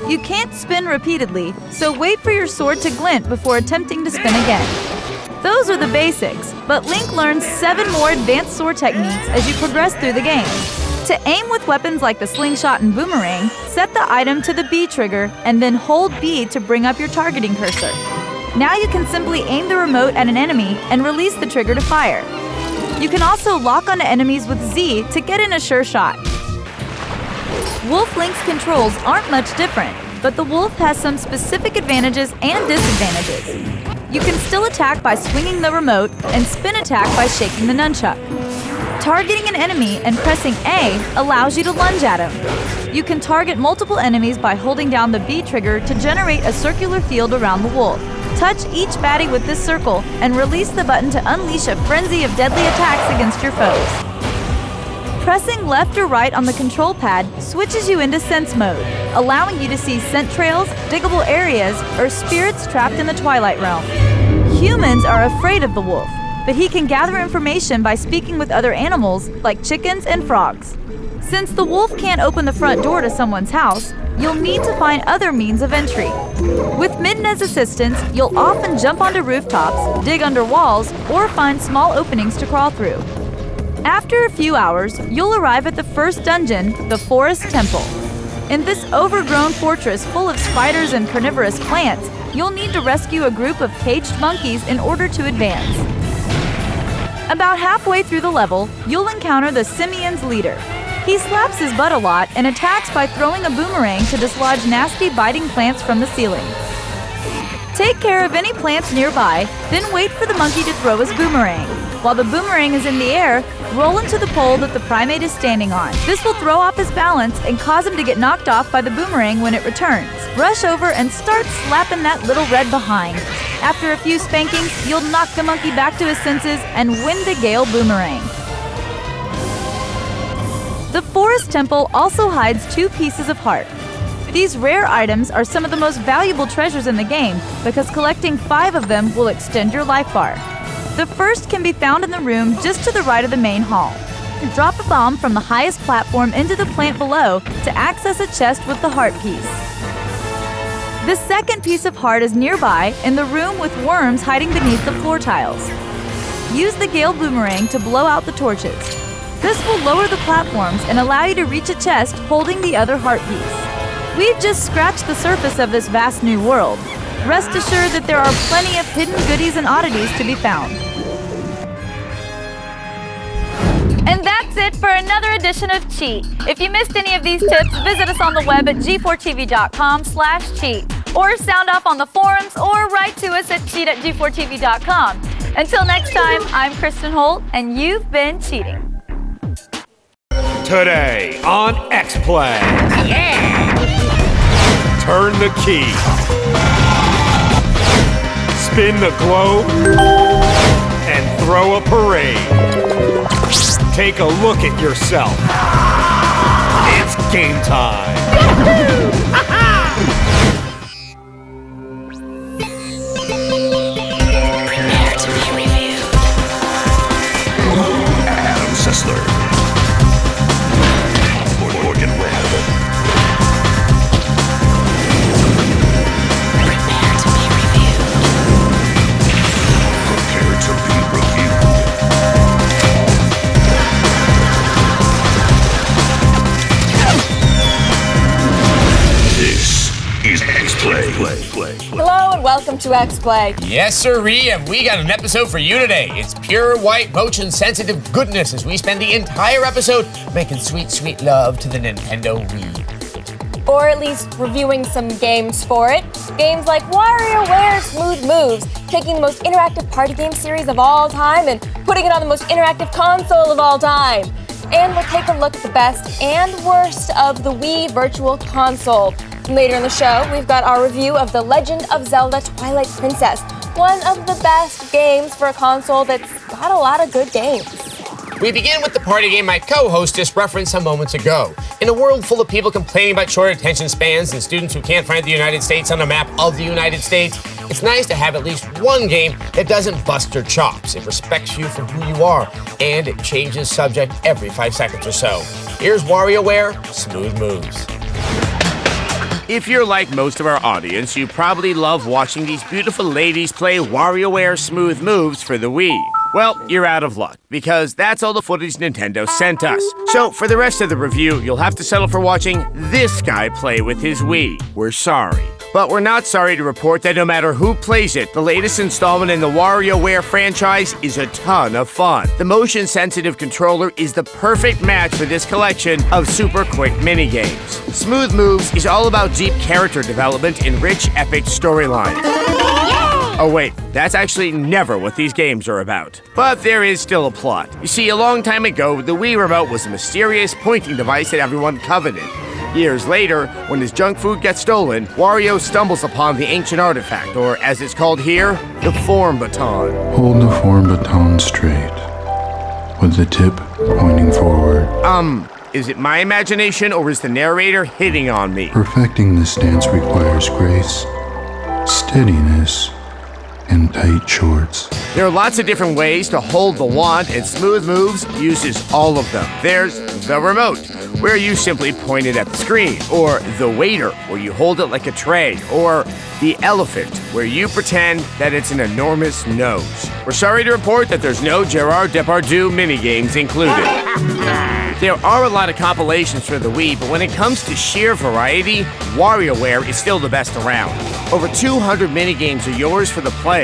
You can't spin repeatedly, so wait for your sword to glint before attempting to spin again. Those are the basics, but Link learns 7 more advanced sword techniques as you progress through the game. To aim with weapons like the slingshot and boomerang, set the item to the B trigger and then hold B to bring up your targeting cursor. Now you can simply aim the remote at an enemy and release the trigger to fire. You can also lock onto enemies with Z to get in a sure shot. Wolf Link's controls aren't much different, but the wolf has some specific advantages and disadvantages. You can still attack by swinging the remote and spin attack by shaking the nunchuck. Targeting an enemy and pressing A allows you to lunge at him. You can target multiple enemies by holding down the B trigger to generate a circular field around the wolf. Touch each baddie with this circle and release the button to unleash a frenzy of deadly attacks against your foes. Pressing left or right on the control pad switches you into sense mode, allowing you to see scent trails, diggable areas, or spirits trapped in the Twilight Realm. Humans are afraid of the wolf, but he can gather information by speaking with other animals, like chickens and frogs. Since the wolf can't open the front door to someone's house, you'll need to find other means of entry. With Midna's assistance, you'll often jump onto rooftops, dig under walls, or find small openings to crawl through. After a few hours, you'll arrive at the first dungeon, the Forest Temple. In this overgrown fortress full of spiders and carnivorous plants, you'll need to rescue a group of caged monkeys in order to advance. About halfway through the level, you'll encounter the simian's leader. He slaps his butt a lot and attacks by throwing a boomerang to dislodge nasty biting plants from the ceiling. Take care of any plants nearby, then wait for the monkey to throw his boomerang. While the boomerang is in the air, roll into the pole that the primate is standing on. This will throw off his balance and cause him to get knocked off by the boomerang when it returns. Rush over and start slapping that little red behind. After a few spankings, you'll knock the monkey back to his senses and win the Gale Boomerang. The Forest Temple also hides 2 pieces of heart. These rare items are some of the most valuable treasures in the game because collecting 5 of them will extend your life bar. The first can be found in the room just to the right of the main hall. Drop a bomb from the highest platform into the plant below to access a chest with the heart piece. The second piece of heart is nearby in the room with worms hiding beneath the floor tiles. Use the Gale Boomerang to blow out the torches. This will lower the platforms and allow you to reach a chest holding the other heart piece. We've just scratched the surface of this vast new world. Rest assured that there are plenty of hidden goodies and oddities to be found. And that's it for another edition of Cheat. If you missed any of these tips, visit us on the web at g4tv.com/cheat, or sound off on the forums, or write to us at cheat@g4tv.com. Until next time, I'm Kristen Holt, and you've been cheating. Today on X-Play. Yeah! Turn the key. Spin the globe. And throw a parade. Take a look at yourself. It's game time. Prepare to be reviewed. Adam Sessler. Morgan Webb. Prepare to be reviewed. Prepare to be reviewed. X-Play. Hello and welcome to X-Play. Yes, sirree, and we got an episode for you today. It's pure white motion-sensitive goodness as we spend the entire episode making sweet, sweet love to the Nintendo Wii. Or at least reviewing some games for it. Games like WarioWare: Smooth Moves, taking the most interactive party game series of all time and putting it on the most interactive console of all time. And we'll take a look at the best and worst of the Wii Virtual Console. Later in the show, we've got our review of The Legend of Zelda: Twilight Princess, one of the best games for a console that's got a lot of good games. We begin with the party game my co-hostess referenced some moments ago. In a world full of people complaining about short attention spans and students who can't find the United States on a map of the United States, it's nice to have at least one game that doesn't bust your chops. It respects you for who you are, and it changes subject every 5 seconds or so. Here's WarioWare: Smooth Moves. If you're like most of our audience, you probably love watching these beautiful ladies play WarioWare Smooth Moves for the Wii. Well, you're out of luck, because that's all the footage Nintendo sent us. So, for the rest of the review, you'll have to settle for watching this guy play with his Wii. We're sorry. But we're not sorry to report that no matter who plays it, the latest installment in the WarioWare franchise is a ton of fun. The motion-sensitive controller is the perfect match for this collection of super quick minigames. Smooth Moves is all about deep character development and rich, epic storylines. Oh wait, that's actually never what these games are about. But there is still a plot. You see, a long time ago, the Wii Remote was a mysterious pointing device that everyone coveted. Years later, when his junk food gets stolen, Wario stumbles upon the ancient artifact, or as it's called here, the form baton. Hold the form baton straight, with the tip pointing forward. Is it my imagination, or is the narrator hitting on me? Perfecting this stance requires grace, steadiness, and tight shorts. There are lots of different ways to hold the wand, and Smooth Moves uses all of them. There's the remote, where you simply point it at the screen, or the waiter, where you hold it like a tray, or the elephant, where you pretend that it's an enormous nose. We're sorry to report that there's no Gerard Depardieu minigames included. There are a lot of compilations for the Wii, but when it comes to sheer variety, WarioWare is still the best around. Over 200 minigames are yours for the player.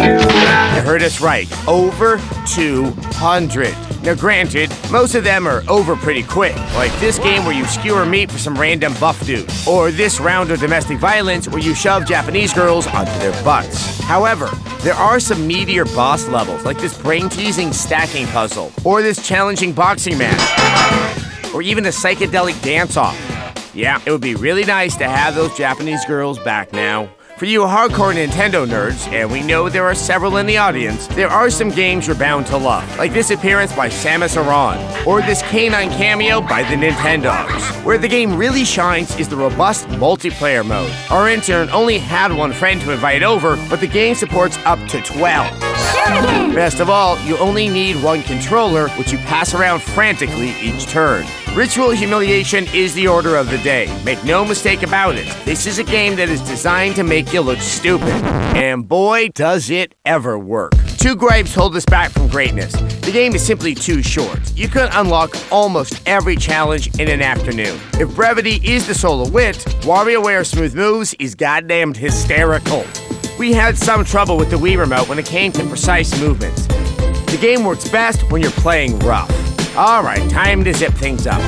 You heard us right, over 200. Now granted, most of them are over pretty quick, like this game where you skewer meat for some random buff dude, or this round of domestic violence where you shove Japanese girls onto their butts. However, there are some meatier boss levels, like this brain-teasing stacking puzzle, or this challenging boxing match, or even a psychedelic dance-off. Yeah, it would be really nice to have those Japanese girls back now. For you hardcore Nintendo nerds, and we know there are several in the audience, there are some games you're bound to love, like this appearance by Samus Aran, or this canine cameo by the Nintendogs. Where the game really shines is the robust multiplayer mode. Our intern only had one friend to invite over, but the game supports up to 12. Best of all, you only need one controller, which you pass around frantically each turn. Ritual humiliation is the order of the day. Make no mistake about it. This is a game that is designed to make you look stupid. And boy, does it ever work. Two gripes hold us back from greatness. The game is simply too short. You could unlock almost every challenge in an afternoon. If brevity is the soul of wit, WarioWare: Smooth Moves is goddamned hysterical. We had some trouble with the Wii remote when it came to precise movements. The game works best when you're playing rough. Alright, time to zip things up.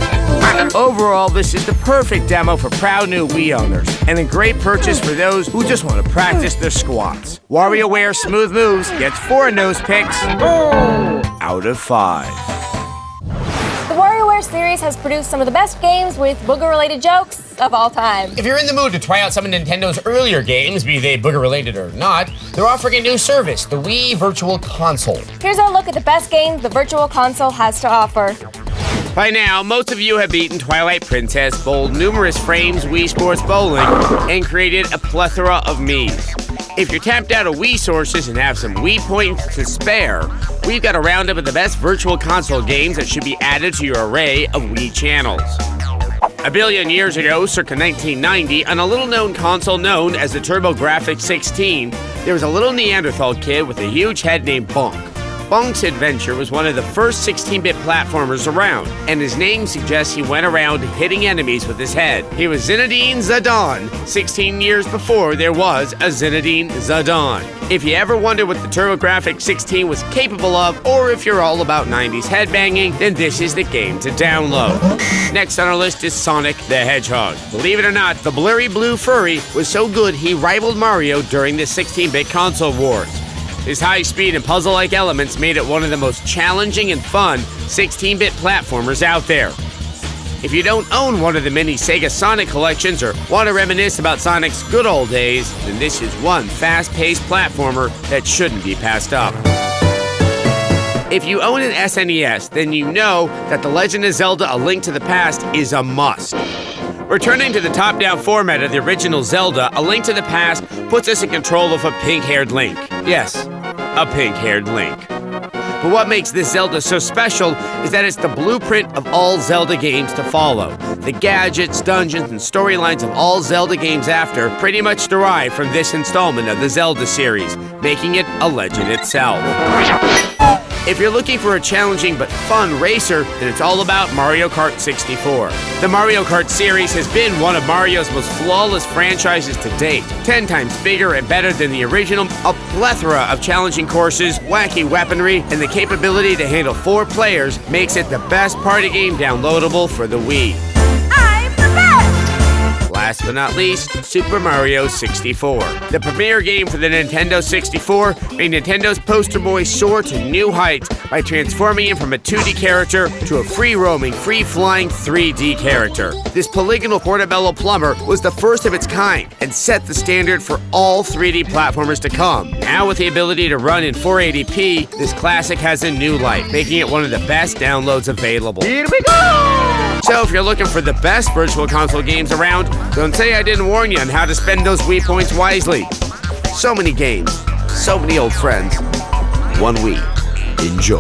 Overall, this is the perfect demo for proud new Wii owners, and a great purchase for those who just want to practice their squats. WarioWare Smooth Moves gets 4 nose picks out of 5. The WarioWare series has produced some of the best games with booger-related jokes of all time. If you're in the mood to try out some of Nintendo's earlier games, be they booger-related or not, they're offering a new service, the Wii Virtual Console. Here's our look at the best games the Virtual Console has to offer. By now, most of you have beaten Twilight Princess, bowled numerous frames, Wii Sports bowling, and created a plethora of Miis. If you're tapped out of Wii sources and have some Wii points to spare, we've got a roundup of the best Virtual Console games that should be added to your array of Wii channels. A billion years ago, circa 1990, on a little-known console known as the TurboGrafx-16, there was a little Neanderthal kid with a huge head named Bonk. Bonk's adventure was one of the first 16-bit platformers around, and his name suggests he went around hitting enemies with his head. He was Zinedine Zidane, 16 years before there was a Zinedine Zidane. If you ever wonder what the TurboGrafx-16 was capable of, or if you're all about 90s headbanging, then this is the game to download. Next on our list is Sonic the Hedgehog. Believe it or not, the blurry blue furry was so good he rivaled Mario during the 16-bit console wars. His high speed and puzzle-like elements made it one of the most challenging and fun 16-bit platformers out there. If you don't own one of the many Sega Sonic collections or want to reminisce about Sonic's good old days, then this is one fast-paced platformer that shouldn't be passed up. If you own an SNES, then you know that The Legend of Zelda: A Link to the Past is a must. Returning to the top-down format of the original Zelda, A Link to the Past puts us in control of a pink-haired Link. Yes, a pink-haired Link. But what makes this Zelda so special is that it's the blueprint of all Zelda games to follow. The gadgets, dungeons, and storylines of all Zelda games after pretty much derive from this installment of the Zelda series, making it a legend itself. If you're looking for a challenging but fun racer, then it's all about Mario Kart 64. The Mario Kart series has been one of Mario's most flawless franchises to date. 10 times bigger and better than the original, a plethora of challenging courses, wacky weaponry, and the capability to handle 4 players makes it the best party game downloadable for the Wii. I'm the best! Last but not least, Super Mario 64. The premier game for the Nintendo 64 made Nintendo's poster boy soar to new heights by transforming him from a 2D character to a free-roaming, free-flying 3D character. This polygonal portobello plumber was the first of its kind and set the standard for all 3D platformers to come. Now with the ability to run in 480p, this classic has a new life, making it one of the best downloads available. Here we go! So if you're looking for the best Virtual Console games around, don't say I didn't warn you on how to spend those Wii points wisely. So many games, so many old friends. One Wii. Enjoy.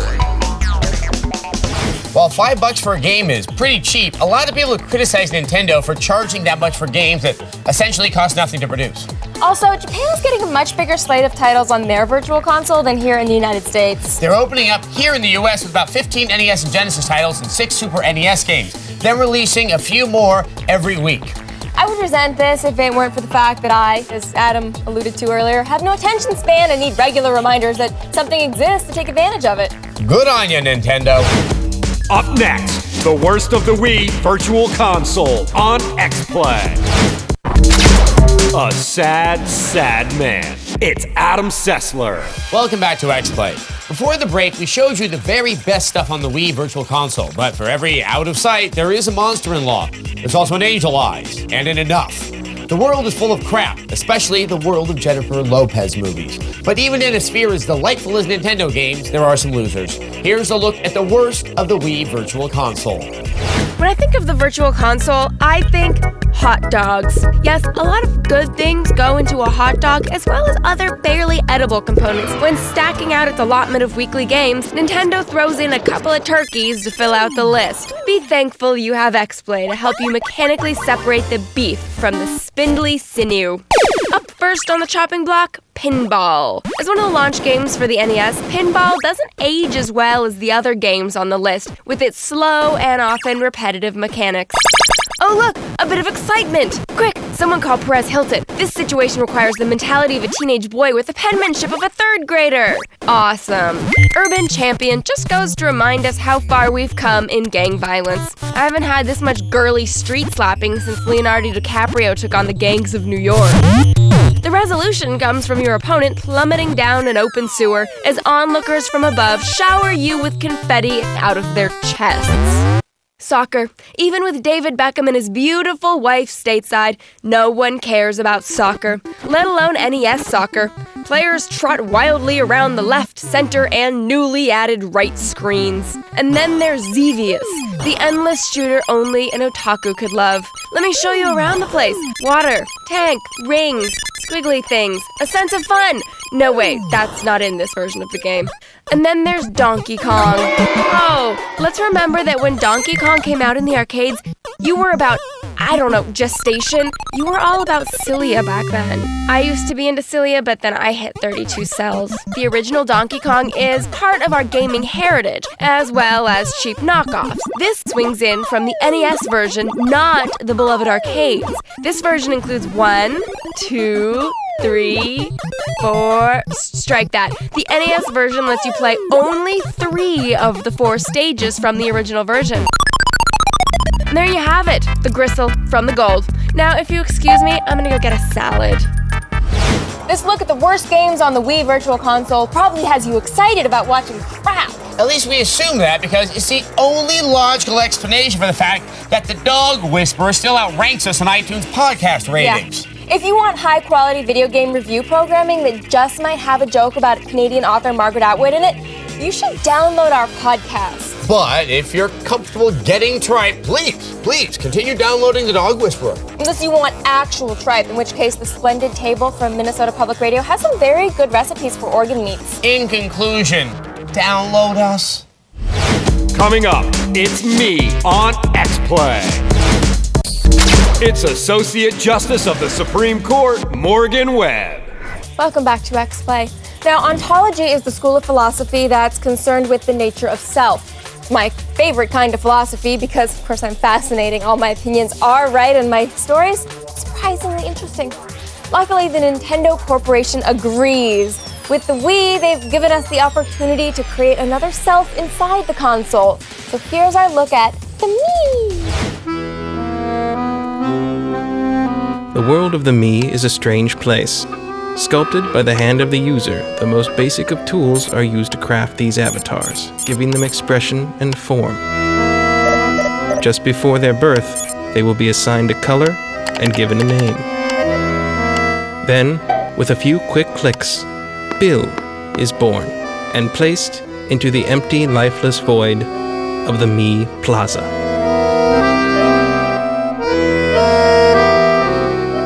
While $5 for a game is pretty cheap, a lot of people criticize Nintendo for charging that much for games that essentially cost nothing to produce. Also, Japan's getting a much bigger slate of titles on their Virtual Console than here in the United States. They're opening up here in the US with about 15 NES and Genesis titles and 6 Super NES games. They're releasing a few more every week. I would resent this if it weren't for the fact that I, as Adam alluded to earlier, have no attention span and need regular reminders that something exists to take advantage of it. Good on you, Nintendo. Up next, the worst of the Wii Virtual Console on X-Play. A sad, sad man. It's Adam Sessler. Welcome back to X-Play. Before the break, we showed you the very best stuff on the Wii Virtual Console, but for every out of sight, there is a monster in law. There's also an Angel Eyes, and an Enough. The world is full of crap, especially the world of Jennifer Lopez movies. But even in a sphere as delightful as Nintendo games, there are some losers. Here's a look at the worst of the Wii Virtual Console. When I think of the Virtual Console, I think hot dogs. Yes, a lot of good things go into a hot dog, as well as other barely edible components. When stacking out its allotment of weekly games, Nintendo throws in a couple of turkeys to fill out the list. Be thankful you have X-Play to help you mechanically separate the beef from the spindly sinew. Up first on the chopping block, pinball. As one of the launch games for the NES, pinball doesn't age as well as the other games on the list, with its slow and often repetitive mechanics. Oh look, a bit of excitement! Quick, someone call Perez Hilton. This situation requires the mentality of a teenage boy with the penmanship of a third grader. Awesome. Urban Champion just goes to remind us how far we've come in gang violence. I haven't had this much girly street slapping since Leonardo DiCaprio took on the gangs of New York. The resolution comes from your opponent plummeting down an open sewer as onlookers from above shower you with confetti out of their chests. Soccer. Even with David Beckham and his beautiful wife stateside, no one cares about soccer, let alone NES soccer. Players trot wildly around the left, center, and newly added right screens. And then there's Xevious, the endless shooter only an otaku could love. Let me show you around the place. Water, tank, rings, squiggly things, a sense of fun. No wait, that's not in this version of the game. And then there's Donkey Kong. Oh, let's remember that when Donkey Kong came out in the arcades, you were about, I don't know, gestation? You were all about Cilia back then. I used to be into Cilia, but then I hit 32 cells. The original Donkey Kong is part of our gaming heritage, as well as cheap knockoffs. This swings in from the NES version, not the beloved arcades. This version includes 1, 2, 3, 4, strike that. The NES version lets you play only 3 of the 4 stages from the original version. And there you have it, the gristle from the gold. Now, if you excuse me, I'm gonna go get a salad. This look at the worst games on the Wii Virtual Console probably has you excited about watching crap. At least we assume that, because it's the only logical explanation for the fact that the Dog Whisperer still outranks us on iTunes podcast ratings. Yeah. If you want high-quality video game review programming that just might have a joke about Canadian author Margaret Atwood in it, you should download our podcast. But if you're comfortable getting tripe, please continue downloading The Dog Whisperer. Unless you want actual tripe, in which case the Splendid Table from Minnesota Public Radio has some very good recipes for organ meats. In conclusion, download us. Coming up, it's Mii on X-Play. It's Associate Justice of the Supreme Court, Morgan Webb. Welcome back to X-Play. Now, ontology is the school of philosophy that's concerned with the nature of self. It's my favorite kind of philosophy because, of course, I'm fascinating. All my opinions are right, and my stories are surprisingly interesting. Luckily, the Nintendo Corporation agrees. With the Wii, they've given us the opportunity to create another self inside the console. So here's our look at the Mii. The world of the Mii is a strange place. Sculpted by the hand of the user, the most basic of tools are used to craft these avatars, giving them expression and form. Just before their birth, they will be assigned a color and given a name. Then, with a few quick clicks, Bill is born and placed into the empty, lifeless void of the Mii Plaza.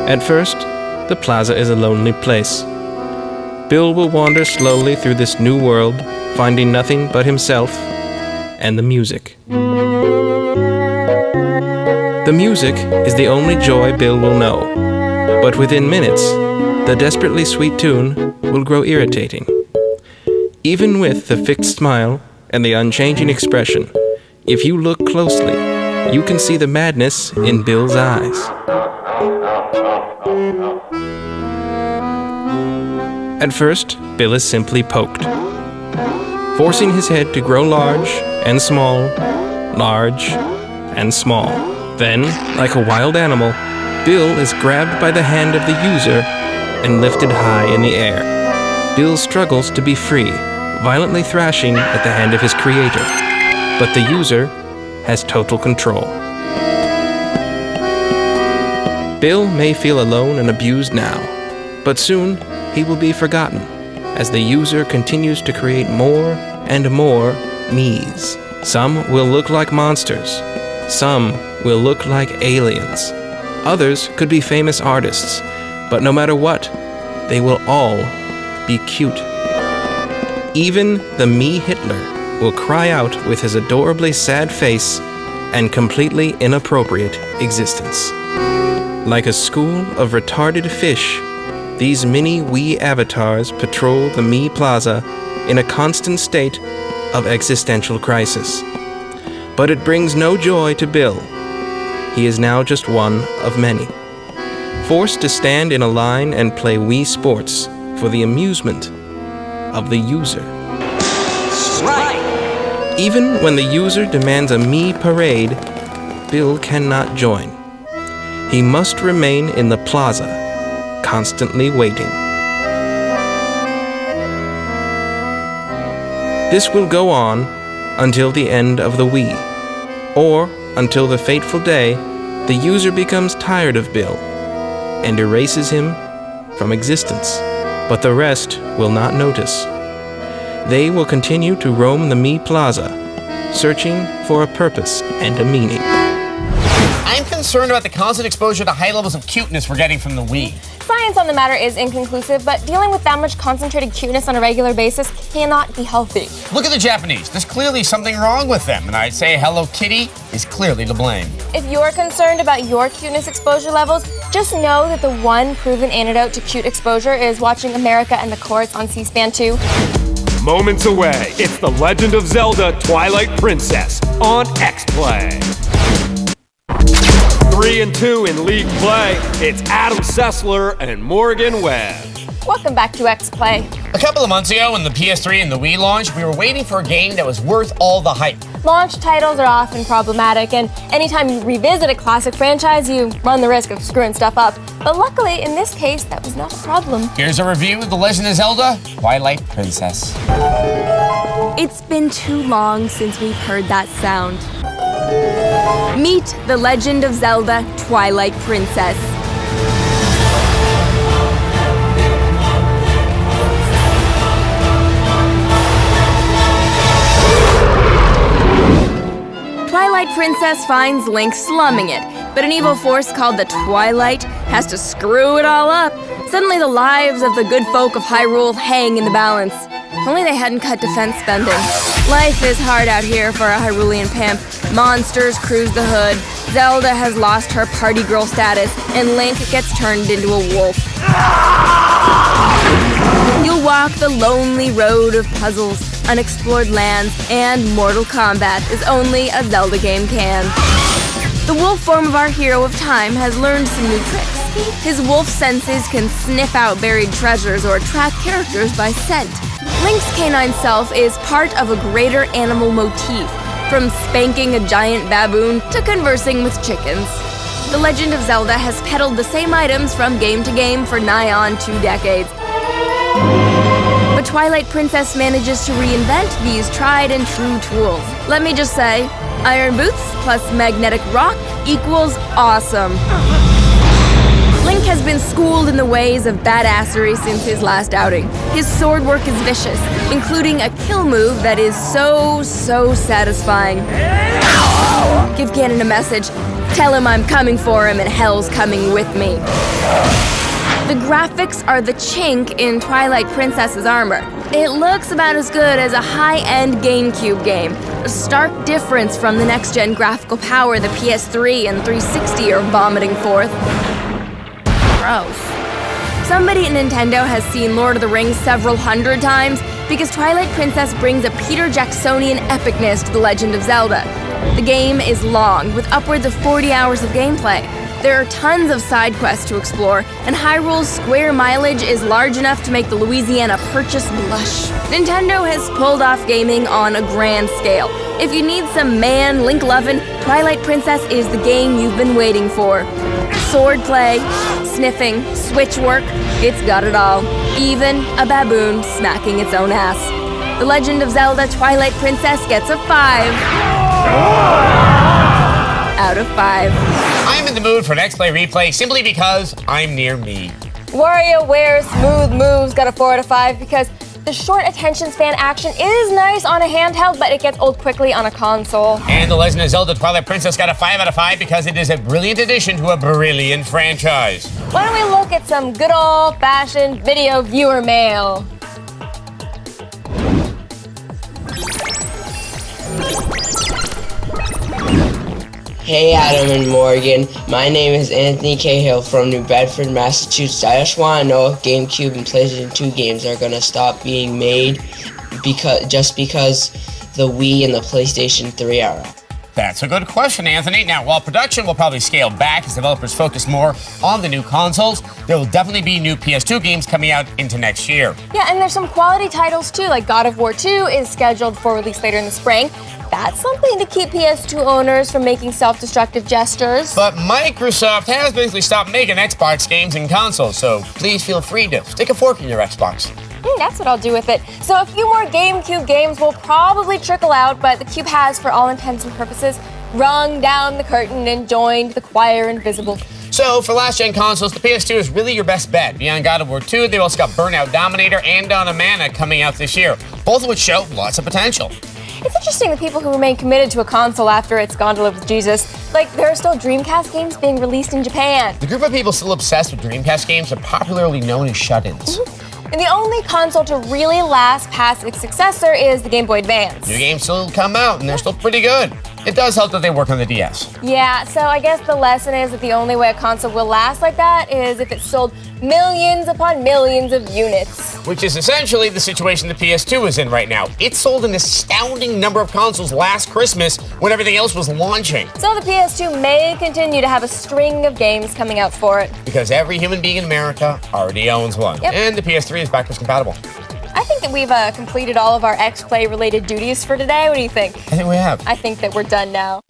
At first, the plaza is a lonely place. Bill will wander slowly through this new world, finding nothing but himself and the music. The music is the only joy Bill will know, but within minutes, the desperately sweet tune will grow irritating. Even with the fixed smile and the unchanging expression, if you look closely, you can see the madness in Bill's eyes. At first, Bill is simply poked, forcing his head to grow large and small. Then, like a wild animal, Bill is grabbed by the hand of the user and lifted high in the air. Bill struggles to be free, violently thrashing at the hand of his creator, but the user has total control. Bill may feel alone and abused now, but soon he will be forgotten as the user continues to create more and more Miis. Some will look like monsters. Some will look like aliens. Others could be famous artists, but no matter what, they will all be cute. Even the Mii Hitler will cry out with his adorably sad face and completely inappropriate existence. Like a school of retarded fish, these mini Wii avatars patrol the Mii Plaza in a constant state of existential crisis. But it brings no joy to Bill. He is now just one of many. Forced to stand in a line and play Wii Sports for the amusement of the user. Right. Even when the user demands a Mii parade, Bill cannot join. He must remain in the plaza, constantly waiting. This will go on until the end of the Wii, or until the fateful day the user becomes tired of Bill and erases him from existence. But the rest will not notice. They will continue to roam the Mii Plaza, searching for a purpose and a meaning. I'm concerned about the constant exposure to high levels of cuteness we're getting from the Wii. Science on the matter is inconclusive, but dealing with that much concentrated cuteness on a regular basis cannot be healthy. Look at the Japanese. There's clearly something wrong with them, and I'd say Hello Kitty is clearly to blame. If you're concerned about your cuteness exposure levels, just know that the one proven antidote to cute exposure is watching America and the Courts on C-SPAN 2. Moments away, it's The Legend of Zelda: Twilight Princess on X-Play. 3-2 in league play. It's Adam Sessler and Morgan Webb. Welcome back to X-Play. A couple of months ago, when the PS3 and the Wii launched, we were waiting for a game that was worth all the hype. Launch titles are often problematic, and anytime you revisit a classic franchise, you run the risk of screwing stuff up. But luckily, in this case, that was not a problem. Here's a review of The Legend of Zelda: Twilight Princess. It's been too long since we've heard that sound. Meet The Legend of Zelda: Twilight Princess. Twilight Princess finds Link slumming it, but an evil force called the Twilight has to screw it all up. Suddenly, the lives of the good folk of Hyrule hang in the balance. If only they hadn't cut defense spending. Life is hard out here for a Hyrulean pimp. Monsters cruise the hood, Zelda has lost her party girl status, and Link gets turned into a wolf. You'll walk the lonely road of puzzles, unexplored lands, and mortal combat as only a Zelda game can. The wolf form of our hero of time has learned some new tricks. His wolf senses can sniff out buried treasures or track characters by scent. Link's canine self is part of a greater animal motif, from spanking a giant baboon to conversing with chickens. The Legend of Zelda has peddled the same items from game to game for nigh on 2 decades. But Twilight Princess manages to reinvent these tried and true tools. Let me just say, iron boots plus magnetic rock equals awesome. Link has been schooled in the ways of badassery since his last outing. His sword work is vicious, including a kill move that is so satisfying. Give Ganon a message. Tell him I'm coming for him and hell's coming with me. The graphics are the chink in Twilight Princess's armor. It looks about as good as a high-end GameCube game, a stark difference from the next-gen graphical power the PS3 and 360 are vomiting forth. Gross. Somebody at Nintendo has seen Lord of the Rings several hundred times because Twilight Princess brings a Peter Jacksonian epicness to The Legend of Zelda. The game is long, with upwards of 40 hours of gameplay. There are tons of side quests to explore, and Hyrule's square mileage is large enough to make the Louisiana Purchase blush. Nintendo has pulled off gaming on a grand scale. If you need some man Link lovin', Twilight Princess is the game you've been waiting for. Sword play, sniffing, switch work, it's got it all. Even a baboon smacking its own ass. The Legend of Zelda: Twilight Princess gets a 5 out of 5. I am in the mood for an X-Play replay simply because I'm near Mii. WarioWare: Smooth Moves got a 4 out of 5 because the short attention span action is nice on a handheld, but it gets old quickly on a console. And The Legend of Zelda: Twilight Princess got a 5 out of 5 because it is a brilliant addition to a brilliant franchise. Why don't we look at some good old-fashioned video viewer mail? Hey Adam and Morgan, my name is Anthony Cahill from New Bedford, Massachusetts. I just want to know if GameCube and PlayStation 2 games are going to stop being made because the Wii and the PlayStation 3 are out. That's a good question, Anthony. Now, while production will probably scale back as developers focus more on the new consoles, there will definitely be new PS2 games coming out into next year. Yeah, and there's some quality titles too, like God of War 2 is scheduled for release later in the spring. That's something to keep PS2 owners from making self-destructive gestures. But Microsoft has basically stopped making Xbox games and consoles, so please feel free to stick a fork in your Xbox. That's what I'll do with it. So a few more GameCube games will probably trickle out, but the Cube has, for all intents and purposes, rung down the curtain and joined the choir invisible. So for last-gen consoles, the PS2 is really your best bet. Beyond God of War 2, they've also got Burnout Dominator and Dawn of Mana coming out this year, both of which show lots of potential. It's interesting the people who remain committed to a console after it's gone to live with Jesus. Like, there are still Dreamcast games being released in Japan. The group of people still obsessed with Dreamcast games are popularly known as shut-ins. And the only console to really last past its successor is the Game Boy Advance. New games still come out, and they're still pretty good. It does help that they work on the DS. Yeah, so I guess the lesson is that the only way a console will last like that is if it sold millions upon millions of units. Which is essentially the situation the PS2 is in right now. It sold an astounding number of consoles last Christmas when everything else was launching. So the PS2 may continue to have a string of games coming out for it. Because every human being in America already owns one. Yep. And the PS3 is backwards compatible. I think that we've completed all of our X-Play related duties for today. What do you think? I think we have. I think that we're done now.